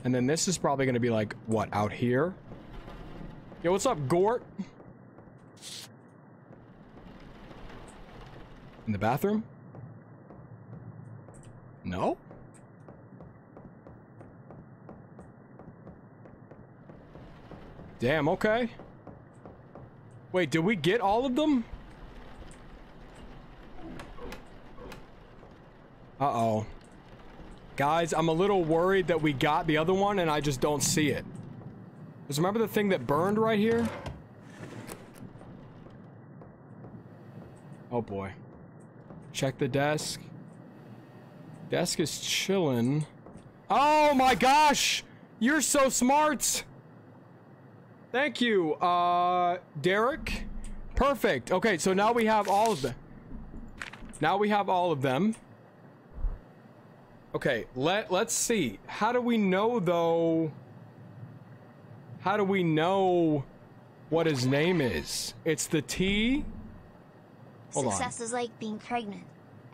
And then this is probably going to be like, what, out here? Yo, what's up, Gort? In the bathroom? No? Damn, okay. Wait, did we get all of them? Uh-oh. Guys, I'm a little worried that we got the other one and I just don't see it. Because remember the thing that burned right here? Oh boy. Check the desk. Desk is chilling. Oh my gosh! You're so smart! Thank you, Derek. Perfect. Okay, so now we have all of them. Now we have all of them. Okay, let's see. How do we know, though? How do we know what his name is? It's the T. Hold on. Success is like being pregnant.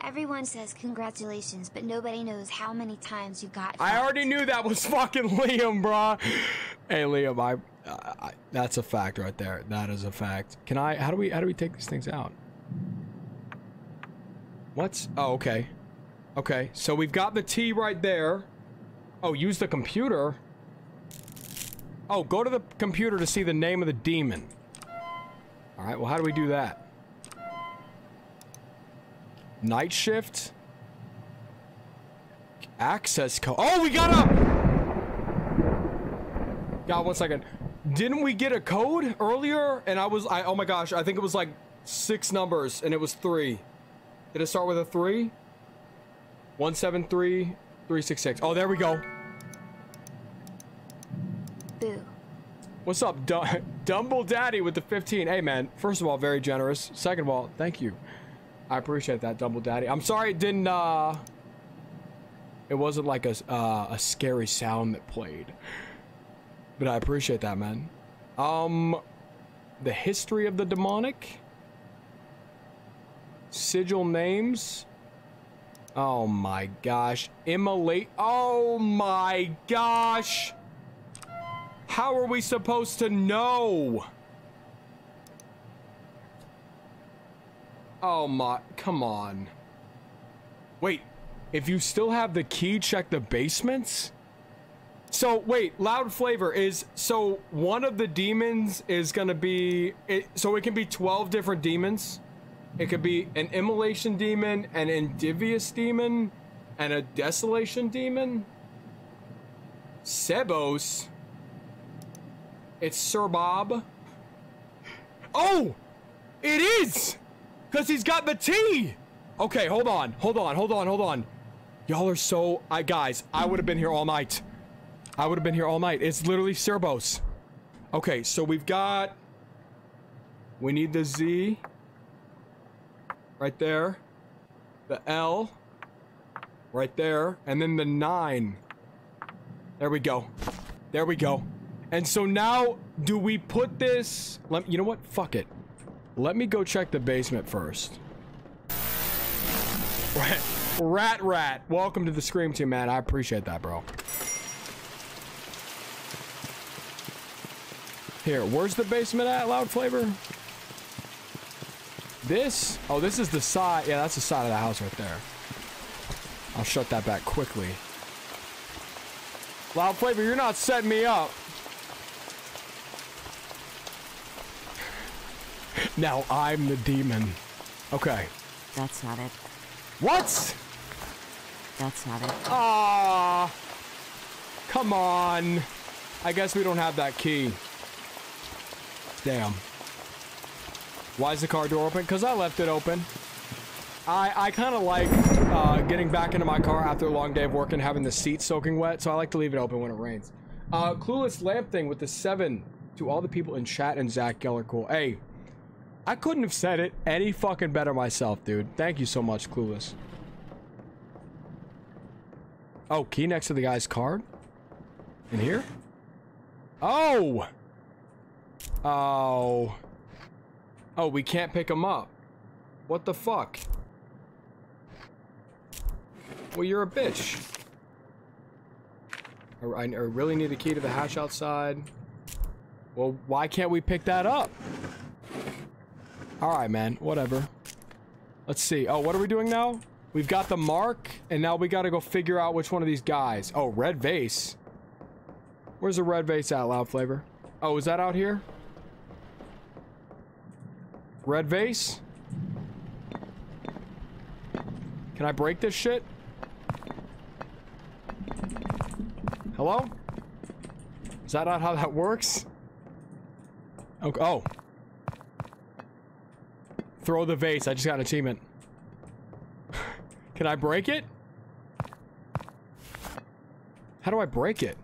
Everyone says congratulations, but nobody knows how many times you got. I already knew that was fucking Liam, bruh. Hey, Liam, that's a fact right there. That is a fact. Can I, how do we take these things out? What? Oh, okay. Okay, so we've got the T right there. Oh, use the computer. Oh, go to the computer to see the name of the demon. All right, well, how do we do that? Night shift. Access code. Oh, we got up. God, one second. Didn't we get a code earlier? And I oh my gosh, I think it was like 6 numbers and it was 3. Did it start with a 3? 173366. Oh, there we go. Boo. What's up, Dumble Daddy with the 15? Hey man, first of all, very generous. Second of all, thank you. I appreciate that, Dumble Daddy. I'm sorry it didn't, it wasn't like a scary sound that played. But I appreciate that, man. The history of the demonic. Sigil names. Oh my gosh. Immolate. Oh my gosh. How are we supposed to know? Oh my, come on. Wait, if you still have the key, check the basements? So wait, Loud Flavor is, so one of the demons is gonna be, so it can be 12 different demons. It could be an immolation demon, an endivious demon, and a desolation demon. Cerbos. It's Sir Bob. Oh, it is, because he's got the T. Okay, hold on. Y'all are so, guys, I would have been here all night. It's literally Cerbos. Okay, so we've got, we need the Z right there, the L right there, and then the 9. There we go. And so now, do we put this? You know what? Fuck it. Let me go check the basement first. Rat. Welcome to the Scream Team, man. I appreciate that, bro. Here, where's the basement at, Loud Flavor? This? Oh, this is the side. Yeah, that's the side of the house right there. I'll shut that back quickly. Loud Flavor, you're not setting me up. Now I'm the demon. Okay. That's not it. What? That's not it. Ah, come on. I guess we don't have that key. Damn. Why is the car door open? Because I left it open. I kind of like getting back into my car after a long day of work and having the seat soaking wet, so I like to leave it open when it rains. Clueless Lamp Thing with the 7 to all the people in chat and Zach Geller. Cool. Hey, I couldn't have said it any fucking better myself, dude. Thank you so much, Clueless. Oh, key next to the guy's card? In here? Oh! Oh. Oh, we can't pick him up. What the fuck? Well, you're a bitch. I really need a key to the hatch outside. Well, why can't we pick that up? All right, man, whatever. Let's see. Oh, what are we doing now? We've got the mark, and now we got to go figure out which one of these guys. Oh, red vase. Where's the red vase at, Loud Flavor? Oh, is that out here? Red vase? Can I break this shit? Hello? Is that not how that works? Okay. Oh. Throw the vase. I just got an achievement. Can I break it? How do I break it?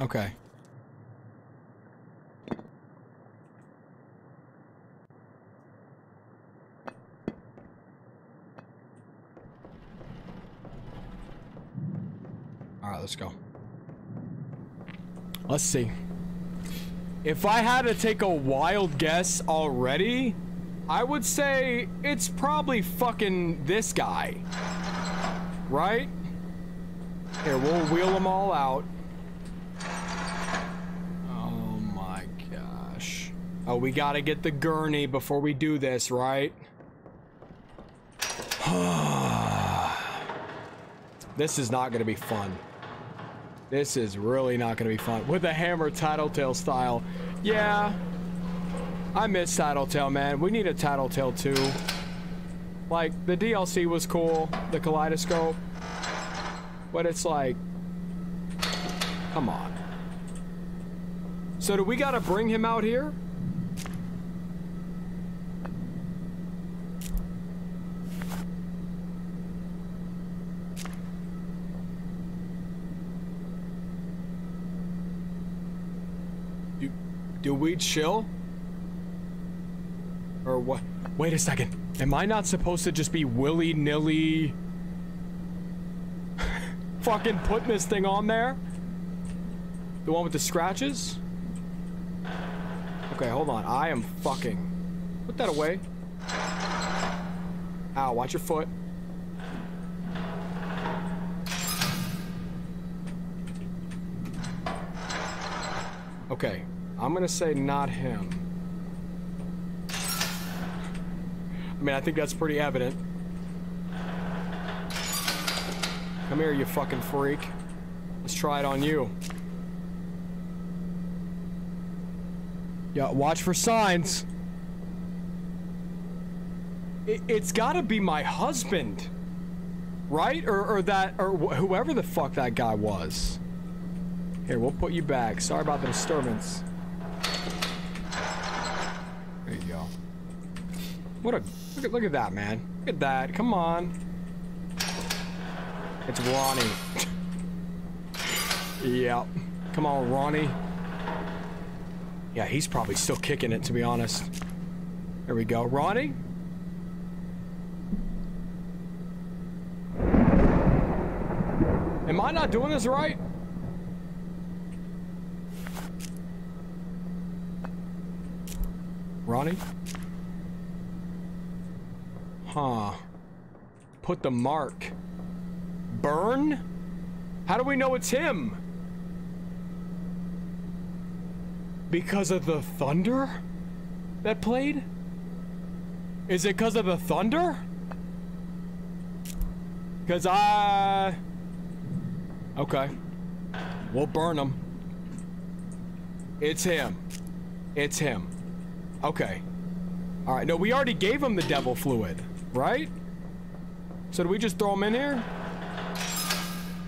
Okay. All right, let's go. Let's see. If I had to take a wild guess already, I would say it's probably fucking this guy. Right? Here, we'll wheel them all out. Oh my gosh. Oh, we gotta get the gurney before we do this, right? This is not gonna be fun. This is really not going to be fun. With a hammer, Tattletail style. Yeah. I miss Tattletail, man. We need a Tattletail 2. Like, the DLC was cool. The Kaleidoscope. But it's like... Come on. So do we got to bring him out here? Do we chill? Or what? Wait a second. Am I not supposed to just be willy-nilly fucking putting this thing on there? The one with the scratches? Okay, hold on. I am fucking... Put that away. Ow, watch your foot. Okay, I'm gonna say not him. I mean, I think that's pretty evident. Come here, you fucking freak. Let's try it on you. Yeah, watch for signs. It's gotta be my husband, right? Or whoever the fuck that guy was. Here, we'll put you back. Sorry about the disturbance. There you go. What a look at that, man. Look at that. Come on. It's Ronnie. Yeah. Come on, Ronnie. Yeah, he's probably still kicking it, to be honest. There we go. Ronnie? Am I not doing this right? Ronnie? Huh. Put the mark. Burn? How do we know it's him? Because of the thunder that played? Is it because of the thunder? Because I... Okay. We'll burn him. It's him. It's him. Okay. Alright, no, we already gave him the devil fluid, right? So do we just throw him in here?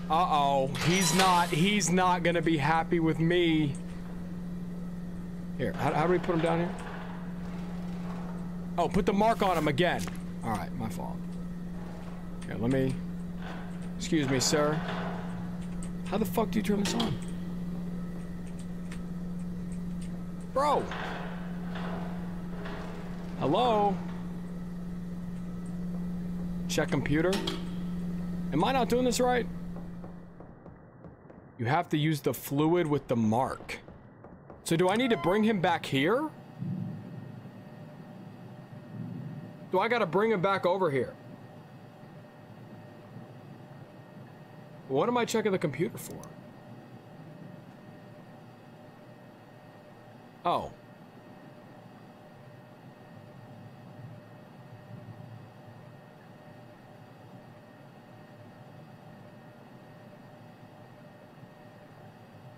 Uh-oh. He's not gonna be happy with me. Here, how do we put him down here? Oh, put the mark on him again. Alright, my fault. Here, let me... Excuse me, sir. How the fuck do you turn this on? Bro! Hello? Check computer. Am I not doing this right? You have to use the fluid with the mark. So do I need to bring him back here? Do I gotta bring him back over here? What am I checking the computer for? Oh.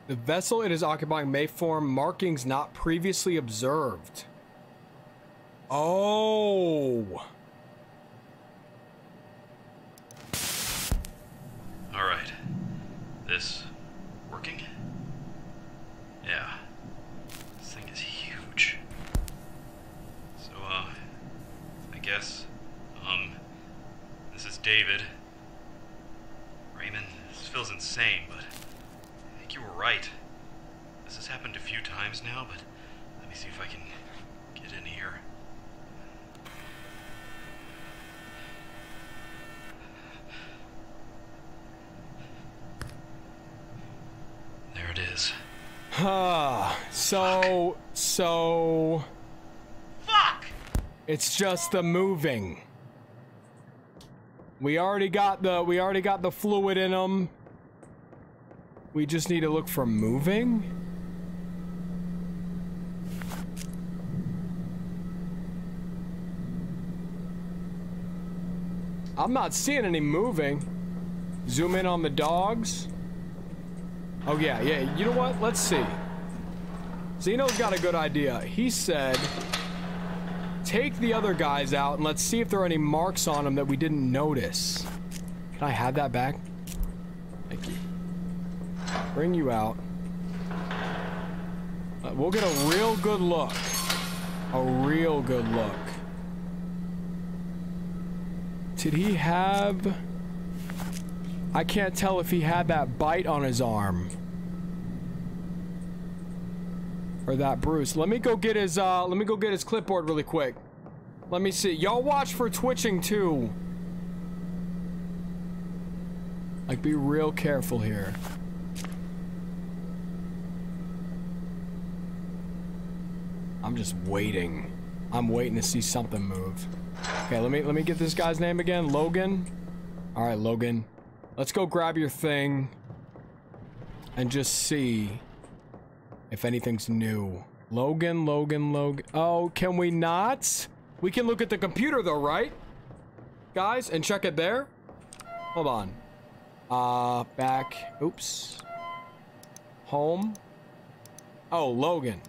The vessel it is occupying may form markings not previously observed. Oh. Alright. This working? Yeah. This thing is huge. So, I guess, this is David. Raymond, this feels insane, but... You were right. This has happened a few times now, but let me see if I can get in here. There it is. So... Fuck. So... Fuck! It's just the moving. We already got the fluid in them. We just need to look for moving? I'm not seeing any moving. Zoom in on the dogs. Oh yeah, yeah, you know what? Let's see. Zeno's got a good idea. He said, take the other guys out and let's see if there are any marks on them that we didn't notice. Can I have that back? Thank you. Bring you out. We'll get a real good look. A real good look. Did he have... I can't tell if he had that bite on his arm. Or that bruise. Let me go get his, clipboard really quick. Let me see. Y'all watch for twitching too. Like, be real careful here. I'm just waiting. I'm waiting to see something move. Okay, let me get this guy's name again. Logan. All right, Logan. Let's go grab your thing and just see if anything's new. Logan. Oh, can we not? We can look at the computer though, right? Guys, and check it there. Hold on. Back. Oops. Home. Oh, Logan.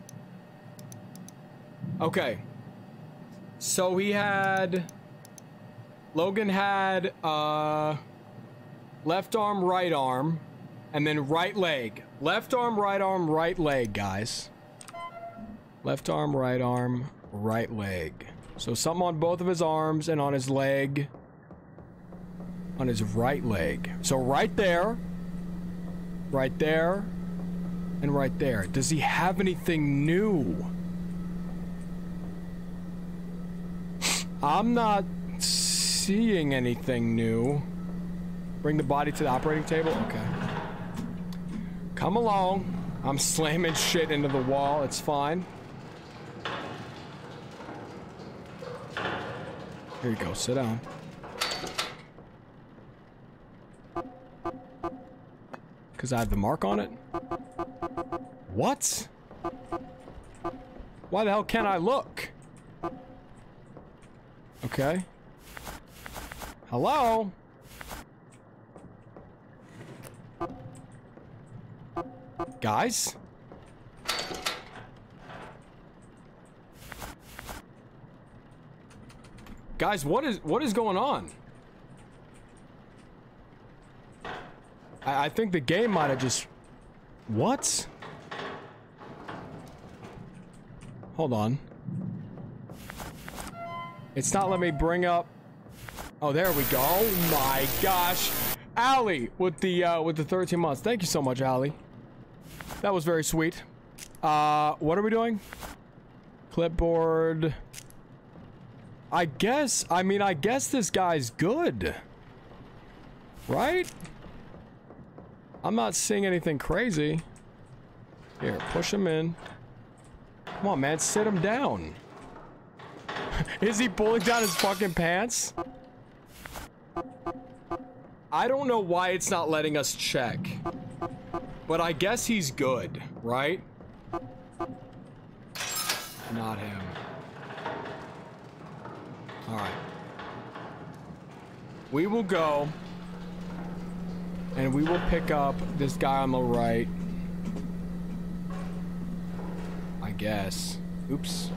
Okay. So he had... Logan had, left arm, right arm, and then right leg. Left arm, right leg, guys. Left arm, right leg. So something on both of his arms and on his leg. On his right leg. So right there, and right there. Does he have anything new? I'm not seeing anything new. Bring the body to the operating table? Okay. Come along. I'm slamming shit into the wall. It's fine. Here you go. Sit down. Because I have the mark on it? What? Why the hell can't I look? Okay. Hello? Guys? Guys, what is going on? I think the game might have just... What? Hold on. It's not letting me bring up... Oh, there we go. Oh my gosh. Allie with the 13 months. Thank you so much, Allie. That was very sweet. What are we doing? Clipboard. I guess, I mean, I guess this guy's good. Right? I'm not seeing anything crazy. Here, push him in. Come on, man, sit him down. Is he pulling down his fucking pants? I don't know why it's not letting us check. But I guess he's good, right? Not him. Alright. We will go. And we will pick up this guy on the right. I guess. Oops.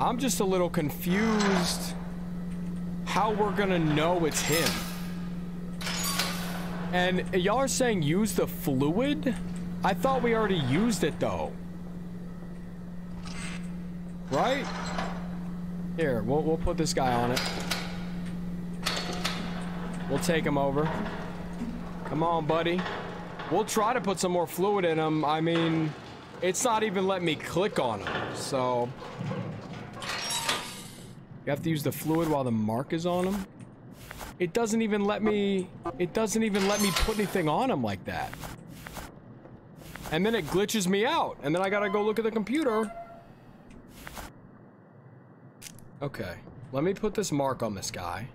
I'm just a little confused how we're gonna know it's him. And y'all are saying use the fluid? I thought we already used it though. Right? Here, we'll put this guy on it. We'll take him over. Come on, buddy. We'll try to put some more fluid in him. I mean, it's not even letting me click on him, so... You have to use the fluid while the mark is on him? It doesn't even let me... It doesn't even let me put anything on him like that. And then it glitches me out, and then I gotta go look at the computer. Okay. Let me put this mark on this guy.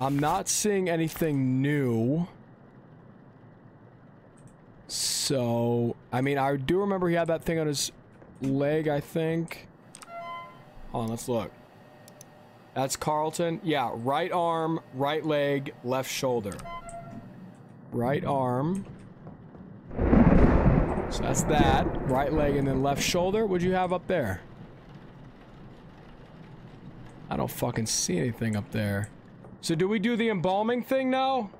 I'm not seeing anything new. So, I mean, I do remember he had that thing on his leg, I think. Hold on, let's look. That's Carlton. Yeah, right arm, right leg, left shoulder. Right arm. So that's that. Right leg and then left shoulder. What'd you have up there? I don't fucking see anything up there. So do we do the embalming thing now?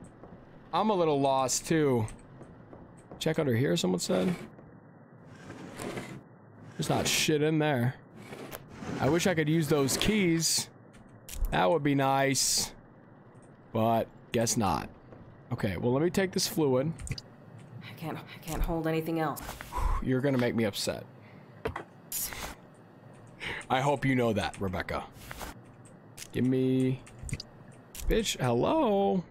I'm a little lost too. Check under here, someone said. There's not shit in there. I wish I could use those keys. That would be nice. But, guess not. Okay, well let me take this fluid. I can't hold anything else. You're gonna make me upset. I hope you know that, Rebecca. Give me... Bitch, hello?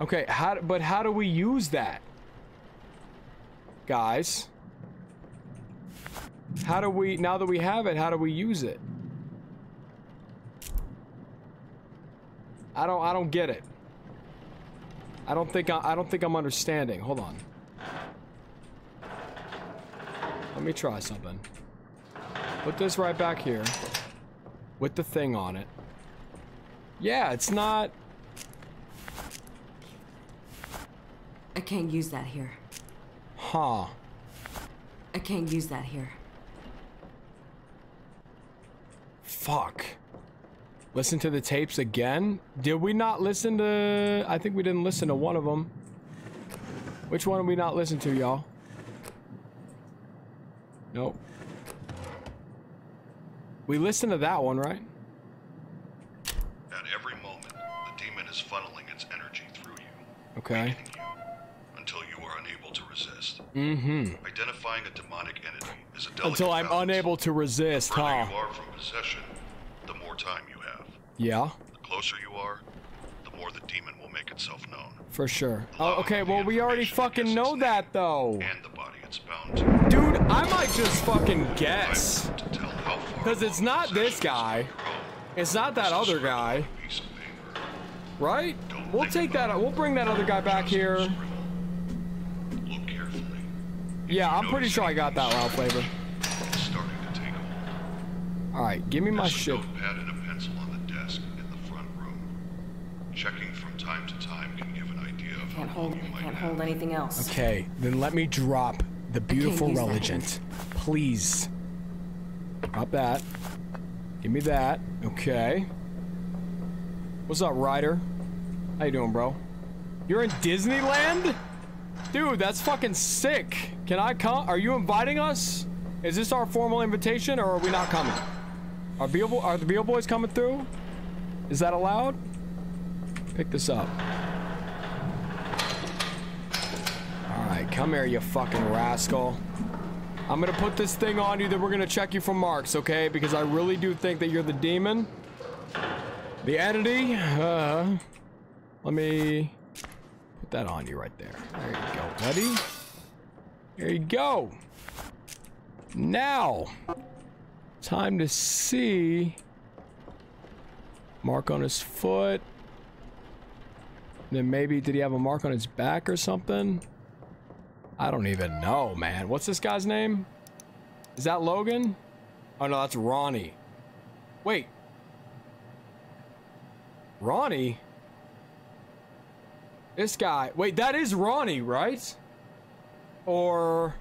Okay, how do we use that? Guys? How do we... Now that we have it, how do we use it? I don't get it. I don't think I'm understanding. Hold on. Let me try something. Put this right back here. With the thing on it. Yeah, it's not... I can't use that here. Huh. I can't use that here. Fuck. Listen to the tapes again? Did we not listen to... I think we didn't listen to one of them. Which one did we not listen to, y'all? Nope. We listened to that one, right? At every moment, the demon is funneling its energy through you. Okay. Until you are unable to resist. Mm-hmm. Identifying a demonic entity is a delicate balance. Until I'm unable to resist, huh? The further you are from possession, the more time you have. Yeah. The closer you are, the more the demon will make itself known. For sure. Oh, okay, well, we already fucking know that, though. And the body it's bound to. Dude, I might just fucking guess. Because it's not this guy. It's not that other guy. Right? We'll take that. We'll bring that other guy back here. Yeah, I'm pretty sure I got that loud flavor. Alright, give me my shit. Notepad and a pencil on the desk in the front room. Checking from time to time can give an idea of how long you might have. Can't hold anything else. Okay, then let me drop the beautiful religent. Please. Drop that. Give me that. Okay. What's up, Ryder? How you doing, bro? You're in Disneyland? Dude, that's fucking sick. Can I come? Are you inviting us? Is this our formal invitation, or are we not coming? Are the Beale Boys coming through? Is that allowed? Pick this up. Alright, come here, you fucking rascal. I'm gonna put this thing on you that we're gonna check you for marks, okay? Because I really do think that you're the demon. The entity. Let me... put that on you right there. There you go, buddy. There you go. Now, time to see. Mark on his foot. Then maybe, did he have a mark on his back or something? I don't even know, man. What's this guy's name? Is that Logan? Oh no, that's Ronnie. Wait. Ronnie? This guy, wait, that is Ronnie, right? Or,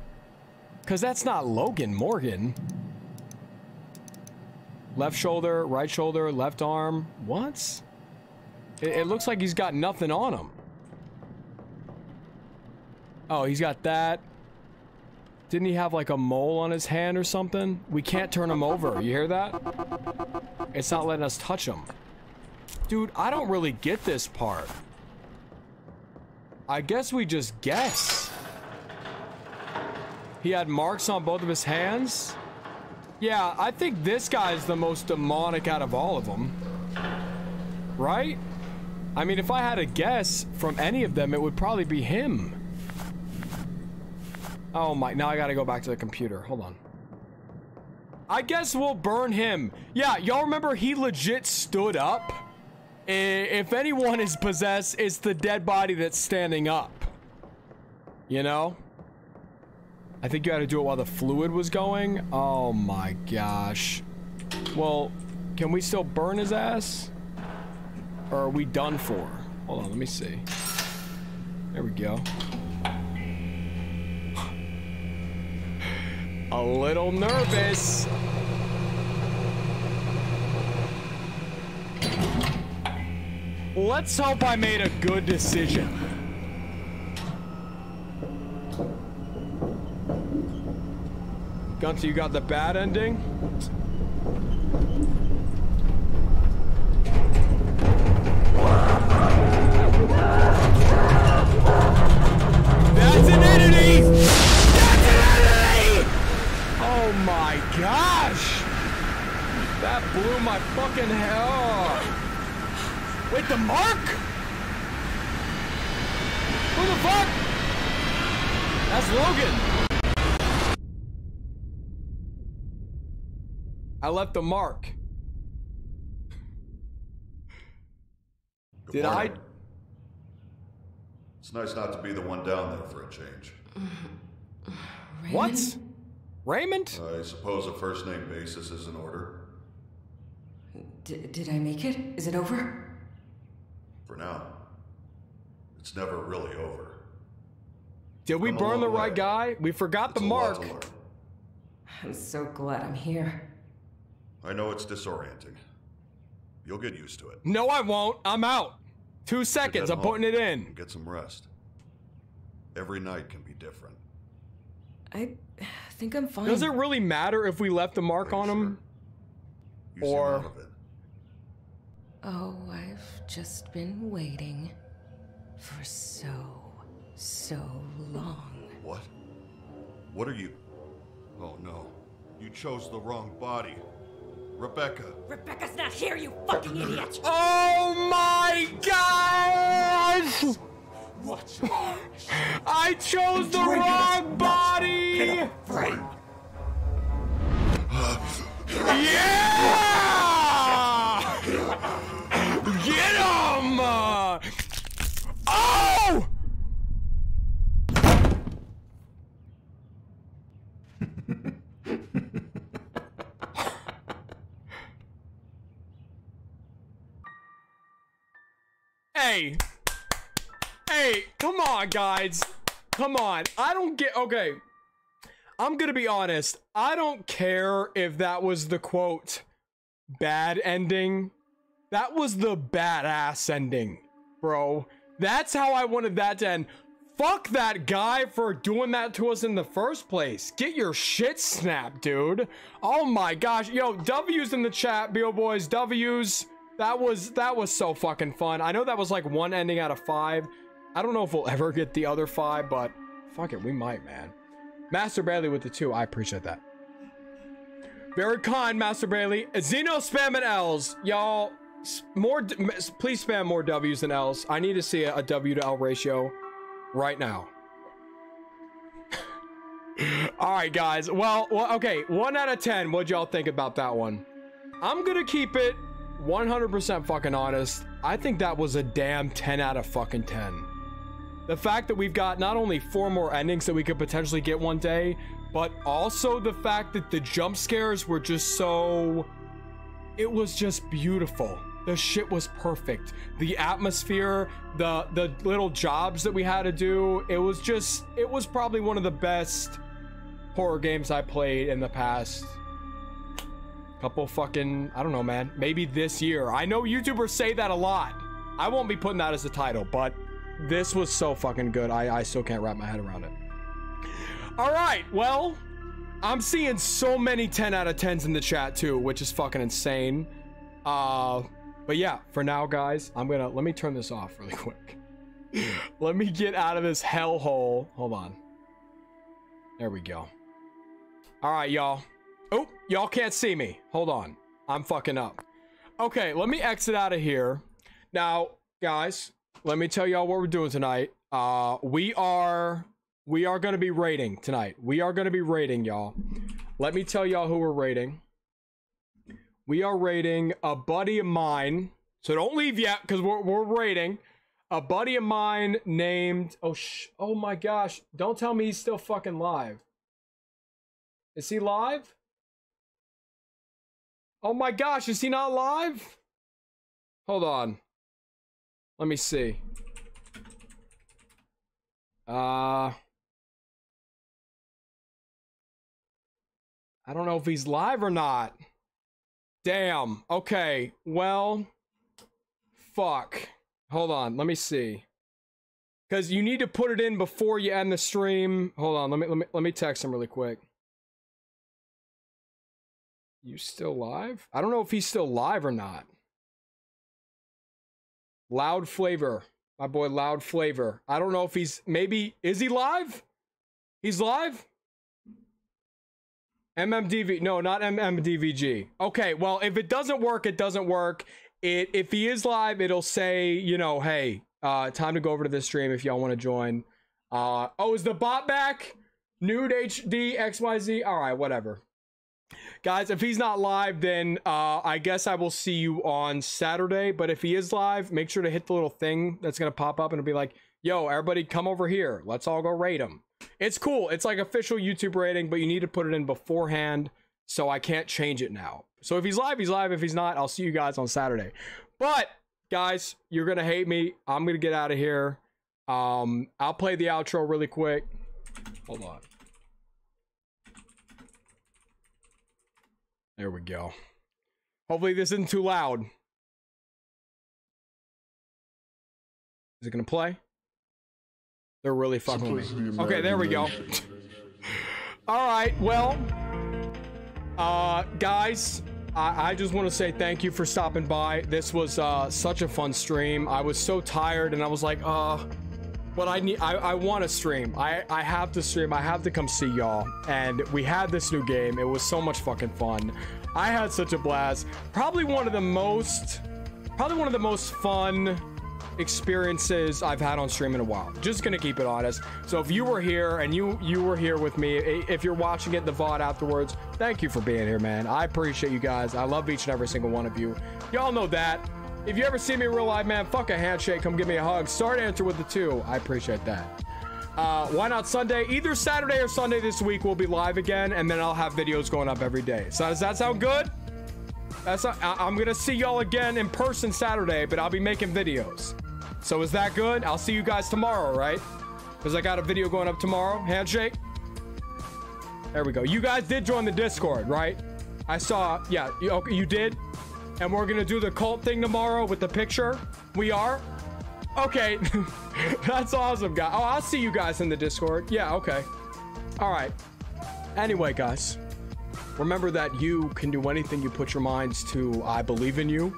cause that's not Logan Morgan. Left shoulder, right shoulder, left arm. What? It looks like he's got nothing on him. Oh, he's got that. Didn't he have like a mole on his hand or something? We can't turn him over, you hear that? It's not letting us touch him. Dude, I don't really get this part. I guess we just guess. He had marks on both of his hands. Yeah, I think this guy is the most demonic out of all of them. Right? I mean, if I had a guess from any of them, it would probably be him. Oh my, now I gotta go back to the computer. Hold on. I guess we'll burn him. Yeah, y'all remember he legit stood up? If anyone is possessed, it's the dead body that's standing up. You know? I think you had to do it while the fluid was going. Oh my gosh. Well, can we still burn his ass? Or are we done for? Hold on, let me see. There we go. A little nervous. Let's hope I made a good decision. Gunther, you got the bad ending? That's an entity! That's an entity! Oh my gosh! That blew my fucking hell off. Wait, the mark? Who the fuck? That's Logan. I left the mark. Good morning. It's nice not to be the one down there for a change. What? Raymond? I suppose a first-name basis is in order. Did I make it? Is it over? For now. It's never really over. Did we burn the right guy? We forgot the mark. I'm so glad I'm here. I know it's disorienting. You'll get used to it. No, I won't. I'm out. 2 seconds. I'm putting it in. Get some rest. Every night can be different. I think I'm fine. Does it really matter if we left the mark on him? Or... Oh, I've just been waiting for so long. What? What are you? Oh no. You chose the wrong body. Rebecca. Rebecca's not here, you fucking idiot! Oh my gosh! Watch it. I chose the wrong body! Yeah! Get him! Oh! Hey! Hey, come on, guys. Come on. I don't get... Okay. I'm gonna be honest. I don't care if that was the, quote, bad ending. That was the badass ending, bro. That's how I wanted that to end. Fuck that guy for doing that to us in the first place. Get your shit snapped, dude. Oh my gosh. Yo, W's in the chat, Bo boys. W's. That was so fucking fun. I know that was like 1 ending out of 5. I don't know if we'll ever get the other 5, but fuck it, we might, man. Master Bailey with the 2. I appreciate that. Very kind, Master Bailey. Xeno spamming L's. Y'all, please spam more W's than L's. I need to see a W to L ratio right now. All right, guys. Well, okay. 1 out of 10. What'd y'all think about that one? I'm going to keep it 100% fucking honest. I think that was a damn 10 out of fucking 10. The fact that we've got not only 4 more endings that we could potentially get one day, but also the fact that the jump scares were just so... It was just beautiful. The shit was perfect. The atmosphere, the little jobs that we had to do, it was just... It was probably one of the best horror games I played in the past... couple fucking... I don't know, man. Maybe this year. I know YouTubers say that a lot. I won't be putting that as a title, but... This was so fucking good. I still can't wrap my head around it. All right. Well, I'm seeing so many 10 out of 10s in the chat too, which is fucking insane. But yeah, for now, guys, let me turn this off really quick. Let me get out of this hellhole. Hold on. There we go. All right, y'all. Oh, y'all can't see me. Hold on. I'm fucking up. Okay. Let me exit out of here. Now, guys, let me tell y'all what we're doing tonight. We are going to be rating tonight. We are going to be rating, y'all. Let me tell y'all who we're rating. We are rating a buddy of mine. So don't leave yet, because we're rating a buddy of mine named... Oh my gosh. Don't tell me he's still fucking live. Is he live? Oh my gosh. Is he not live? Hold on. Let me see. I don't know if he's live or not. Damn. Okay. Well, fuck. Hold on. Let me see. Because you need to put it in before you end the stream. Hold on. Let me text him really quick. You still live? I don't know if he's still live or not. Loud Flavor, my boy Loud Flavor. I don't know if he's, maybe, is he live? He's live? MMDV, no, not MMDVG. Okay, well, if it doesn't work, it doesn't work. If he is live, it'll say, you know, hey, time to go over to this stream if y'all want to join. Oh, is the bot back? Nude HD XYZ? All right, whatever. Guys, if he's not live, then I guess I will see you on Saturday. But if he is live, make sure to hit the little thing that's going to pop up and it'll be like, yo, everybody come over here. Let's all go raid him. It's cool. It's like official YouTube rating, but you need to put it in beforehand, so I can't change it now. So if he's live, he's live. If he's not, I'll see you guys on Saturday. But guys, you're gonna hate me. I'm gonna get out of here. I'll play the outro really quick. Hold on. There we go. Hopefully this isn't too loud. Is it gonna play? They're really fucking with me. Okay, there we go. All right, well, guys, I just want to say thank you for stopping by. This was such a fun stream. I was so tired, and I was like, but I want to stream. I have to stream. I have to come see y'all. And we had this new game. It was so much fucking fun. I had such a blast. Probably one of the most fun experiences I've had on stream in a while. Just gonna keep it honest. So if you were here and you were here with me, if you're watching it the VOD afterwards, thank you for being here, man. I appreciate you guys. I love each and every single one of you. Y'all know that. If you ever see me in real life, man, fuck a handshake, come give me a hug. Start answer with the 2. I appreciate that. Why not Sunday? Either Saturday or Sunday this week we'll be live again, and then I'll have videos going up every day. So does that sound good? I'm gonna see y'all again in person Saturday, but I'll be making videos. So is that good? I'll see you guys tomorrow, right? Because I got a video going up tomorrow. Handshake. There we go. You guys did join the Discord, right? I saw. Yeah, you did. And we're gonna do the cult thing tomorrow with the picture. We are. Okay. That's awesome, guys. Oh, I'll see you guys in the Discord. Yeah, okay. All right. Anyway, guys, remember that you can do anything you put your minds to. I believe in you.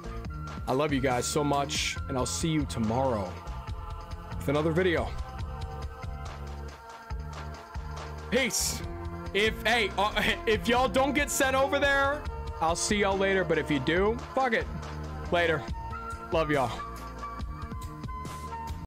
I love you guys so much, and I'll see you tomorrow with another video. Peace. If y'all don't get sent over there, I'll see y'all later, but if you do, fuck it. Later. Love y'all.